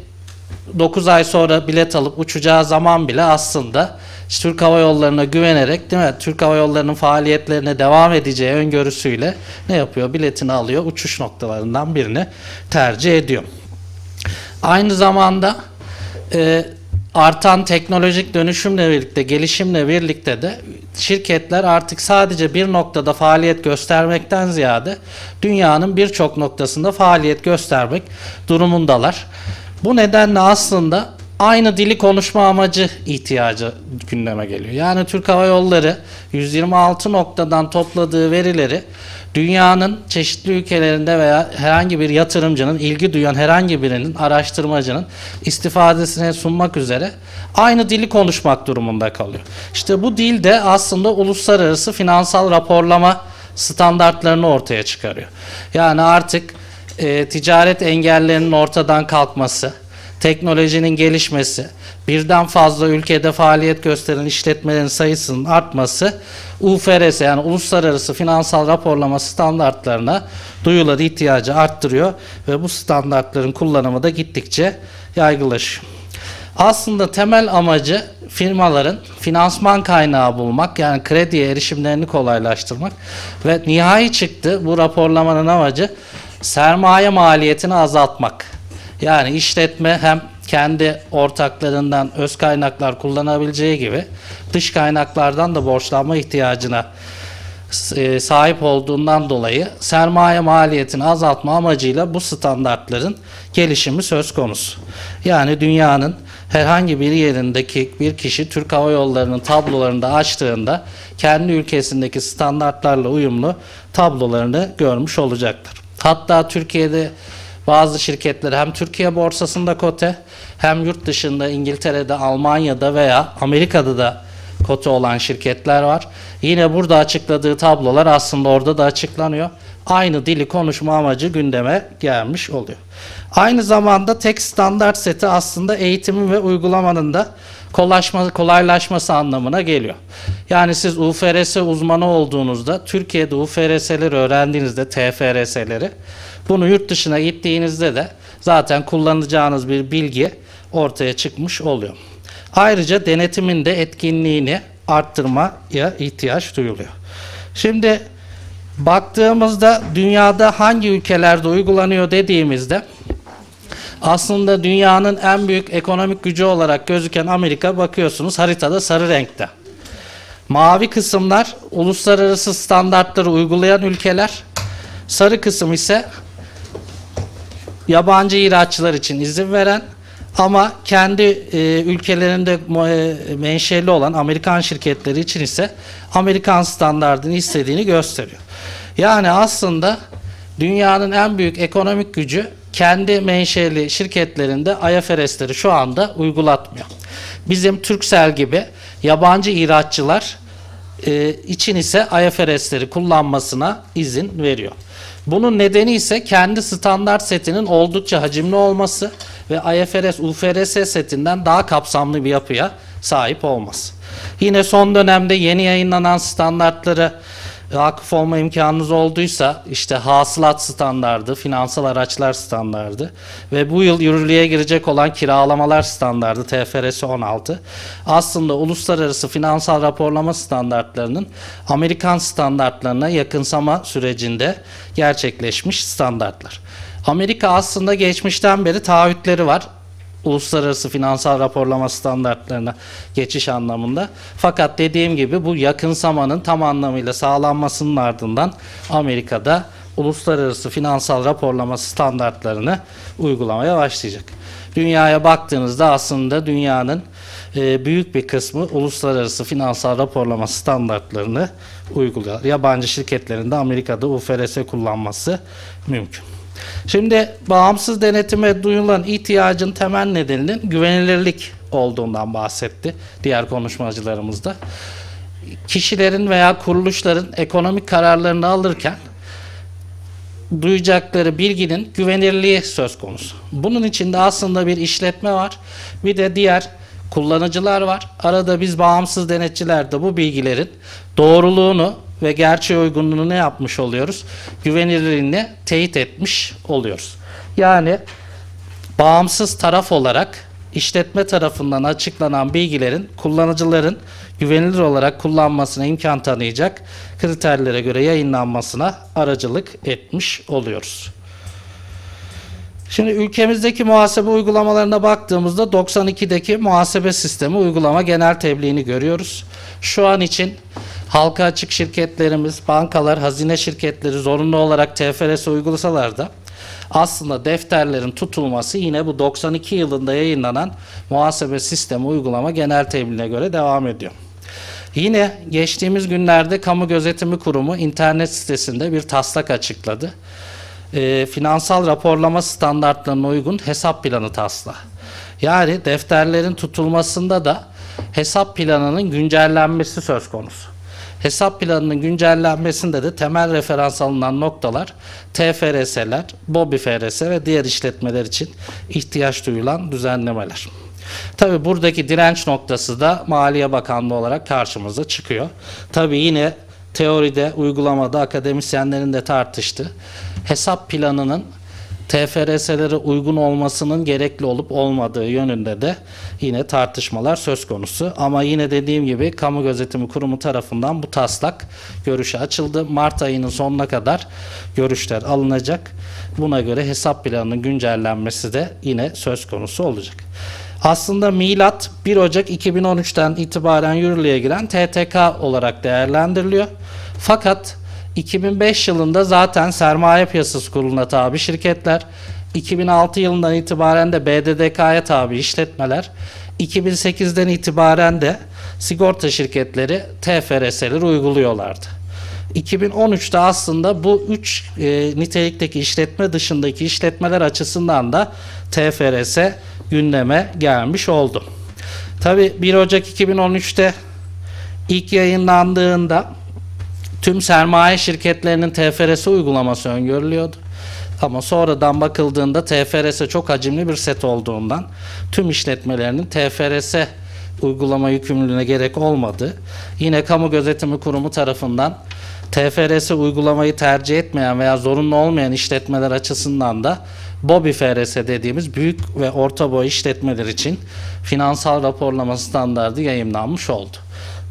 9 ay sonra bilet alıp uçacağı zaman bile aslında Türk Hava Yolları'na güvenerek, değil mi? Türk Hava Yolları'nın faaliyetlerine devam edeceği öngörüsüyle ne yapıyor? Biletini alıyor, uçuş noktalarından birini tercih ediyor. Aynı zamanda artan teknolojik dönüşümle birlikte, gelişimle birlikte de şirketler artık sadece bir noktada faaliyet göstermekten ziyade dünyanın birçok noktasında faaliyet göstermek durumundalar. Bu nedenle aslında aynı dili konuşma amacı ihtiyacı gündeme geliyor. Yani Türk Hava Yolları 126 noktadan topladığı verileri dünyanın çeşitli ülkelerinde veya herhangi bir yatırımcının, ilgi duyan herhangi birinin, araştırmacının istifadesine sunmak üzere aynı dili konuşmak durumunda kalıyor. İşte bu dil de aslında uluslararası finansal raporlama standartlarını ortaya çıkarıyor. Yani artık ticaret engellerinin ortadan kalkması, teknolojinin gelişmesi, birden fazla ülkede faaliyet gösteren işletmelerin sayısının artması, IFRS yani Uluslararası Finansal Raporlama Standartlarına duyulan ihtiyacı arttırıyor ve bu standartların kullanımı da gittikçe yaygınlaşıyor. Aslında temel amacı firmaların finansman kaynağı bulmak, yani krediye erişimlerini kolaylaştırmak ve nihai çıktı bu raporlamanın amacı sermaye maliyetini azaltmak. Yani işletme hem kendi ortaklarından öz kaynaklar kullanabileceği gibi dış kaynaklardan da borçlanma ihtiyacına sahip olduğundan dolayı sermaye maliyetini azaltma amacıyla bu standartların gelişimi söz konusu. Yani dünyanın herhangi bir yerindeki bir kişi Türk Hava Yolları'nın tablolarında açtığında kendi ülkesindeki standartlarla uyumlu tablolarını görmüş olacaktır. Hatta Türkiye'de bazı şirketler hem Türkiye borsasında kote, hem yurt dışında İngiltere'de, Almanya'da veya Amerika'da da kote olan şirketler var. Yine burada açıkladığı tablolar aslında orada da açıklanıyor. Aynı dili konuşma amacı gündeme gelmiş oluyor. Aynı zamanda tek standart seti aslında eğitimin ve uygulamanın da kolaylaşması anlamına geliyor. Yani siz IFRS uzmanı olduğunuzda, Türkiye'de IFRS'leri öğrendiğinizde, TFRS'leri, bunu yurt dışına gittiğinizde de zaten kullanacağınız bir bilgi ortaya çıkmış oluyor. Ayrıca denetimin de etkinliğini arttırmaya ihtiyaç duyuluyor. Şimdi baktığımızda dünyada hangi ülkelerde uygulanıyor dediğimizde aslında dünyanın en büyük ekonomik gücü olarak gözüken Amerika, bakıyorsunuz haritada sarı renkte. Mavi kısımlar uluslararası standartları uygulayan ülkeler, sarı kısım ise yabancı ihraççılar için izin veren ama kendi ülkelerinde menşeli olan Amerikan şirketleri için ise Amerikan standartını istediğini gösteriyor. Yani aslında dünyanın en büyük ekonomik gücü kendi menşeli şirketlerinde IFRS'leri şu anda uygulatmıyor. Bizim Turkcell gibi yabancı ihraççılar için ise IFRS'leri kullanmasına izin veriyor. Bunun nedeni ise kendi standart setinin oldukça hacimli olması ve IFRS, UFRS setinden daha kapsamlı bir yapıya sahip olmaz. Yine son dönemde yeni yayınlanan standartları vakıf olma imkanınız olduysa, işte hasılat standardı, finansal araçlar standardı ve bu yıl yürürlüğe girecek olan kiralamalar standardı TFRS 16 aslında uluslararası finansal raporlama standartlarının Amerikan standartlarına yakınsama sürecinde gerçekleşmiş standartlar. Amerika aslında geçmişten beri taahhütleri var uluslararası finansal raporlama standartlarına geçiş anlamında. Fakat dediğim gibi bu yakınsamanın tam anlamıyla sağlanmasının ardından Amerika'da uluslararası finansal raporlama standartlarını uygulamaya başlayacak. Dünyaya baktığınızda aslında dünyanın büyük bir kısmı uluslararası finansal raporlama standartlarını uyguluyor. Yabancı şirketlerin de Amerika'da IFRS kullanması mümkün. Şimdi bağımsız denetime duyulan ihtiyacın temel nedeninin güvenilirlik olduğundan bahsetti diğer konuşmacılarımızda. Kişilerin veya kuruluşların ekonomik kararlarını alırken duyacakları bilginin güvenilirliği söz konusu. Bunun içinde aslında bir işletme var, bir de diğer kullanıcılar var. Arada biz bağımsız denetçiler de bu bilgilerin doğruluğunu ve gerçeğe uygunluğunu ne yapmış oluyoruz? Güvenilirliğini teyit etmiş oluyoruz. Yani bağımsız taraf olarak işletme tarafından açıklanan bilgilerin kullanıcıların güvenilir olarak kullanmasına imkan tanıyacak kriterlere göre yayınlanmasına aracılık etmiş oluyoruz. Şimdi ülkemizdeki muhasebe uygulamalarına baktığımızda 92'deki muhasebe sistemi uygulama genel tebliğini görüyoruz. Şu an için halka açık şirketlerimiz, bankalar, hazine şirketleri zorunlu olarak TFRS uygulasalar da aslında defterlerin tutulması yine bu 92 yılında yayınlanan muhasebe sistemi uygulama genel tebliğine göre devam ediyor. Yine geçtiğimiz günlerde Kamu Gözetimi Kurumu internet sitesinde bir taslak açıkladı. Finansal raporlama standartlarına uygun hesap planı taslağı. Yani defterlerin tutulmasında da hesap planının güncellenmesi söz konusu. Hesap planının güncellenmesinde de temel referans alınan noktalar TFRS'ler, BOBİFRS ve diğer işletmeler için ihtiyaç duyulan düzenlemeler. Tabii buradaki direnç noktası da Maliye Bakanlığı olarak karşımıza çıkıyor. Tabii yine teoride, uygulamada akademisyenlerin de tartıştığı hesap planının TFRS'lere uygun olmasının gerekli olup olmadığı yönünde de yine tartışmalar söz konusu. Ama yine dediğim gibi Kamu Gözetimi Kurumu tarafından bu taslak görüşe açıldı. Mart ayının sonuna kadar görüşler alınacak. Buna göre hesap planının güncellenmesi de yine söz konusu olacak. Aslında milat 1 Ocak 2013'ten itibaren yürürlüğe giren TTK olarak değerlendiriliyor. Fakat 2005 yılında zaten Sermaye Piyasası Kurulu'na tabi şirketler, 2006 yılından itibaren de BDDK'ya tabi işletmeler, 2008'den itibaren de sigorta şirketleri TFRS'leri uyguluyorlardı. 2013'te aslında bu üç nitelikteki işletme dışındaki işletmeler açısından da TFRS gündeme gelmiş oldu. Tabii 1 Ocak 2013'te ilk yayınlandığında tüm sermaye şirketlerinin TFRS uygulaması öngörülüyordu. Ama sonradan bakıldığında TFRS çok hacimli bir set olduğundan tüm işletmelerinin TFRS uygulama yükümlülüğüne gerek olmadı. Yine Kamu Gözetimi Kurumu tarafından TFRS uygulamayı tercih etmeyen veya zorunlu olmayan işletmeler açısından da BOBİFRS dediğimiz büyük ve orta boy işletmeler için finansal raporlama standardı yayımlanmış oldu.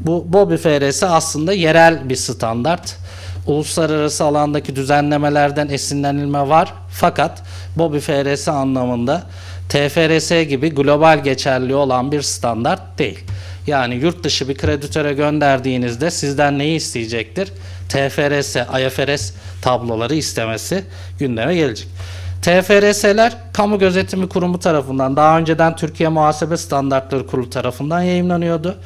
Bu BOBİFRS aslında yerel bir standart. Uluslararası alandaki düzenlemelerden esinlenilme var. Fakat BOBİFRS anlamında TFRS gibi global geçerli olan bir standart değil. Yani yurt dışı bir kreditöre gönderdiğinizde sizden neyi isteyecektir? TFRS, IFRS tabloları istemesi gündeme gelecek. TFRS'ler Kamu Gözetimi Kurumu tarafından, daha önceden Türkiye Muhasebe Standartları Kurulu tarafından yayımlanıyordu.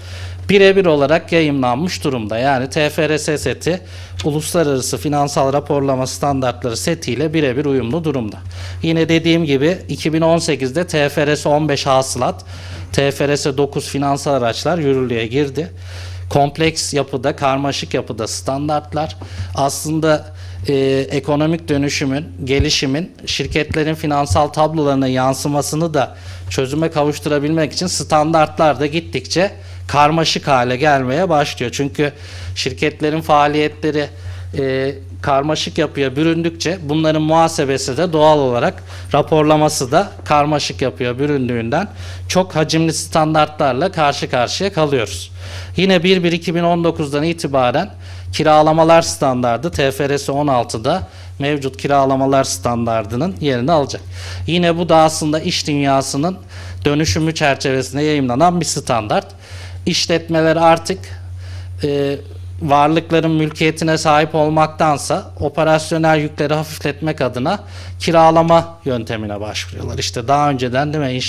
Birebir olarak yayımlanmış durumda. Yani TFRS seti uluslararası finansal raporlama standartları setiyle birebir uyumlu durumda. Yine dediğim gibi 2018'de TFRS 15 hasılat, TFRS 9 finansal araçlar yürürlüğe girdi. Kompleks yapıda, karmaşık yapıda standartlar aslında ekonomik dönüşümün, gelişimin şirketlerin finansal tablolarına yansımasını da çözüme kavuşturabilmek için standartlar da gittikçe karmaşık hale gelmeye başlıyor. Çünkü şirketlerin faaliyetleri karmaşık yapıya büründükçe bunların muhasebesi de doğal olarak raporlaması da karmaşık yapıya büründüğünden çok hacimli standartlarla karşı karşıya kalıyoruz. Yine 1-1-2019'dan itibaren kiralamalar standardı TFRS 16'da mevcut kiralamalar standardının yerini alacak. Yine bu da aslında iş dünyasının dönüşümü çerçevesinde yayımlanan bir standart. İşletmeler artık varlıkların mülkiyetine sahip olmaktansa operasyonel yükleri hafifletmek adına kiralama yöntemine başvuruyorlar. İşte daha önceden değil mi,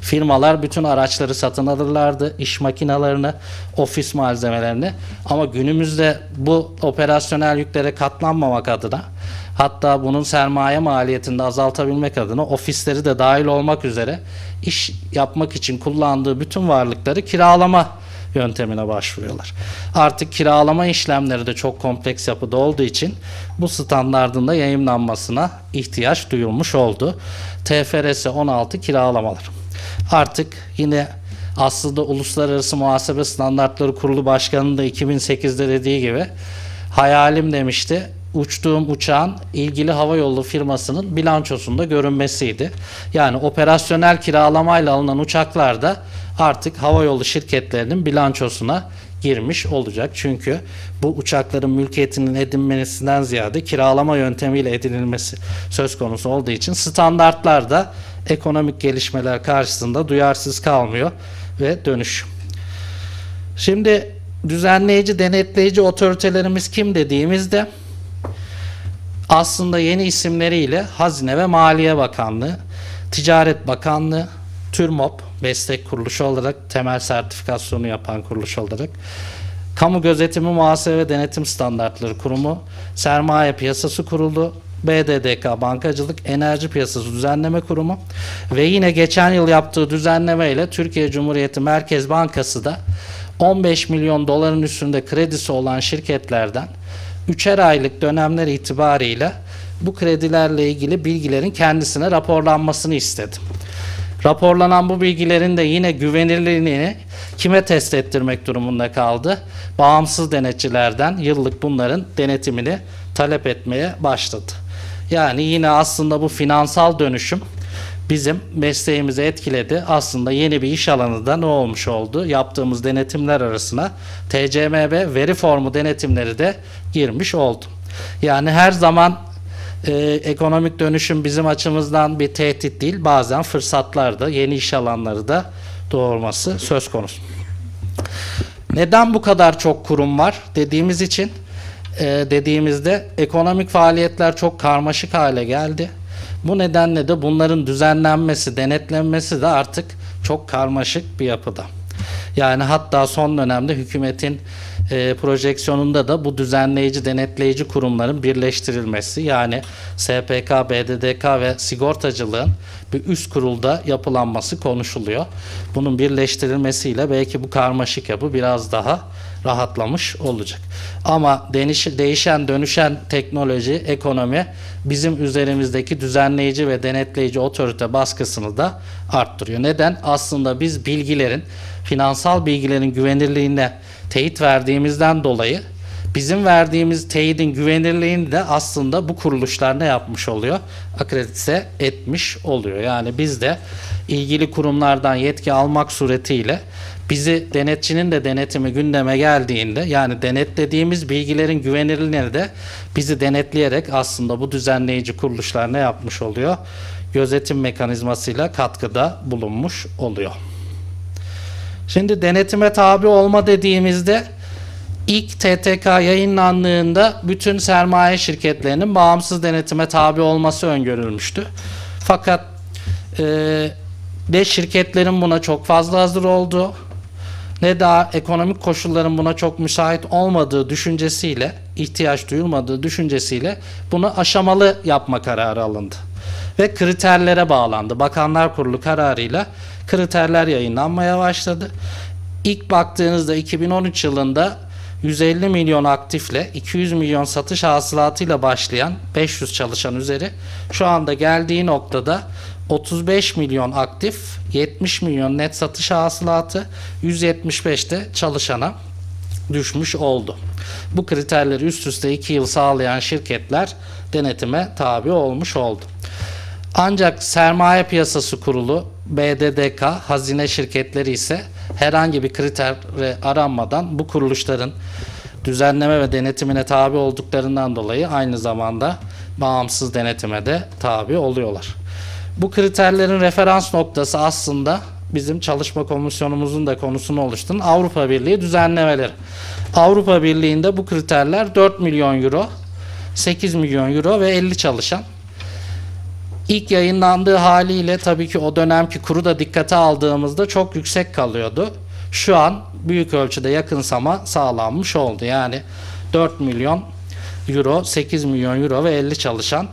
firmalar bütün araçları satın alırlardı, iş makinelerine, ofis malzemelerini, ama günümüzde bu operasyonel yüklere katlanmamak adına, hatta bunun sermaye maliyetini de azaltabilmek adına ofisleri de dahil olmak üzere iş yapmak için kullandığı bütün varlıkları kiralama yöntemine başvuruyorlar. Artık kiralama işlemleri de çok kompleks yapıda olduğu için bu standardın da yayımlanmasına ihtiyaç duyulmuş oldu. TFRS 16 kiralamalar. Artık yine aslında Uluslararası Muhasebe Standartları Kurulu Başkanı'nın da 2008'de dediği gibi hayalim demişti, uçtuğum uçağın ilgili havayolu firmasının bilançosunda görünmesiydi. Yani operasyonel kiralamayla alınan uçaklar da artık havayolu şirketlerinin bilançosuna girmiş olacak. Çünkü bu uçakların mülkiyetinin edinmesinden ziyade kiralama yöntemiyle edinilmesi söz konusu olduğu için standartlar da ekonomik gelişmeler karşısında duyarsız kalmıyor ve dönüş. Şimdi düzenleyici, denetleyici otoritelerimiz kim dediğimizde aslında yeni isimleriyle Hazine ve Maliye Bakanlığı, Ticaret Bakanlığı, TÜRMOB, meslek kuruluşu olarak temel sertifikasyonu yapan kuruluş olarak, Kamu Gözetimi Muhasebe ve Denetim Standartları Kurumu, Sermaye Piyasası Kurulu, BDDK Bankacılık, Enerji Piyasası Düzenleme Kurumu ve yine geçen yıl yaptığı düzenleme ile Türkiye Cumhuriyeti Merkez Bankası da 15 milyon doların üstünde kredisi olan şirketlerden 3'er aylık dönemler itibariyle bu kredilerle ilgili bilgilerin kendisine raporlanmasını istedi. Raporlanan bu bilgilerin de yine güvenilirliğini kime test ettirmek durumunda kaldı? Bağımsız denetçilerden yıllık bunların denetimini talep etmeye başladı. Yani yine aslında bu finansal dönüşüm bizim mesleğimizi etkiledi. Aslında yeni bir iş alanı da ne olmuş oldu? Yaptığımız denetimler arasına TCMB veri formu denetimleri de girmiş oldu. Yani her zaman ekonomik dönüşüm bizim açımızdan bir tehdit değil, bazen fırsatlar da, yeni iş alanları da doğurması söz konusu. Neden bu kadar çok kurum var dediğimiz için dediğimizde ekonomik faaliyetler çok karmaşık hale geldi. Bu nedenle de bunların düzenlenmesi, denetlenmesi de artık çok karmaşık bir yapıda. Yani hatta son dönemde hükümetin projeksiyonunda da bu düzenleyici, denetleyici kurumların birleştirilmesi, yani SPK, BDDK ve sigortacılığın bir üst kurulda yapılanması konuşuluyor. Bunun birleştirilmesiyle belki bu karmaşık yapı biraz daha rahatlamış olacak. Ama değişen, dönüşen teknoloji, ekonomi bizim üzerimizdeki düzenleyici ve denetleyici otorite baskısını da arttırıyor. Neden? Aslında biz bilgilerin, finansal bilgilerin güvenirliğine teyit verdiğimizden dolayı bizim verdiğimiz teyidin güvenirliğini de aslında bu kuruluşlar ne yapmış oluyor? Akredite etmiş oluyor. Yani biz de ilgili kurumlardan yetki almak suretiyle bizi denetçinin de denetimi gündeme geldiğinde, yani denetlediğimiz bilgilerin güvenirliğini de bizi denetleyerek aslında bu düzenleyici kuruluşlar ne yapmış oluyor? Gözetim mekanizmasıyla katkıda bulunmuş oluyor. Şimdi denetime tabi olma dediğimizde ilk TTK yayınlandığında bütün sermaye şirketlerinin bağımsız denetime tabi olması öngörülmüştü. Fakat ne şirketlerin buna çok fazla hazır olduğu ne daha ekonomik koşulların buna çok müsait olmadığı düşüncesiyle, ihtiyaç duyulmadığı düşüncesiyle bunu aşamalı yapma kararı alındı. Ve kriterlere bağlandı. Bakanlar Kurulu kararıyla kriterler yayınlanmaya başladı. İlk baktığınızda 2013 yılında 150 milyon aktifle 200 milyon satış hasılatıyla başlayan 500 çalışan üzeri şu anda geldiği noktada 35 milyon aktif, 70 milyon net satış hasılatı 175'te çalışana düşmüş oldu. Bu kriterleri üst üste 2 yıl sağlayan şirketler denetime tabi olmuş oldu. Ancak Sermaye Piyasası Kurulu, BDDK, hazine şirketleri ise herhangi bir kritere aranmadan bu kuruluşların düzenleme ve denetimine tabi olduklarından dolayı aynı zamanda bağımsız denetime de tabi oluyorlar. Bu kriterlerin referans noktası aslında bizim çalışma komisyonumuzun da konusunu oluşturan Avrupa Birliği düzenlemeleri. Avrupa Birliği'nde bu kriterler 4 milyon euro, 8 milyon euro ve 50 çalışan. İlk yayınlandığı haliyle tabii ki o dönemki kuru da dikkate aldığımızda çok yüksek kalıyordu. Şu an büyük ölçüde yakınsama sağlanmış oldu. Yani 4 milyon euro, 8 milyon euro ve 50 çalışan.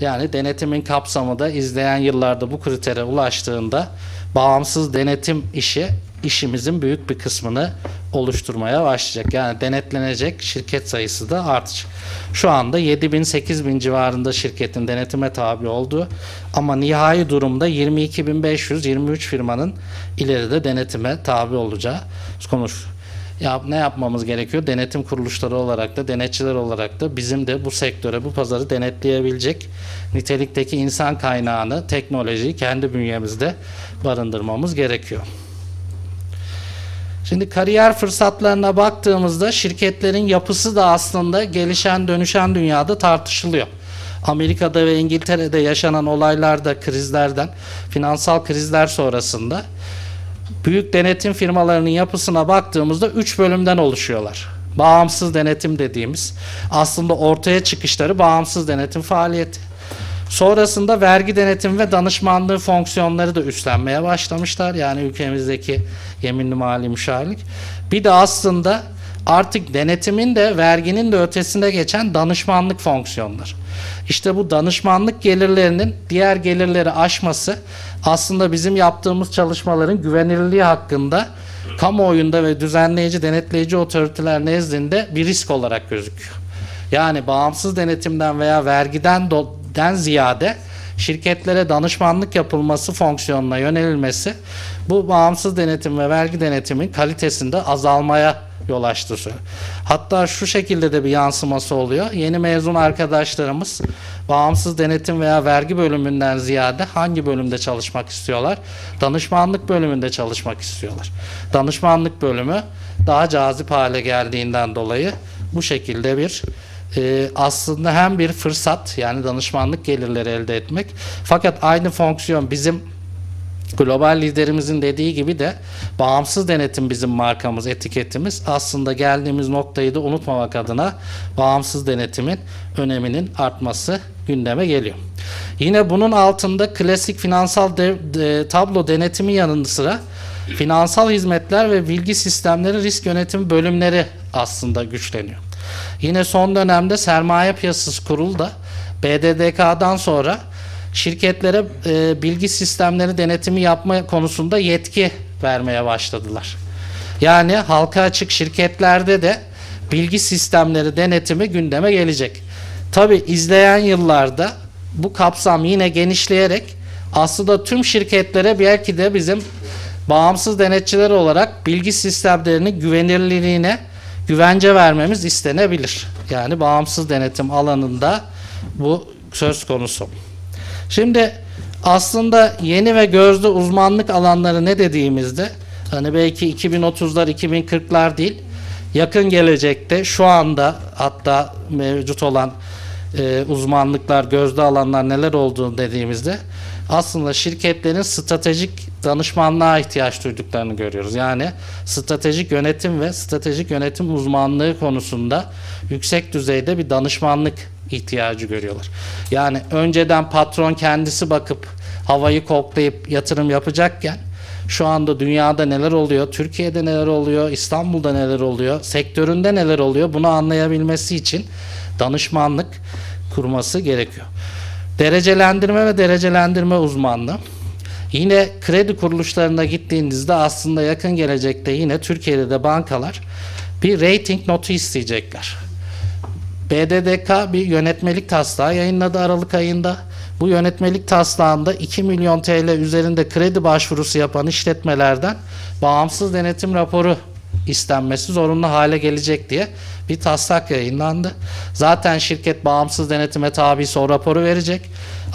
Yani denetimin kapsamı da izleyen yıllarda bu kritere ulaştığında bağımsız denetim işi işimizin büyük bir kısmını oluşturmaya başlayacak. Yani denetlenecek şirket sayısı da artacak. Şu anda 7.000-8.000 civarında şirketin denetime tabi olduğu ama nihai durumda 22.500-23 firmanın ileride denetime tabi olacağı konuşuluyor. Ya ne yapmamız gerekiyor? Denetim kuruluşları olarak da, denetçiler olarak da bizim de bu sektöre, bu pazarı denetleyebilecek nitelikteki insan kaynağını, teknolojiyi kendi bünyemizde barındırmamız gerekiyor. Şimdi kariyer fırsatlarına baktığımızda şirketlerin yapısı da aslında gelişen, dönüşen dünyada tartışılıyor. Amerika'da ve İngiltere'de yaşanan olaylarda, krizlerden, finansal krizler sonrasında büyük denetim firmalarının yapısına baktığımızda 3 bölümden oluşuyorlar. Bağımsız denetim dediğimiz, aslında ortaya çıkışları bağımsız denetim faaliyeti. Sonrasında vergi denetim ve danışmanlığı fonksiyonları da üstlenmeye başlamışlar. Yani ülkemizdeki yeminli mali müşavirlik. Bir de aslında artık denetimin de verginin de ötesine geçen danışmanlık fonksiyonları. İşte bu danışmanlık gelirlerinin diğer gelirleri aşması aslında bizim yaptığımız çalışmaların güvenilirliği hakkında kamuoyunda ve düzenleyici, denetleyici otoriteler nezdinde bir risk olarak gözüküyor. Yani bağımsız denetimden veya vergiden ziyade şirketlere danışmanlık yapılması fonksiyonuna yönelilmesi bu bağımsız denetim ve vergi denetimin kalitesinde azalmaya yol açtı. Hatta şu şekilde de bir yansıması oluyor. Yeni mezun arkadaşlarımız bağımsız denetim veya vergi bölümünden ziyade hangi bölümde çalışmak istiyorlar? Danışmanlık bölümünde çalışmak istiyorlar. Danışmanlık bölümü daha cazip hale geldiğinden dolayı bu şekilde bir aslında hem bir fırsat, yani danışmanlık gelirleri elde etmek, fakat aynı fonksiyon bizim global liderimizin dediği gibi de bağımsız denetim bizim markamız, etiketimiz. Aslında geldiğimiz noktayı da unutmamak adına bağımsız denetimin öneminin artması gündeme geliyor. Yine bunun altında klasik finansal tablo denetimi yanı sıra finansal hizmetler ve bilgi sistemleri risk yönetimi bölümleri aslında güçleniyor. Yine son dönemde Sermaye Piyasası Kurulu da BDDK'dan sonra şirketlere bilgi sistemleri denetimi yapma konusunda yetki vermeye başladılar. Yani halka açık şirketlerde de bilgi sistemleri denetimi gündeme gelecek. Tabii izleyen yıllarda bu kapsam yine genişleyerek aslında tüm şirketlere belki de bizim bağımsız denetçiler olarak bilgi sistemlerinin güvenilirliğine güvence vermemiz istenebilir. Yani bağımsız denetim alanında bu söz konusu. Şimdi aslında yeni ve gözde uzmanlık alanları ne dediğimizde hani belki 2030'lar 2040'lar değil, yakın gelecekte şu anda hatta mevcut olan uzmanlıklar, gözde alanlar neler olduğunu dediğimizde aslında şirketlerin stratejik danışmanlığa ihtiyaç duyduklarını görüyoruz. Yani stratejik yönetim ve stratejik yönetim uzmanlığı konusunda yüksek düzeyde bir danışmanlık ihtiyacı görüyorlar. Yani önceden patron kendisi bakıp havayı koklayıp yatırım yapacakken şu anda dünyada neler oluyor, Türkiye'de neler oluyor, İstanbul'da neler oluyor, sektöründe neler oluyor bunu anlayabilmesi için danışmanlık kurması gerekiyor. Derecelendirme ve derecelendirme uzmanlığı. Yine kredi kuruluşlarına gittiğinizde aslında yakın gelecekte yine Türkiye'de de bankalar bir rating notu isteyecekler. BDDK bir yönetmelik taslağı yayınladı Aralık ayında. Bu yönetmelik taslağında 2 milyon TL üzerinde kredi başvurusu yapan işletmelerden bağımsız denetim raporu istenmesi zorunlu hale gelecek diye bir taslak yayınlandı. Zaten şirket bağımsız denetime tabiyse o raporu verecek.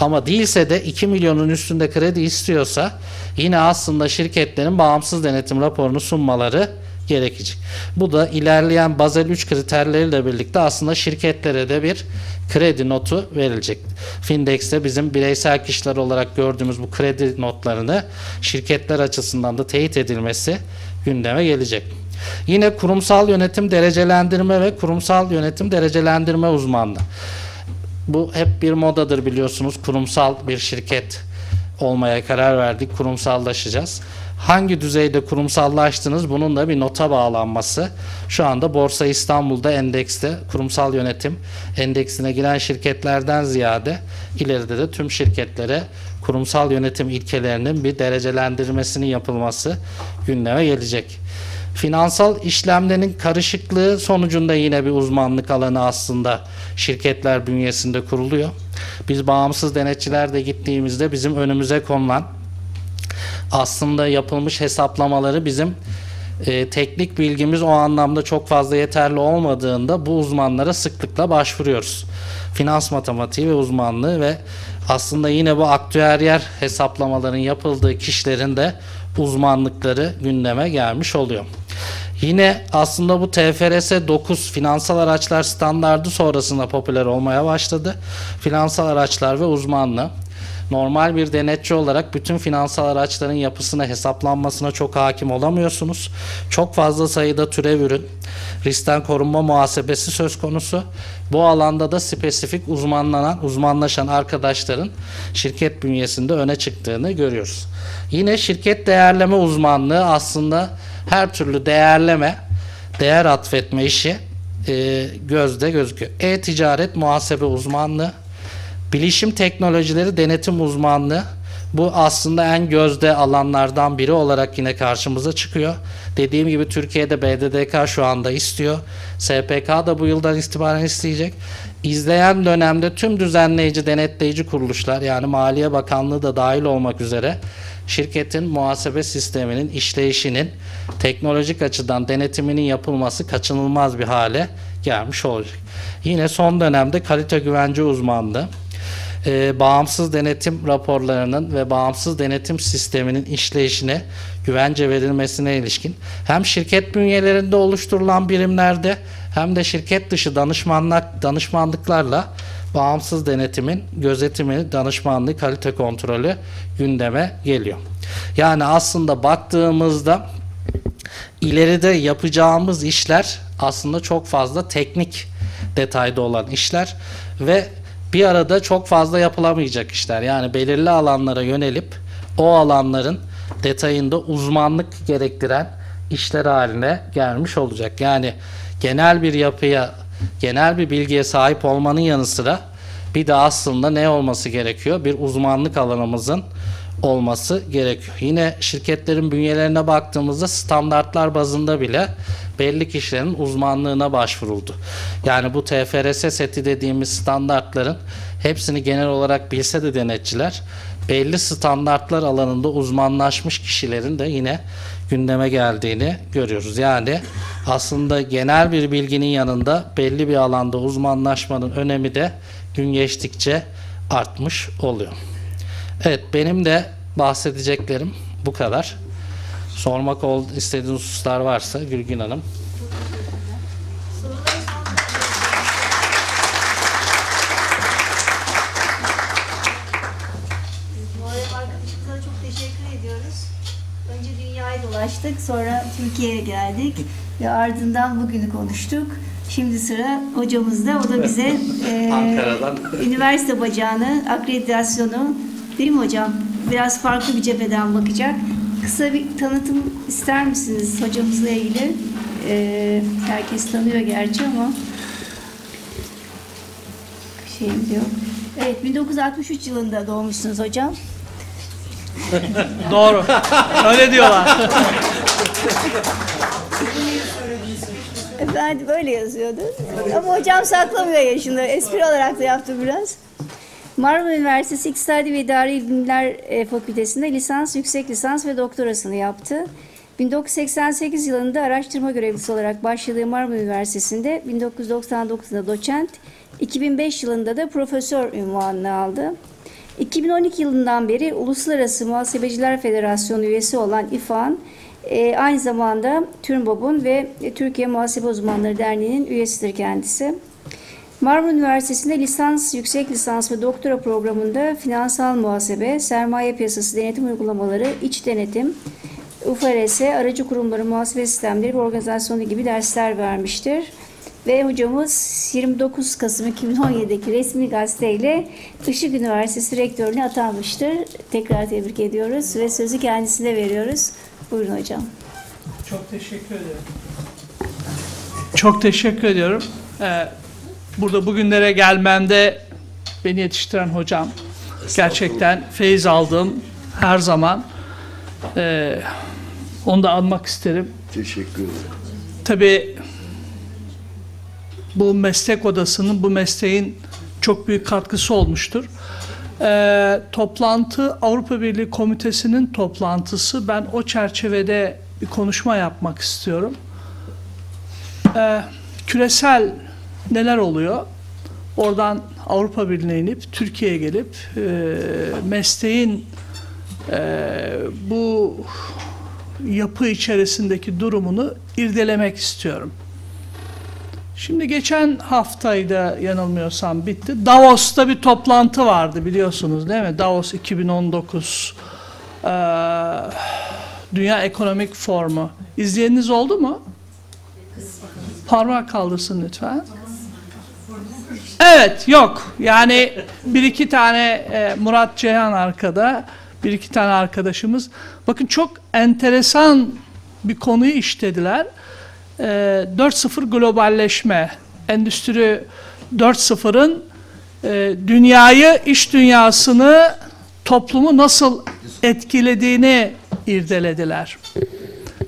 Ama değilse de 2 milyonun üstünde kredi istiyorsa yine aslında şirketlerin bağımsız denetim raporunu sunmaları gerekecek. Bu da ilerleyen Basel 3 kriterleriyle birlikte aslında şirketlere de bir kredi notu verilecek. Findex'te bizim bireysel kişiler olarak gördüğümüz bu kredi notlarını şirketler açısından da teyit edilmesi gündeme gelecek. Yine kurumsal yönetim derecelendirme ve kurumsal yönetim derecelendirme uzmanlığı. Bu hep bir modadır biliyorsunuz. Kurumsal bir şirket olmaya karar verdik. Kurumsallaşacağız. Hangi düzeyde kurumsallaştınız? Bunun da bir nota bağlanması. Şu anda Borsa İstanbul'da endekste kurumsal yönetim endeksine giren şirketlerden ziyade ileride de tüm şirketlere kurumsal yönetim ilkelerinin bir derecelendirmesinin yapılması gündeme gelecek. Finansal işlemlerin karışıklığı sonucunda yine bir uzmanlık alanı aslında şirketler bünyesinde kuruluyor. Biz bağımsız denetçiler de gittiğimizde bizim önümüze konulan aslında yapılmış hesaplamaları bizim teknik bilgimiz o anlamda çok fazla yeterli olmadığında bu uzmanlara sıklıkla başvuruyoruz. Finans matematiği ve uzmanlığı ve aslında yine bu aktüeryer hesaplamaların yapıldığı kişilerin de uzmanlıkları gündeme gelmiş oluyor. Yine aslında bu TFRS 9 finansal araçlar standardı sonrasında popüler olmaya başladı. Finansal araçlar ve uzmanlığı. Normal bir denetçi olarak bütün finansal araçların yapısına, hesaplanmasına çok hakim olamıyorsunuz. Çok fazla sayıda türev ürün, riskten korunma muhasebesi söz konusu. Bu alanda da spesifik uzmanlaşan arkadaşların şirket bünyesinde öne çıktığını görüyoruz. Yine şirket değerleme uzmanlığı aslında her türlü değerleme, değer atfetme işi gözde gözüküyor. E-ticaret muhasebe uzmanlığı. Bilişim teknolojileri denetim uzmanlığı, bu aslında en gözde alanlardan biri olarak yine karşımıza çıkıyor. Dediğim gibi Türkiye'de BDDK şu anda istiyor. SPK da bu yıldan itibaren isteyecek. İzleyen dönemde tüm düzenleyici, denetleyici kuruluşlar yani Maliye Bakanlığı da dahil olmak üzere şirketin muhasebe sisteminin işleyişinin teknolojik açıdan denetiminin yapılması kaçınılmaz bir hale gelmiş olacak. Yine son dönemde kalite güvence uzmanlığı. Bağımsız denetim raporlarının ve bağımsız denetim sisteminin işleyişine güvence verilmesine ilişkin hem şirket bünyelerinde oluşturulan birimlerde hem de şirket dışı danışmanlıklarla bağımsız denetimin gözetimi, danışmanlığı, kalite kontrolü gündeme geliyor. Yani aslında baktığımızda ileride yapacağımız işler aslında çok fazla teknik detayda olan işler ve bir arada çok fazla yapılamayacak işler. Yani belirli alanlara yönelip o alanların detayında uzmanlık gerektiren işler haline gelmiş olacak. Yani genel bir yapıya, genel bir bilgiye sahip olmanın yanı sıra bir de aslında ne olması gerekiyor? Bir uzmanlık alanımızın olması gerekiyor. Yine şirketlerin bünyelerine baktığımızda standartlar bazında bile belli kişilerin uzmanlığına başvuruldu. Yani bu TFRS seti dediğimiz standartların hepsini genel olarak bilse de denetçiler belli standartlar alanında uzmanlaşmış kişilerin de yine gündeme geldiğini görüyoruz. Yani aslında genel bir bilginin yanında belli bir alanda uzmanlaşmanın önemi de gün geçtikçe artmış oluyor. Evet, benim de bahsedeceklerim bu kadar. Sormak istediğiniz hususlar varsa Gülgün Hanım. Muharrem arkadaşımıza çok teşekkür ediyoruz. Önce dünyayı dolaştık, sonra Türkiye'ye geldik ve ardından bugünü konuştuk. Şimdi sıra hocamızda. O da bize Ankara'dan üniversite bacağını, akreditasyonu, değil mi hocam? Biraz farklı bir cepheden bakacak. Kısa bir tanıtım ister misiniz hocamızla ilgili? Herkes tanıyor gerçi ama şeyim diyor. Evet, 1963 yılında doğmuşsunuz hocam. Doğru. Öyle diyorlar. Ben böyle yazıyordu. Ama hocam saklamıyor yaşını. Espri olarak da yaptı biraz. Marmara Üniversitesi İktisadi ve İdari Bilimler Fakültesi'nde lisans, yüksek lisans ve doktorasını yaptı. 1988 yılında araştırma görevlisi olarak başladığı Marmara Üniversitesi'nde 1999'da doçent, 2005 yılında da profesör unvanını aldı. 2012 yılından beri Uluslararası Muhasebeciler Federasyonu üyesi olan İFA'nın aynı zamanda TÜRMOB'un ve Türkiye Muhasebe Uzmanları Derneği'nin üyesidir kendisi. Marmara Üniversitesi'nde lisans, yüksek lisans ve doktora programında finansal muhasebe, sermaye piyasası denetim uygulamaları, iç denetim, IFRS, aracı kurumları, muhasebe sistemleri ve organizasyonu gibi dersler vermiştir. Ve hocamız 29 Kasım 2017'deki resmi gazeteyle Işık Üniversitesi rektörlüğüne atanmıştır. Tekrar tebrik ediyoruz ve sözü kendisine veriyoruz. Buyurun hocam. Çok teşekkür ederim. Çok teşekkür ediyorum. Burada bugünlere gelmemde beni yetiştiren hocam. Gerçekten feyiz aldım her zaman. Onu da anmak isterim. Teşekkür ederim. Tabii bu meslek odasının, bu mesleğin çok büyük katkısı olmuştur. Toplantı, Avrupa Birliği Komitesi'nin toplantısı. Ben o çerçevede bir konuşma yapmak istiyorum. Küresel neler oluyor? Oradan Avrupa Birliği'ne inip, Türkiye'ye gelip mesleğin bu yapı içerisindeki durumunu irdelemek istiyorum. Şimdi geçen haftaydı yanılmıyorsam bitti. Davos'ta bir toplantı vardı biliyorsunuz değil mi? Davos 2019 Dünya Ekonomik Forumu. İzleyeniniz oldu mu? Parmak kaldırsın lütfen. Evet, yok. Yani bir iki tane Murat Ceyhan arkada, bir iki tane arkadaşımız. Bakın çok enteresan bir konuyu işlediler. 4.0 globalleşme, endüstri 4.0'ın dünyayı, iş dünyasını, toplumu nasıl etkilediğini irdelediler.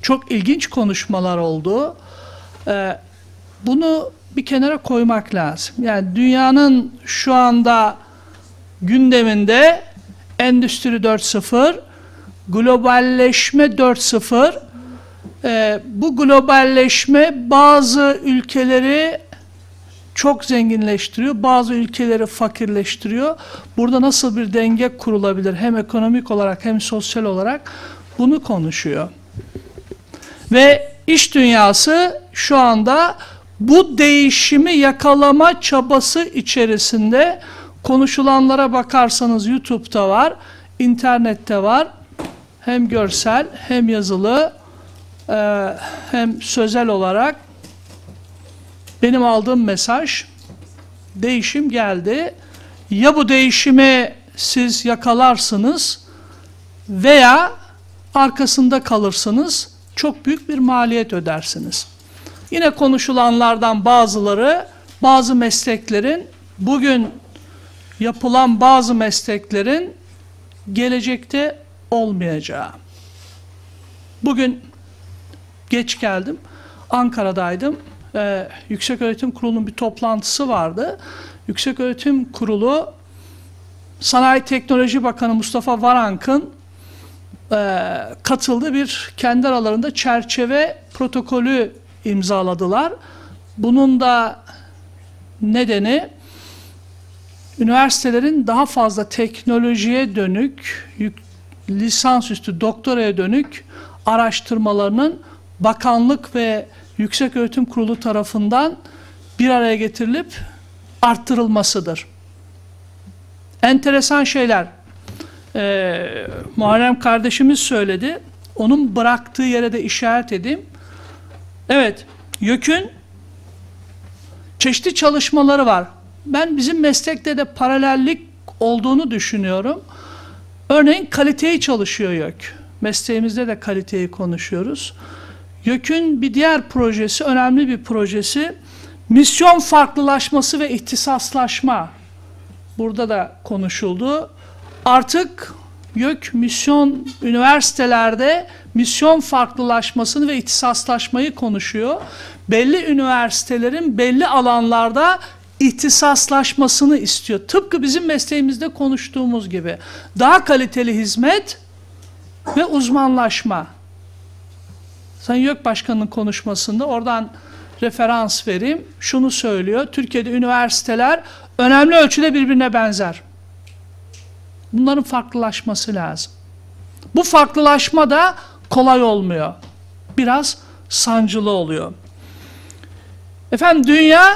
Çok ilginç konuşmalar oldu. Bunu bir kenara koymak lazım. Yani dünyanın şu anda gündeminde endüstri 4.0, globalleşme 4.0. Bu globalleşme bazı ülkeleri çok zenginleştiriyor, bazı ülkeleri fakirleştiriyor. Burada nasıl bir denge kurulabilir hem ekonomik olarak hem sosyal olarak bunu konuşuyor. Ve iş dünyası şu anda bu değişimi yakalama çabası içerisinde. Konuşulanlara bakarsanız YouTube'da var, internette var, hem görsel hem yazılı. Hem sözel olarak benim aldığım mesaj, değişim geldi. Ya bu değişimi siz yakalarsınız veya arkasında kalırsınız, çok büyük bir maliyet ödersiniz. Yine konuşulanlardan bazıları, bazı mesleklerin, bugün yapılan bazı mesleklerin gelecekte olmayacağı. Bugün geç geldim, Ankara'daydım. Yükseköğretim Kurulu'nun bir toplantısı vardı. Yükseköğretim Kurulu, Sanayi Teknoloji Bakanı Mustafa Varank'ın katıldığı bir kendi aralarında çerçeve protokolü imzaladılar. Bunun da nedeni üniversitelerin daha fazla teknolojiye dönük, lisansüstü doktoraya dönük araştırmalarının Bakanlık ve Yükseköğretim Kurulu tarafından bir araya getirilip arttırılmasıdır. Enteresan şeyler. Muharrem kardeşimiz söyledi. Onun bıraktığı yere de işaret edeyim. Evet, YÖK'ün çeşitli çalışmaları var. Ben bizim meslekte de paralellik olduğunu düşünüyorum. Örneğin kaliteyi çalışıyor YÖK. Mesleğimizde de kaliteyi konuşuyoruz. YÖK'ün bir diğer projesi, önemli bir projesi, misyon farklılaşması ve ihtisaslaşma. Burada da konuşuldu. Artık YÖK misyon üniversitelerde misyon farklılaşmasını ve ihtisaslaşmayı konuşuyor. Belli üniversitelerin belli alanlarda ihtisaslaşmasını istiyor. Tıpkı bizim mesleğimizde konuştuğumuz gibi. Daha kaliteli hizmet ve uzmanlaşma. Sayın YÖK Başkanı'nın konuşmasında oradan referans vereyim. Şunu söylüyor. Türkiye'de üniversiteler önemli ölçüde birbirine benzer. Bunların farklılaşması lazım. Bu farklılaşma da kolay olmuyor. Biraz sancılı oluyor. Efendim dünya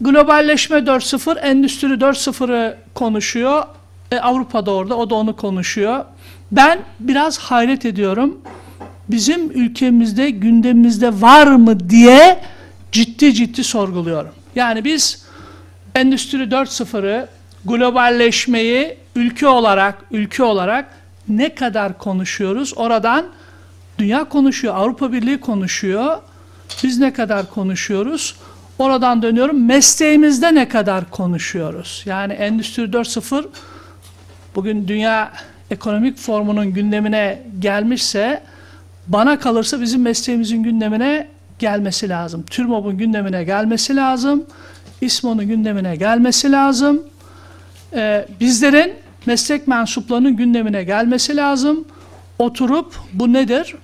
globalleşme 4.0, endüstri 4.0'ı konuşuyor. Avrupa'da orada, o da onu konuşuyor. Ben biraz hayret ediyorum. Bizim ülkemizde, gündemimizde var mı diye ciddi ciddi sorguluyorum. Yani biz endüstri 4.0'ı, globalleşmeyi ülke olarak ne kadar konuşuyoruz? Oradan dünya konuşuyor, Avrupa Birliği konuşuyor. Biz ne kadar konuşuyoruz? Oradan dönüyorum. Mesleğimizde ne kadar konuşuyoruz? Yani Endüstri 4.0 bugün Dünya Ekonomik Forumu'nun gündemine gelmişse, bana kalırsa bizim mesleğimizin gündemine gelmesi lazım. TÜRMOB'un gündemine gelmesi lazım. İSMO'nun gündemine gelmesi lazım. Bizlerin meslek mensuplarının gündemine gelmesi lazım. Oturup bu nedir?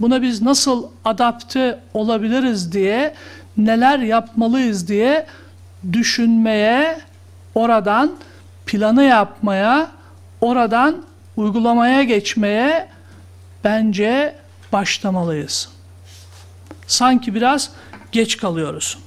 Buna biz nasıl adapte olabiliriz diye, neler yapmalıyız diye düşünmeye, oradan planı yapmaya, oradan uygulamaya geçmeye bence başlamalıyız. Sanki biraz geç kalıyoruz.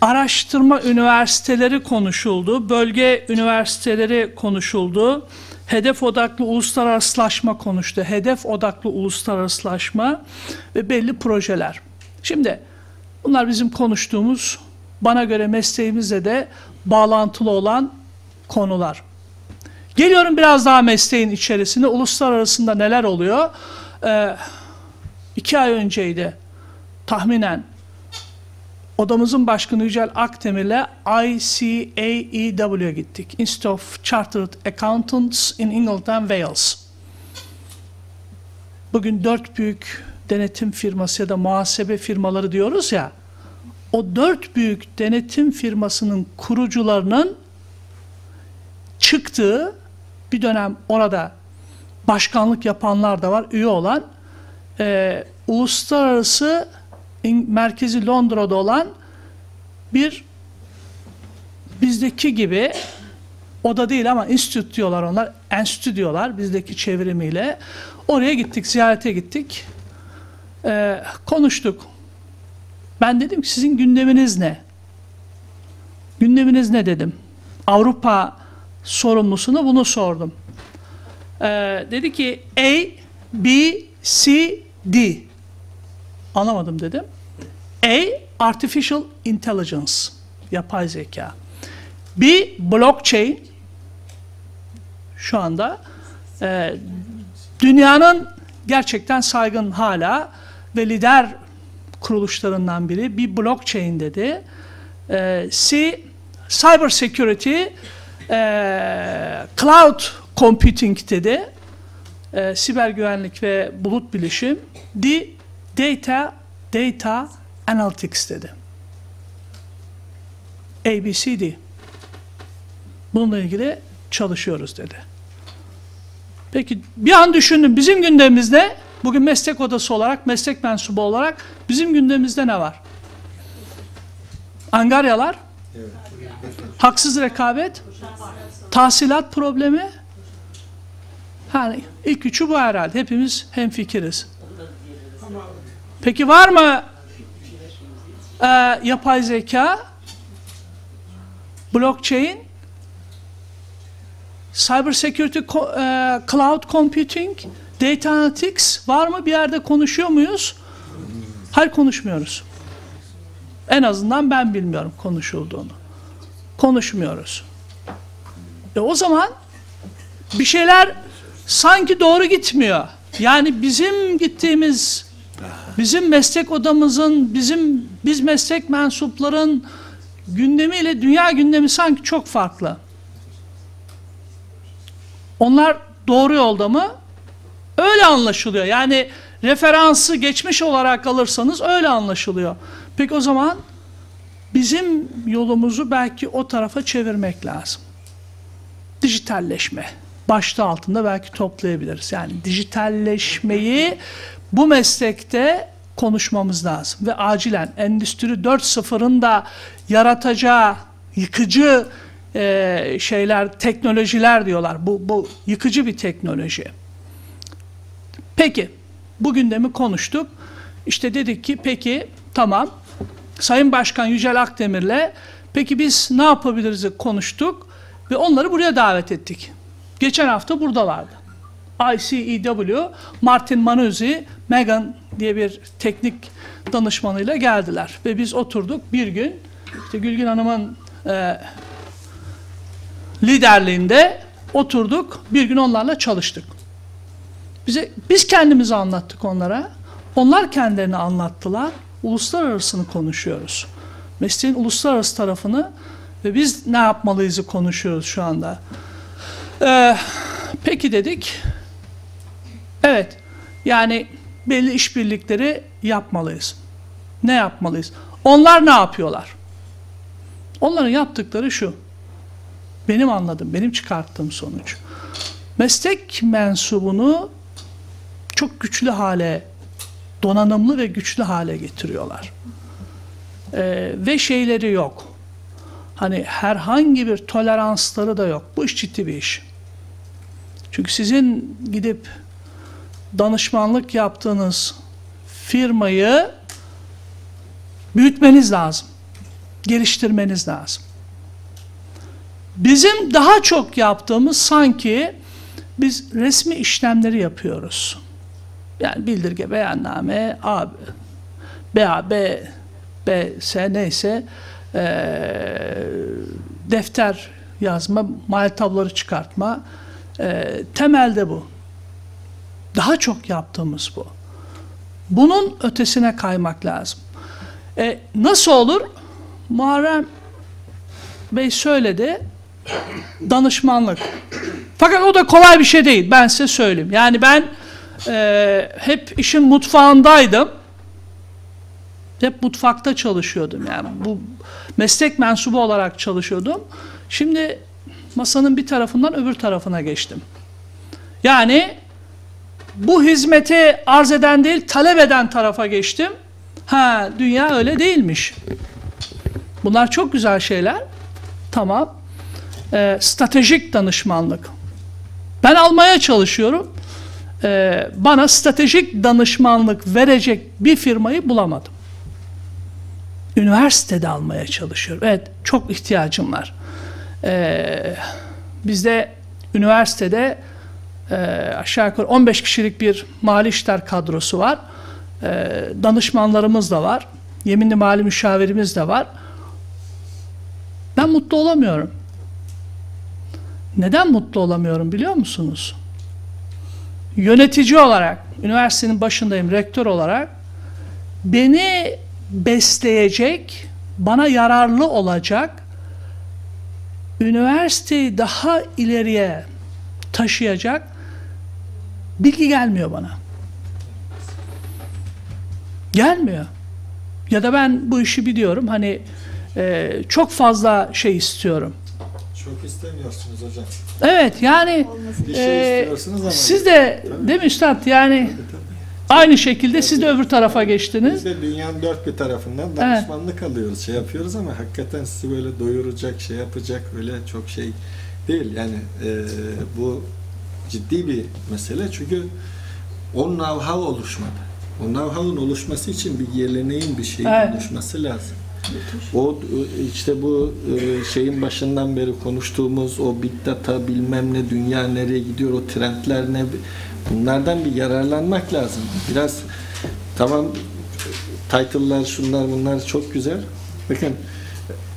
Araştırma üniversiteleri konuşuldu, bölge üniversiteleri konuşuldu, hedef odaklı uluslararasılaşma konuştu, hedef odaklı uluslararasılaşma ve belli projeler. Şimdi bunlar bizim konuştuğumuz, bana göre mesleğimizle de bağlantılı olan konular. Geliyorum biraz daha mesleğin içerisinde, uluslararasında neler oluyor? 2 ay önceydi tahminen. Odamızın başkanı Yücel Akdemir'le ICAEW'ya gittik. Institute of Chartered Accountants in England and Wales. Bugün 4 büyük denetim firması ya da muhasebe firmaları diyoruz ya, o 4 büyük denetim firmasının kurucularının çıktığı, bir dönem orada başkanlık yapanlar da var, üye olan, uluslararası merkezi Londra'da olan bir bizdeki gibi oda değil ama enstitü diyorlar onlar. Enstitü diyorlar bizdeki çevrimiyle. Oraya gittik, ziyarete gittik. Konuştuk. Ben dedim ki sizin gündeminiz ne? Gündeminiz ne dedim. Avrupa sorumlusuna bunu sordum. Dedi ki A, B, C, D. Anlamadım dedim. A. Artificial Intelligence. Yapay zeka. B. Blockchain. Şu anda dünyanın gerçekten saygın hala ve lider kuruluşlarından biri. B. Blockchain dedi. C. Cyber Security. Cloud Computing dedi. Siber güvenlik ve bulut bilişim. D. Data Analytics dedi. ABCD. Bununla ilgili çalışıyoruz dedi. Peki bir an düşündüm. Bizim gündemimizde, bugün meslek odası olarak, meslek mensubu olarak bizim gündemimizde ne var? Angaryalar, evet. Haksız rekabet, tahsilat problemi. Yani ilk üçü bu herhalde. Hepimiz hemfikiriz. Peki var mı yapay zeka, blockchain, cyber security, cloud computing, data analytics var mı? Bir yerde konuşuyor muyuz? Hayır, konuşmuyoruz. En azından ben bilmiyorum konuşulduğunu. Konuşmuyoruz. O zaman bir şeyler sanki doğru gitmiyor. Yani bizim gittiğimiz, bizim meslek odamızın, biz meslek mensupların gündemi ile dünya gündemi sanki çok farklı. Onlar doğru yolda mı? Öyle anlaşılıyor. Yani referansı geçmiş olarak alırsanız öyle anlaşılıyor. Peki o zaman bizim yolumuzu belki o tarafa çevirmek lazım. Dijitalleşme. Başta altında belki toplayabiliriz. Yani dijitalleşmeyi bu meslekte konuşmamız lazım. Ve acilen Endüstri 4.0'ın da yaratacağı yıkıcı şeyler, teknolojiler diyorlar. Bu yıkıcı bir teknoloji. Peki, bu gündemi konuştuk. İşte dedik ki peki tamam, Sayın Başkan Yücel Akdemir'le peki biz ne yapabiliriz konuştuk ve onları buraya davet ettik. Geçen hafta buradalardı. ICEW, Martin Manuzzi, Megan diye bir teknik danışmanıyla geldiler. Ve biz oturduk bir gün, işte Gülgün Hanım'ın liderliğinde oturduk, bir gün onlarla çalıştık. Biz kendimizi anlattık onlara, onlar kendilerini anlattılar, uluslararasını konuşuyoruz. Mesleğin uluslararası tarafını ve biz ne yapmalıyızı konuşuyoruz şu anda. Peki dedik, evet yani belli işbirlikleri yapmalıyız. Ne yapmalıyız? Onlar ne yapıyorlar? Onların yaptıkları şu, benim anladığım, benim çıkarttığım sonuç. Meslek mensubunu çok güçlü hale, donanımlı ve güçlü hale getiriyorlar. Ve şeyleri yok. Hani herhangi bir toleransları da yok. Bu iş ciddi bir iş. Çünkü sizin gidip danışmanlık yaptığınız firmayı büyütmeniz lazım. Geliştirmeniz lazım. Bizim daha çok yaptığımız sanki biz resmi işlemleri yapıyoruz. Yani bildirge, beyanname, BA, BS neyse defter yazma, mal tabloları çıkartma. Temelde bu. Daha çok yaptığımız bu. Bunun ötesine kaymak lazım. Nasıl olur? Muharrem Bey söyledi. Danışmanlık. Fakat o da kolay bir şey değil. Ben size söyleyeyim. Yani ben hep işin mutfağındaydım. Hep mutfakta çalışıyordum. Yani bu meslek mensubu olarak çalışıyordum. Şimdi masanın bir tarafından öbür tarafına geçtim. Yani bu hizmeti arz eden değil, talep eden tarafa geçtim. Ha, dünya öyle değilmiş. Bunlar çok güzel şeyler. Tamam. Stratejik danışmanlık. Ben almaya çalışıyorum. Bana stratejik danışmanlık verecek bir firmayı bulamadım. Üniversitede almaya çalışıyorum. Evet, çok ihtiyacım var. Bizde üniversitede aşağı yukarı 15 kişilik bir mali işler kadrosu var. Danışmanlarımız da var. Yeminli mali müşavirimiz de var. Ben mutlu olamıyorum. Neden mutlu olamıyorum biliyor musunuz? Yönetici olarak, üniversitenin başındayım, rektör olarak beni besleyecek, bana yararlı olacak, üniversiteyi daha ileriye taşıyacak bilgi gelmiyor bana. Gelmiyor. Ya da ben bu işi biliyorum, hani çok fazla şey istiyorum. Çok istemiyorsunuz hocam. Evet yani bir şey istiyorsunuz ama siz de tabii, değil mi üstad yani tabii. Aynı şekilde evet, siz de öbür tarafa geçtiniz. Biz de dünyanın dört bir tarafından danışmanlık evet, alıyoruz, şey yapıyoruz ama hakikaten sizi böyle doyuracak, şey yapacak öyle çok şey değil. Yani bu ciddi bir mesele çünkü o know-how oluşmadı. O know-how'un oluşması için bir geleneğin, bir şeyin evet, oluşması lazım. O işte bu şeyin başından beri konuştuğumuz o big data bilmem ne, dünya nereye gidiyor, o trendler ne, bunlardan bir yararlanmak lazım. Biraz tamam title'lar şunlar bunlar çok güzel. Bakın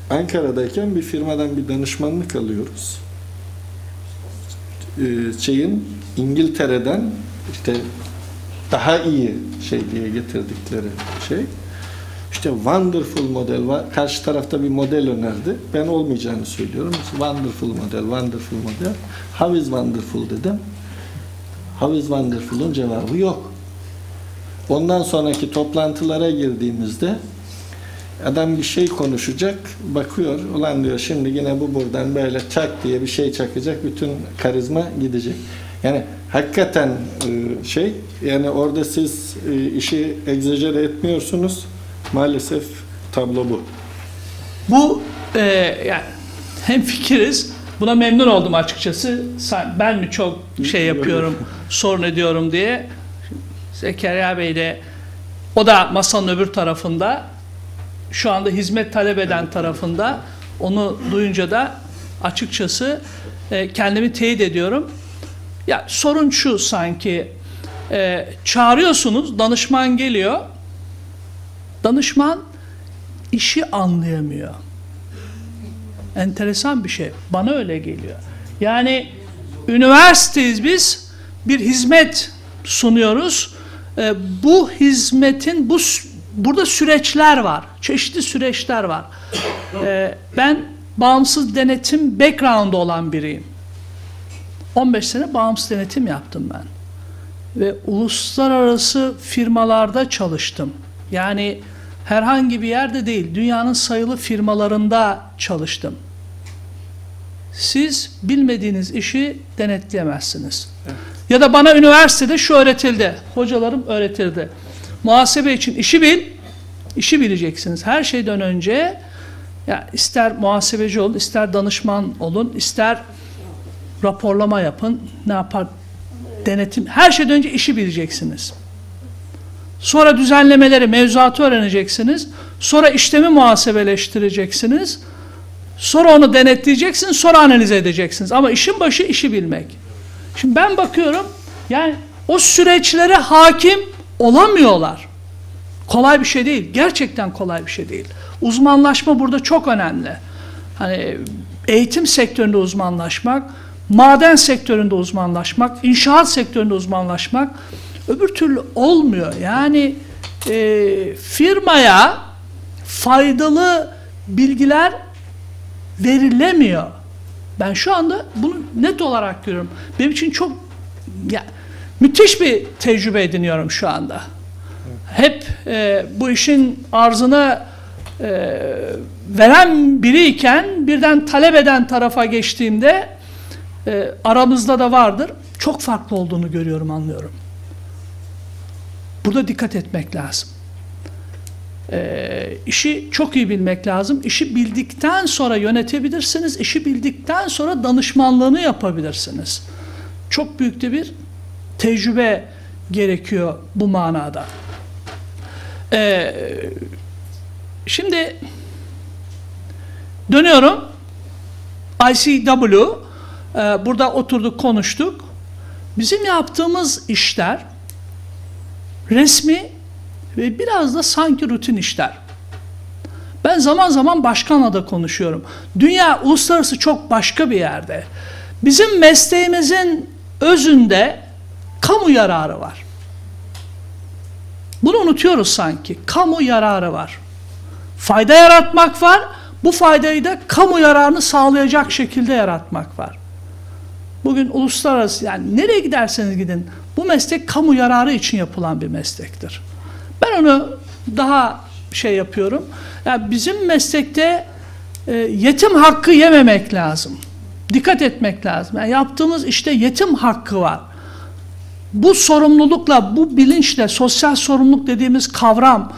Ankara'dayken bir firmadan bir danışmanlık alıyoruz. İngiltere'den işte daha iyi şey diye getirdikleri şey. İşte wonderful model var. Karşı tarafta bir model önerdi. Ben olmayacağını söylüyorum. Wonderful model, wonderful model. How is wonderful dedim. How is wonderful'un cevabı yok. Ondan sonraki toplantılara girdiğimizde adam bir şey konuşacak, bakıyor, ulan diyor şimdi yine bu buradan böyle çak diye bir şey çakacak, bütün karizma gidecek. Yani hakikaten şey, yani orada siz işi egzajere etmiyorsunuz, maalesef tablo bu. Bu yani hemfikiriz, buna memnun oldum açıkçası. Ben mi çok şey yapıyorum, sorun ediyorum diye. Zekeriya Bey de, o da masanın öbür tarafında, şu anda hizmet talep eden tarafında, onu duyunca da açıkçası kendimi teyit ediyorum. Ya sorun şu sanki, çağırıyorsunuz, danışman geliyor, danışman işi anlayamıyor. Enteresan bir şey, bana öyle geliyor. Yani üniversiteyiz biz, bir hizmet sunuyoruz. Bu hizmetin, burada süreçler var, çeşitli süreçler var. Ben bağımsız denetim background'u olan biriyim. 15 sene bağımsız denetim yaptım ben. Ve uluslararası firmalarda çalıştım. Yani herhangi bir yerde değil, dünyanın sayılı firmalarında çalıştım. Siz bilmediğiniz işi denetleyemezsiniz. Evet. Ya da bana üniversitede şu öğretildi, hocalarım öğretirdi. Muhasebe için işi bil, işi bileceksiniz. Her şeyden önce ya ister muhasebeci olun, ister danışman olun, ister raporlama yapın, ne yapar, denetim. Her şeyden önce işi bileceksiniz. Sonra düzenlemeleri, mevzuatı öğreneceksiniz. Sonra işlemi muhasebeleştireceksiniz. Sonra onu denetleyeceksiniz, sonra analiz edeceksiniz. Ama işin başı işi bilmek. Şimdi ben bakıyorum, yani o süreçlere hakim olamıyorlar. Kolay bir şey değil. Gerçekten kolay bir şey değil. Uzmanlaşma burada çok önemli. Hani eğitim sektöründe uzmanlaşmak, maden sektöründe uzmanlaşmak, inşaat sektöründe uzmanlaşmak öbür türlü olmuyor. Yani firmaya faydalı bilgiler verilemiyor. Ben şu anda bunu net olarak görüyorum. Benim için çok müthiş bir tecrübe ediniyorum şu anda. Hep bu işin arzını veren biriyken birden talep eden tarafa geçtiğimde aramızda da vardır. Çok farklı olduğunu görüyorum, anlıyorum. Burada dikkat etmek lazım. İşi çok iyi bilmek lazım. İşi bildikten sonra yönetebilirsiniz. İşi bildikten sonra danışmanlığını yapabilirsiniz. Çok büyük de bir tecrübe gerekiyor bu manada. Şimdi dönüyorum. ICW. Burada oturduk, konuştuk. Bizim yaptığımız işler resmi ve biraz da sanki rutin işler. Ben zaman zaman başkanla da konuşuyorum. Dünya, uluslararası çok başka bir yerde. Bizim mesleğimizin özünde kamu yararı var. Bunu unutuyoruz sanki. Kamu yararı var. Fayda yaratmak var. Bu faydayı da kamu yararını sağlayacak şekilde yaratmak var. Bugün uluslararası, yani nereye giderseniz gidin, bu meslek kamu yararı için yapılan bir meslektir. Ben onu daha şey yapıyorum. Yani bizim meslekte yetim hakkı yememek lazım. Dikkat etmek lazım. Yani yaptığımız işte yetim hakkı var. Bu sorumlulukla, bu bilinçle, sosyal sorumluluk dediğimiz kavram,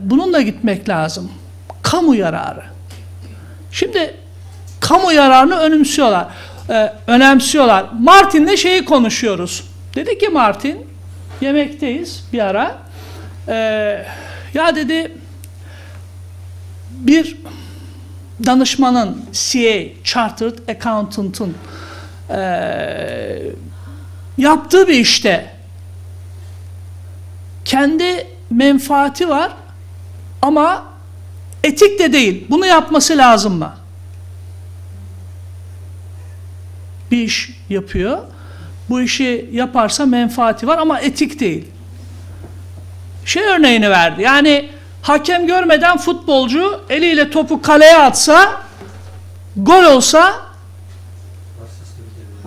bununla gitmek lazım. Kamu yararı. Şimdi kamu yararını önemsiyorlar. Martin'le şeyi konuşuyoruz. Dedi ki Martin, yemekteyiz bir ara. Ya dedi, bir danışmanın, CA, Chartered Accountant'ın yaptığı bir işte kendi menfaati var ama etik de değil. Bunu yapması lazım mı? Bir iş yapıyor. Bu işi yaparsa menfaati var ama etik değil. Şey örneğini verdi. Yani Hakem görmeden futbolcu eliyle topu kaleye atsa, gol olsa,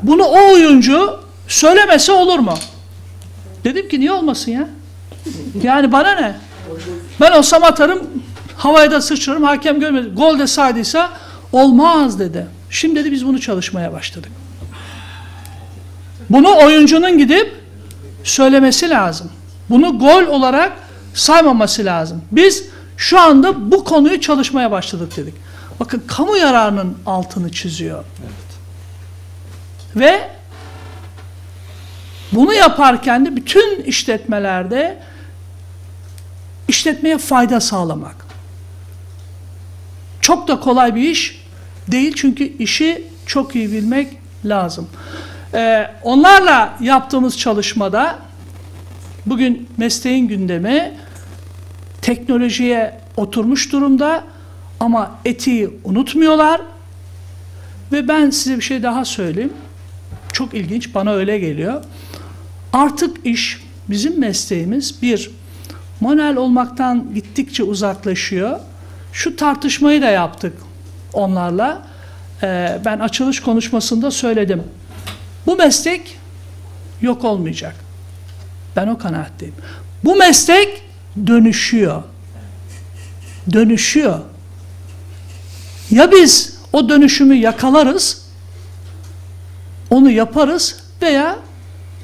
bunu o oyuncu söylemese olur mu? Dedim ki niye olmasın ya? Yani bana ne? Ben olsam atarım, havaya da sıçrarım, hakem görmedi. Gol de saydıysa olmaz dedi. Şimdi dedi biz bunu çalışmaya başladık. Bunu oyuncunun gidip söylemesi lazım. Bunu gol olarak saymaması lazım. Biz şu anda bu konuyu çalışmaya başladık dedik. Bakın kamu yararının altını çiziyor. Evet. Ve bunu yaparken de bütün işletmelerde işletmeye fayda sağlamak. Çok da kolay bir iş değil çünkü işi çok iyi bilmek lazım. Onlarla yaptığımız çalışmada bugün mesleğin gündemi teknolojiye oturmuş durumda ama etiği unutmuyorlar. Ve ben size bir şey daha söyleyeyim. Çok ilginç, bana öyle geliyor. Artık iş, bizim mesleğimiz bir, manuel olmaktan gittikçe uzaklaşıyor. Şu tartışmayı da yaptık onlarla. Ben açılış konuşmasında söyledim. Bu meslek yok olmayacak. Ben o kanaatteyim. Bu meslek dönüşüyor. Dönüşüyor. Ya biz o dönüşümü yakalarız, onu yaparız veya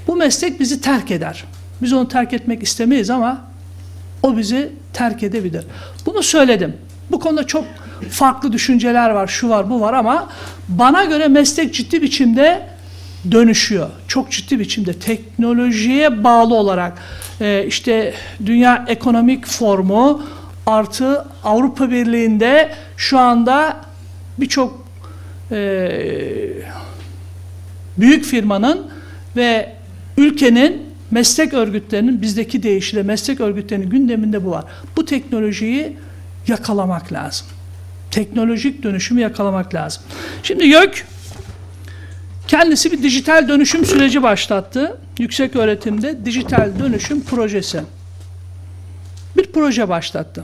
bu meslek bizi terk eder. Biz onu terk etmek istemeyiz ama o bizi terk edebilir. Bunu söyledim. Bu konuda çok farklı düşünceler var, şu var, bu var ama bana göre meslek ciddi biçimde dönüşüyor. Çok ciddi biçimde teknolojiye bağlı olarak işte Dünya Ekonomik Forumu artı Avrupa Birliği'nde şu anda birçok büyük firmanın ve ülkenin meslek örgütlerinin, bizdeki deyişle meslek örgütlerinin gündeminde bu var. Bu teknolojiyi yakalamak lazım. Teknolojik dönüşümü yakalamak lazım. Şimdi YÖK kendisi bir dijital dönüşüm süreci başlattı. Yüksek öğretimde dijital dönüşüm projesi. Bir proje başlattı.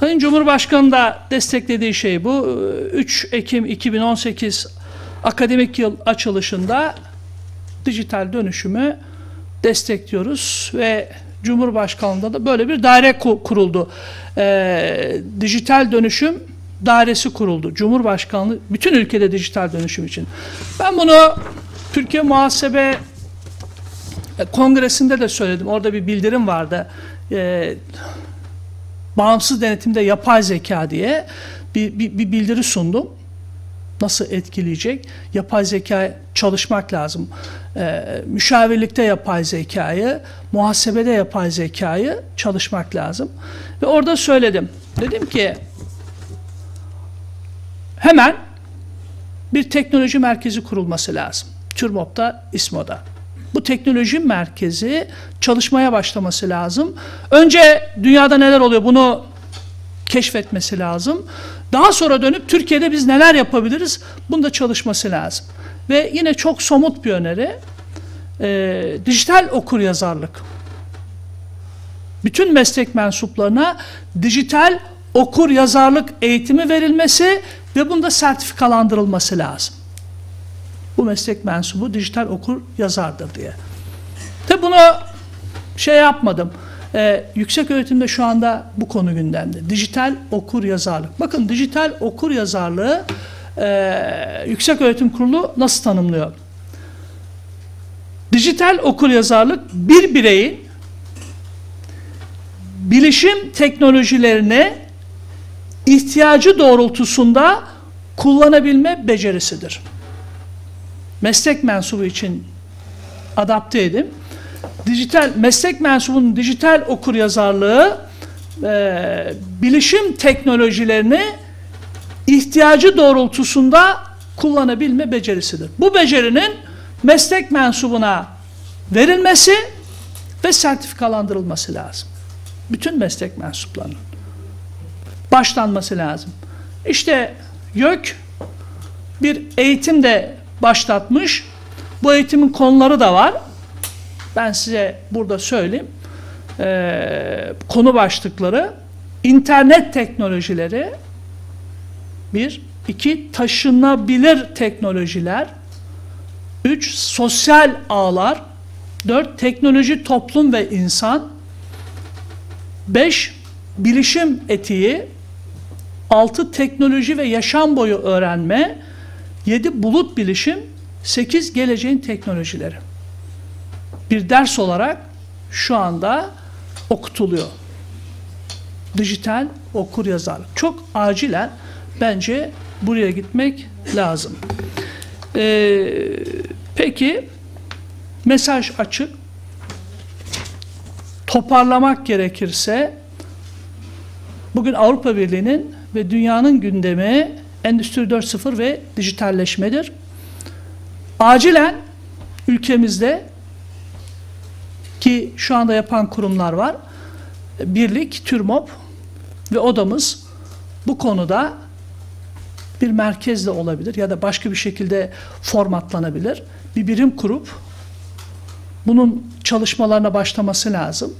Sayın Cumhurbaşkanı da desteklediği şey bu. 3 Ekim 2018 akademik yıl açılışında dijital dönüşümü destekliyoruz ve Cumhurbaşkanlığı'nda da böyle bir daire kuruldu. Dijital dönüşüm dairesi kuruldu. Cumhurbaşkanlığı bütün ülkede dijital dönüşüm için. Ben bunu Türkiye Muhasebe Kongresi'nde de söyledim. Orada bir bildirim vardı. Bağımsız denetimde yapay zeka diye bir bildiri sundum. Nasıl etkileyecek? Yapay zeka çalışmak lazım. Müşavirlikte yapay zekayı, muhasebede yapay zekayı çalışmak lazım. Ve orada söyledim. Dedim ki hemen bir teknoloji merkezi kurulması lazım. TÜRMOB'da, İSMO'da. Bu teknoloji merkezi çalışmaya başlaması lazım. Önce dünyada neler oluyor bunu keşfetmesi lazım. Daha sonra dönüp Türkiye'de biz neler yapabiliriz? Bunda çalışması lazım. Ve yine çok somut bir öneri. Dijital okuryazarlık. Bütün meslek mensuplarına dijital okuryazarlık eğitimi verilmesi ve bunda sertifikalandırılması lazım. Bu meslek mensubu dijital okuryazardır diye. Tabi bunu şey yapmadım. Yüksek öğretimde şu anda bu konu gündemde. Dijital okuryazarlık. Bakın dijital okuryazarlığı Yüksek Öğretim Kurulu nasıl tanımlıyor? Dijital okuryazarlık bir bireyin bilişim teknolojilerini ihtiyacı doğrultusunda kullanabilme becerisidir. Meslek mensubu için adapte edin. Meslek mensubunun dijital okuryazarlığı bilişim teknolojilerini ihtiyacı doğrultusunda kullanabilme becerisidir. Bu becerinin meslek mensubuna verilmesi ve sertifikalandırılması lazım. Bütün meslek mensuplarının başlanması lazım. İşte YÖK bir eğitim de başlatmış. Bu eğitimin konuları da var. Ben size burada söyleyeyim. konu başlıkları internet teknolojileri, bir, iki taşınabilir teknolojiler, üç sosyal ağlar, dört teknoloji, toplum ve insan, beş bilişim etiği, altı teknoloji ve yaşam boyu öğrenme, yedi bulut bilişim, sekiz geleceğin teknolojileri. Bir ders olarak şu anda okutuluyor. Dijital okuryazarlık. Çok acilen bence buraya gitmek lazım. Peki mesaj açık. Toparlamak gerekirse bugün Avrupa Birliği'nin ve dünyanın gündemi Endüstri 4.0 ve dijitalleşmedir. Acilen ülkemizde ki şu anda yapan kurumlar var. Birlik, TÜRMOB ve odamız bu konuda bir merkezle olabilir ya da başka bir şekilde formatlanabilir. Bir birim kurup bunun çalışmalarına başlaması lazım.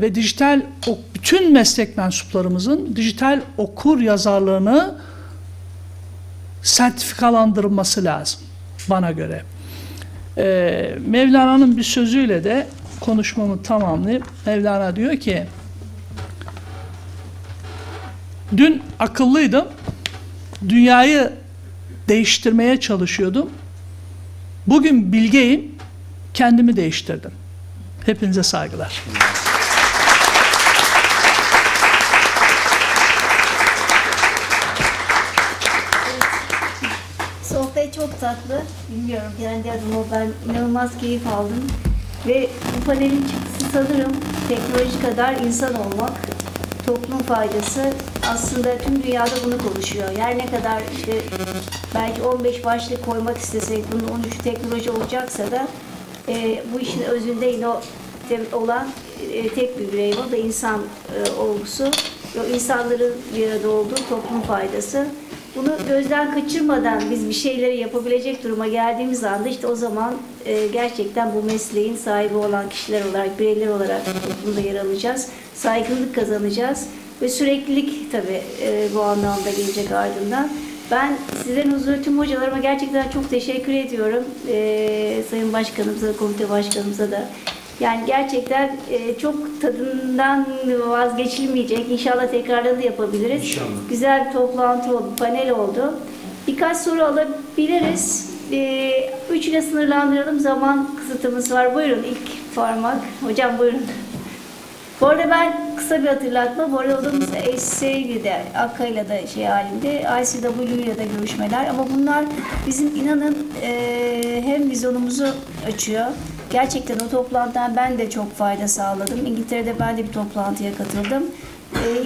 Ve dijital, bütün meslek mensuplarımızın dijital okur yazarlığını sertifikalandırması lazım bana göre. Mevlana'nın bir sözüyle de konuşmamı tamamlayıp, Mevlana diyor ki, dün akıllıydım, dünyayı değiştirmeye çalışıyordum, bugün bilgeyim, kendimi değiştirdim. Hepinize saygılar. Sohbet çok tatlı. Bilmiyorum kendi adıma, ben inanılmaz keyif aldım. Ve bu panelin çıktısı sanırım teknoloji kadar insan olmak, toplum faydası. Aslında tüm dünyada bunu konuşuyor. Yani ne kadar işte belki 15 başlık koymak istesek bunun 13 teknoloji olacaksa da bu işin özünde yine olan tek bir birey, o da insan olgusu. O insanların bir arada olduğu toplum faydası. Bunu gözden kaçırmadan biz bir şeyleri yapabilecek duruma geldiğimiz anda işte o zaman gerçekten bu mesleğin sahibi olan kişiler olarak, bireyler olarak toplumda yer alacağız. Saygınlık kazanacağız ve süreklilik tabii bu anlamda gelecek ardından. Ben sizlerin huzurunda tüm hocalarıma gerçekten çok teşekkür ediyorum. Sayın Başkanımıza, komite başkanımıza da. Yani gerçekten çok tadından vazgeçilmeyecek. İnşallah tekrardan da yapabiliriz. İnşallah. Güzel bir toplantı oldu, panel oldu. Birkaç soru alabiliriz. Üçüne sınırlandıralım. Zaman kısıtımız var. Buyurun ilk parmak. Hocam buyurun. Bu arada ben kısa bir hatırlatma. Bu arada odamız SSG'de, AKKA'yla da şey halinde, ICW'yla da görüşmeler. Ama bunlar bizim inanın hem vizyonumuzu açıyor. Gerçekten o toplantıdan ben de çok fayda sağladım. İngiltere'de ben de bir toplantıya katıldım.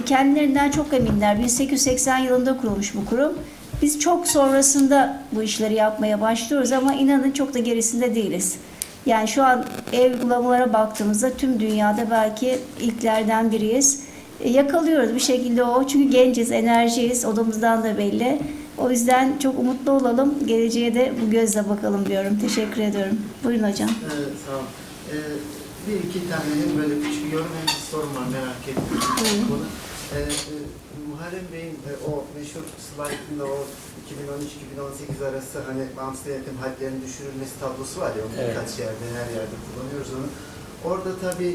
Kendilerinden çok eminler. 1880 yılında kurulmuş bu kurum. Biz çok sonrasında bu işleri yapmaya başlıyoruz ama inanın çok da gerisinde değiliz. Yani şu an uygulamalara baktığımızda tüm dünyada belki ilklerden biriyiz. Yakalıyoruz bir şekilde o. Çünkü genciz, enerjiyiz. Odamızdan da belli. O yüzden çok umutlu olalım. Geleceğe de bu gözle bakalım diyorum. Teşekkür ediyorum. Buyurun hocam. Evet, sağ olun. Bir iki tane böyle küçük yorum ve sorum var, merak ettim. Muharrem Bey'in o meşhur slaytında o 2013-2018 arası hani bağımsız denetim hadlerinin düşürülmesi tablosu var ya, evet. Birkaç yerde, her yerde kullanıyoruz onu. Orada tabii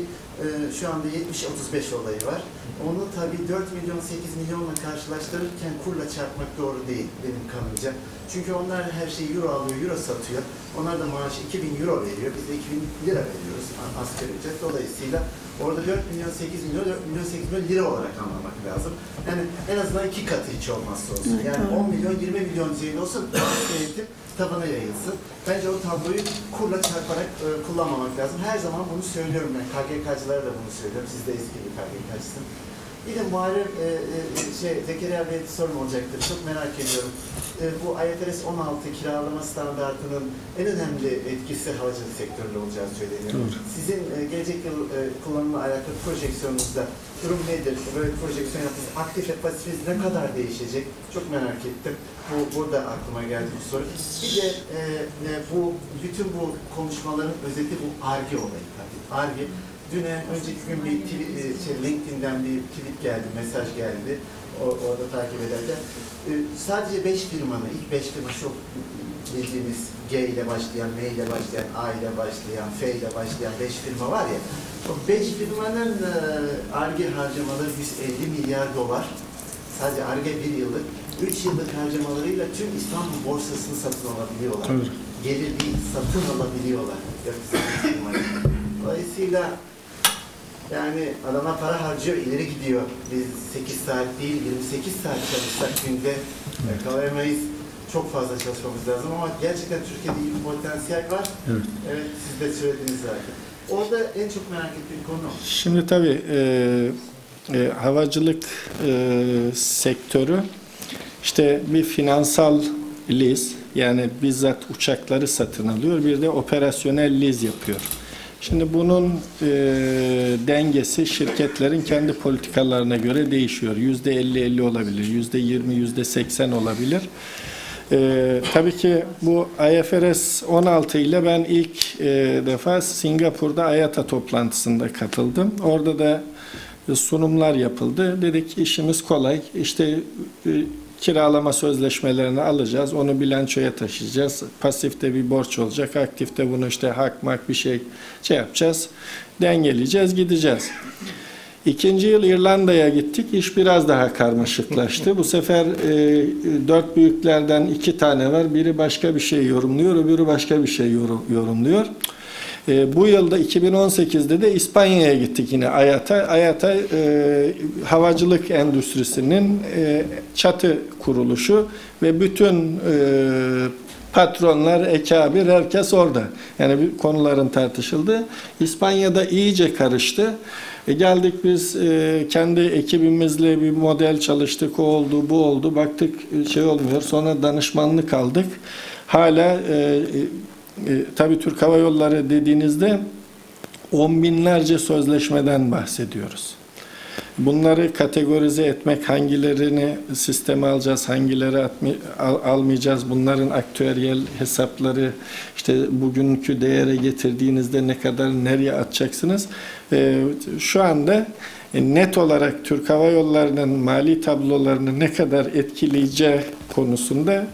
şu anda 70-35 olayı var. Onu tabii 4 milyon 8 milyonla karşılaştırırken kurla çarpmak doğru değil benim kanımca. Çünkü onlar her şeyi euro alıyor, euro satıyor. Onlar da maaş 2000 euro veriyor, biz de 2000 lira veriyoruz asgari ücret. Dolayısıyla orada 4 milyon 8 milyon, 4 milyon 8 milyon lira olarak anlamak lazım. Yani en azından iki katı hiç olmazsa olsun. Yani 10 milyon 20 milyon TL olsun, tabana yayılsın. Bence o tabloyu kurla çarparak kullanmamak lazım. Her zaman bunu söylüyorum ben. KGK'cılara da bunu söylüyorum. Siz de eski bir KGK'cısın. Bir de Muharrem, Zekeriya Bey'e sorun olacaktır. Çok merak ediyorum. Bu IFRS 16 kiralama standartının en önemli etkisi havacılık sektöründe olacağı söyleniyor. Doğru. Sizin gelecek yıl kullanımla alakalı projeksiyonunuzda durum nedir? Böyle projeksiyon yaptığınız aktif ve pasifiniz ne kadar değişecek? Çok merak ettim. Bu da aklıma geldi bu soru. Bir de bütün bu konuşmaların özeti bu Ar-Ge olayı. Ar-Ge Düne önceki gün bir LinkedIn'den bir tweet geldi, mesaj geldi. Orada takip ederken. Sadece 5 firmanın, ilk 5 firma çok bildiğimiz G ile başlayan, M ile başlayan, A ile başlayan, F ile başlayan 5 firma var ya. O 5 firmanın ARGE harcamaları 150 milyar dolar. Sadece ARGE 1 yıllık, 3 yıllık harcamalarıyla tüm İstanbul borsasını satın alabiliyorlar. Evet. Gelir değil, satın alabiliyorlar. Dolayısıyla yani adama para harcıyor, ileri gidiyor. Biz 8 saat değil, 28 saat çalışsak günde kalayamayız. Çok fazla çalışmamız lazım ama gerçekten Türkiye'de iyi bir potansiyel var. Evet, evet, siz de söylediğiniz zaten. Orada en çok merak ettiğim konu. Şimdi tabii havacılık sektörü işte bir finansal lease, yani bizzat uçakları satın alıyor, bir de operasyonel lease yapıyor. Şimdi bunun dengesi şirketlerin kendi politikalarına göre değişiyor. %50-50 olabilir, %20, %80 olabilir. Tabii ki bu IFRS 16 ile ben ilk defa Singapur'da IATA toplantısında katıldım. Orada da sunumlar yapıldı. Dedik işimiz kolay. İşte kiralama sözleşmelerini alacağız. Onu bilançoya taşıyacağız. Pasifte bir borç olacak. Aktifte bunu işte hak bir şey yapacağız. Dengeleyeceğiz, gideceğiz. İkinci yıl İrlanda'ya gittik. İş biraz daha karmaşıklaştı. Bu sefer 4 büyüklerden 2 tane var. Biri başka bir şey yorumluyor, öbürü başka bir şey yorumluyor. Bu yılda 2018'de de İspanya'ya gittik yine IATA. IATA havacılık endüstrisinin çatı kuruluşu ve bütün patronlar, ekabir, herkes orada. Yani bir konuların tartışıldı. İspanya'da iyice karıştı. Geldik biz kendi ekibimizle bir model çalıştık. O oldu, bu oldu. Baktık şey olmuyor. Sonra danışmanlık aldık. Hala tabii Türk Hava Yolları dediğinizde on binlerce sözleşmeden bahsediyoruz. Bunları kategorize etmek, hangilerini sisteme alacağız, hangileri almayacağız, bunların aktüeryel hesapları, işte bugünkü değere getirdiğinizde ne kadar, nereye atacaksınız. Şu anda net olarak Türk Hava Yolları'nın mali tablolarını ne kadar etkileyeceği konusunda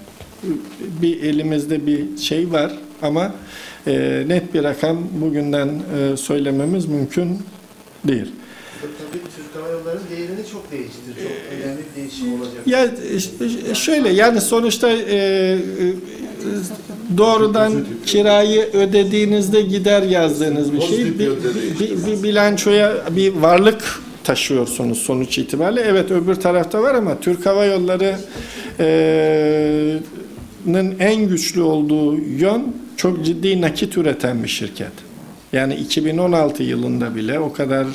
bir elimizde bir şey var. Ama net bir rakam bugünden söylememiz mümkün değil. Tabii Türk Hava Yolları'nın değerini çok değiştirir. Çok önemli bir değişim olacak. Ya, şöyle yani sonuçta doğrudan kirayı ödediğinizde gider yazdığınız bir şey. Bir bilançoya bir varlık taşıyorsunuz sonuç itibariyle. Evet, öbür tarafta var ama Türk Hava Yolları en güçlü olduğu yön çok ciddi nakit üreten bir şirket. Yani 2016 yılında bile o kadar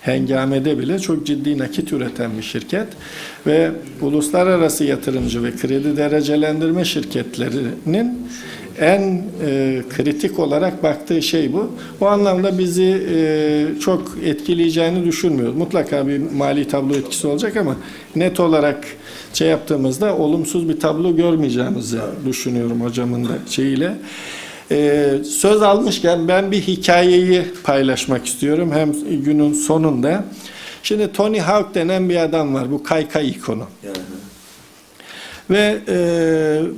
hengamede bile çok ciddi nakit üreten bir şirket ve uluslararası yatırımcı ve kredi derecelendirme şirketlerinin en kritik olarak baktığı şey bu. Bu anlamda bizi çok etkileyeceğini düşünmüyoruz. Mutlaka bir mali tablo etkisi olacak ama net olarak şey yaptığımızda olumsuz bir tablo görmeyeceğimizi düşünüyorum hocamın da şeyiyle. Söz almışken ben bir hikayeyi paylaşmak istiyorum hem günün sonunda. Şimdi Tony Hawk denen bir adam var, bu kaykay ikonu. Yani. Ve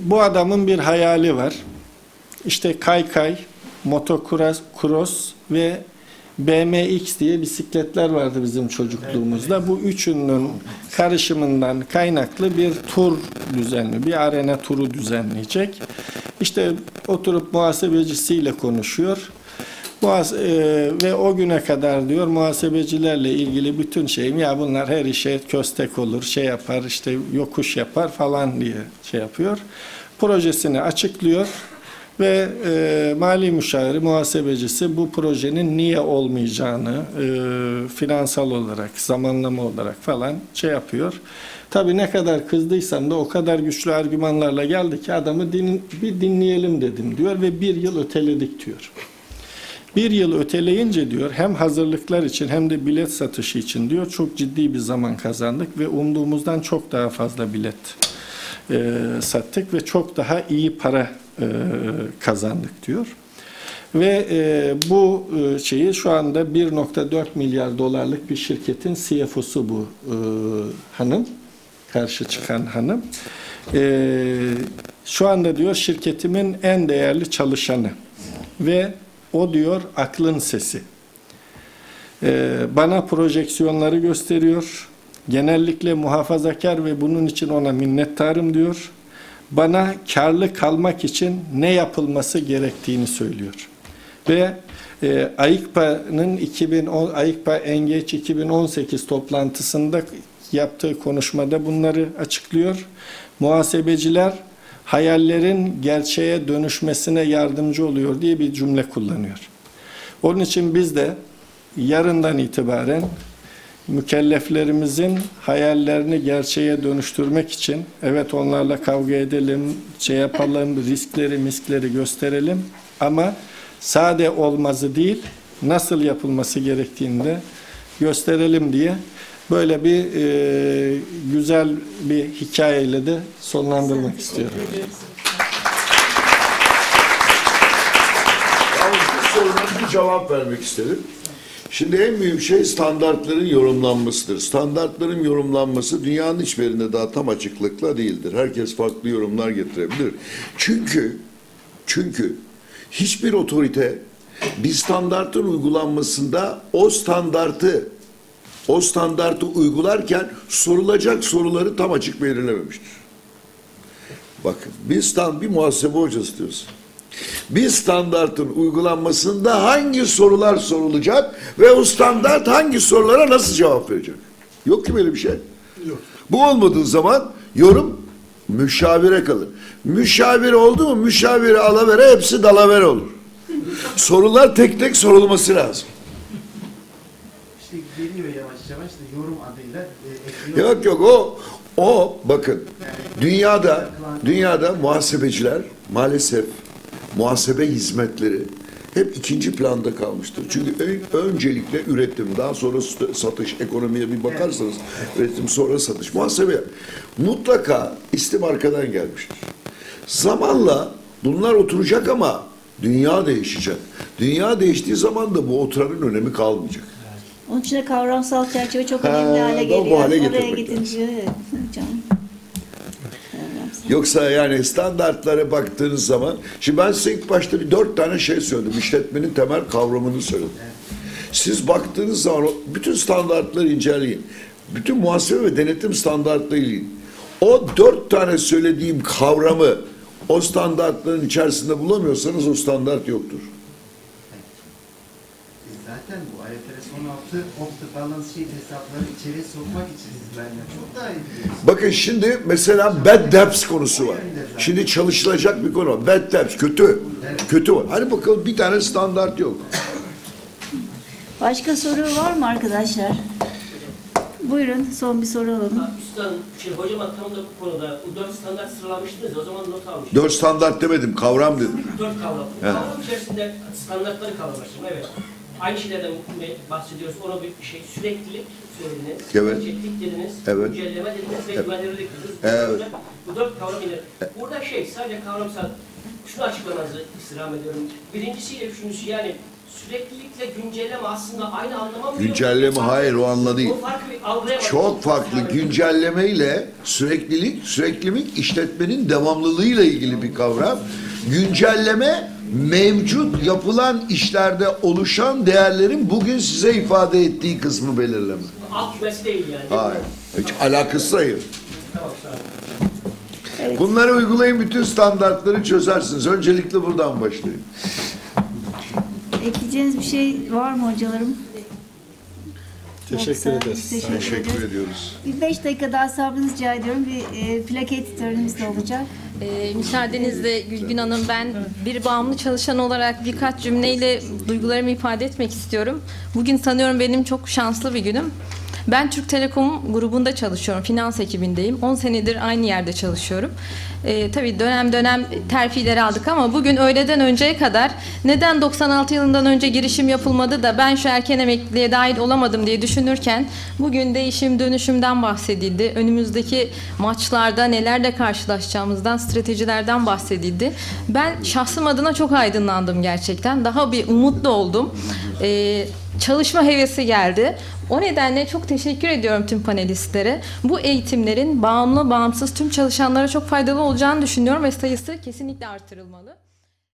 bu adamın bir hayali var. İşte kaykay, motocross ve BMX diye bisikletler vardı bizim çocukluğumuzda. Bu üçünün karışımından kaynaklı bir tur düzenli, bir arena turu düzenleyecek. İşte oturup muhasebecisiyle konuşuyor. Ve o güne kadar diyor muhasebecilerle ilgili bütün şeyim ya bunlar her işe köstek olur, şey yapar, işte yokuş yapar falan diye şey yapıyor. Projesini açıklıyor. Ve mali müşaviri, muhasebecisi bu projenin niye olmayacağını finansal olarak, zamanlama olarak falan şey yapıyor. Tabii ne kadar kızdıysam da o kadar güçlü argümanlarla geldi ki adamı bir dinleyelim dedim diyor ve bir yıl öteledik diyor. Bir yıl öteleyince diyor hem hazırlıklar için hem de bilet satışı için diyor çok ciddi bir zaman kazandık ve umduğumuzdan çok daha fazla bilet sattık ve çok daha iyi para kazandık diyor. Ve bu şeyi şu anda 1.4 milyar dolarlık bir şirketin CFO'su bu hanım, karşı çıkan hanım. Şu anda diyor şirketimin en değerli çalışanı ve o diyor aklın sesi. Bana projeksiyonları gösteriyor. Genellikle muhafazakar ve bunun için ona minnettarım diyor. Bana karlı kalmak için ne yapılması gerektiğini söylüyor. Ve AİKPA'nın AİKPA Engeç 2018 toplantısında yaptığı konuşmada bunları açıklıyor. Muhasebeciler hayallerin gerçeğe dönüşmesine yardımcı oluyor diye bir cümle kullanıyor. Onun için biz de yarından itibaren mükelleflerimizin hayallerini gerçeğe dönüştürmek için, evet onlarla kavga edelim, şey yapalım, riskleri gösterelim ama sade olmazı değil, nasıl yapılması gerektiğini de gösterelim diye böyle bir güzel bir hikayeyle de sonlandırmak istiyorum. Soruna bir cevap vermek istedim. Şimdi en büyük şey standartların yorumlanmasıdır. Standartların yorumlanması dünyanın hiçbir yerinde daha tam açıklıkla değildir. Herkes farklı yorumlar getirebilir. Çünkü hiçbir otorite bir standartın uygulanmasında o standartı uygularken sorulacak soruları tam açık belirlememiştir. Bakın bir muhasebe hocası diyorsun. Bir standartın uygulanmasında hangi sorular sorulacak ve o standart hangi sorulara nasıl cevap verecek? Yok ki böyle bir şey. Yok. Bu olmadığı zaman yorum müşavire kalır. Müşavire oldu mu müşavire alavere hepsi dalavere olur. Sorular tek tek sorulması lazım. İşte geliyor yavaş yavaş da yorum adıyla ekliyor. Yok o bakın dünyada muhasebeciler maalesef muhasebe hizmetleri hep ikinci planda kalmıştır. Çünkü öncelikle üretim, daha sonra satış, ekonomiye bir bakarsanız üretim sonra satış. Muhasebe mutlaka istim arkadan gelmiştir. Zamanla bunlar oturacak ama dünya değişecek. Dünya değiştiği zaman da bu oturanın önemi kalmayacak. Onun için de kavramsal çerçeve çok önemli hale geliyor. Bu hale oraya gidince. Yoksa yani standartlara baktığınız zaman, şimdi ben size ilk başta bir 4 tane şey söyledim, işletmenin temel kavramını söyledim. Siz baktığınız zaman bütün standartları inceleyin, bütün muhasebe ve denetim standartları inceleyin. O 4 tane söylediğim kavramı o standartların içerisinde bulamıyorsanız o standart yoktur. Zaten bu IFRS 16 off-the-balance sheet hesapları içeri sokmak için sizlerle çok daha iyi biliyorsunuz. Bakın şimdi mesela bad debts konusu var. Şimdi çalışılacak bir konu var. Bad debts kötü. Evet. Kötü var. Hani bakalım bir tane standart yok. Başka soru var mı arkadaşlar? Buyurun son bir soru alalım. Hocam tam da bu konuda bu 4 standart sıralamıştınız ya, o zaman not almıştım. 4 standart demedim, kavram dedim. 4 kavram. Evet. Kavram içerisinde standartları kavramıştım, evet. Aynı şeylerden bahsediyoruz. Ona bir şey süreklilik söylediniz, evet. Gerçeklik dediniz, evet. Güncelleme dediniz ve evet. Güvenilirlik dediniz. Evet. Bu 4 kavram ile. Burada sadece kavramsal şunu açıklamanızı istirham ediyorum. Birincisiyle üçüncüsü yani süreklilikle güncelleme aslında aynı anlama mı? Güncelleme hayır o anla değil. Çok farklı. Güncelleme ile süreklilik işletmenin devamlılığıyla ilgili bir kavram. Güncelleme mevcut yapılan işlerde oluşan değerlerin bugün size ifade ettiği kısmı belirleme. Alt kümesi değil yani. Hayır. Hiç alakası hayır. Evet. Bunları uygulayın, bütün standartları çözersiniz. Öncelikle buradan başlayın. Ekleyeceğiniz bir şey var mı hocalarım? Teşekkür ederiz. Teşekkür ediyoruz. Bir 5 dakika daha sabrınızı rica ediyorum. Bir plaket törenimiz de olacak. Müsaadenizle Gülgün Hanım, ben bir bağımlı çalışan olarak birkaç cümleyle duygularımı ifade etmek istiyorum. Bugün sanıyorum benim çok şanslı bir günüm. Ben Türk Telekom grubunda çalışıyorum. Finans ekibindeyim. 10 senedir aynı yerde çalışıyorum. Tabii dönem dönem terfileri aldık ama bugün öğleden önceye kadar neden 96 yılından önce girişim yapılmadı da ben şu erken emekliliğe dahil olamadım diye düşünürken bugün değişim dönüşümden bahsedildi. Önümüzdeki maçlarda nelerle karşılaşacağımızdan, stratejilerden bahsedildi. Ben şahsım adına çok aydınlandım gerçekten. Daha bir umutlu oldum. Çalışma hevesi geldi. O nedenle çok teşekkür ediyorum tüm panelistlere. Bu eğitimlerin bağımlı, bağımsız tüm çalışanlara çok faydalı olacağını düşünüyorum ve sayısı kesinlikle artırılmalı.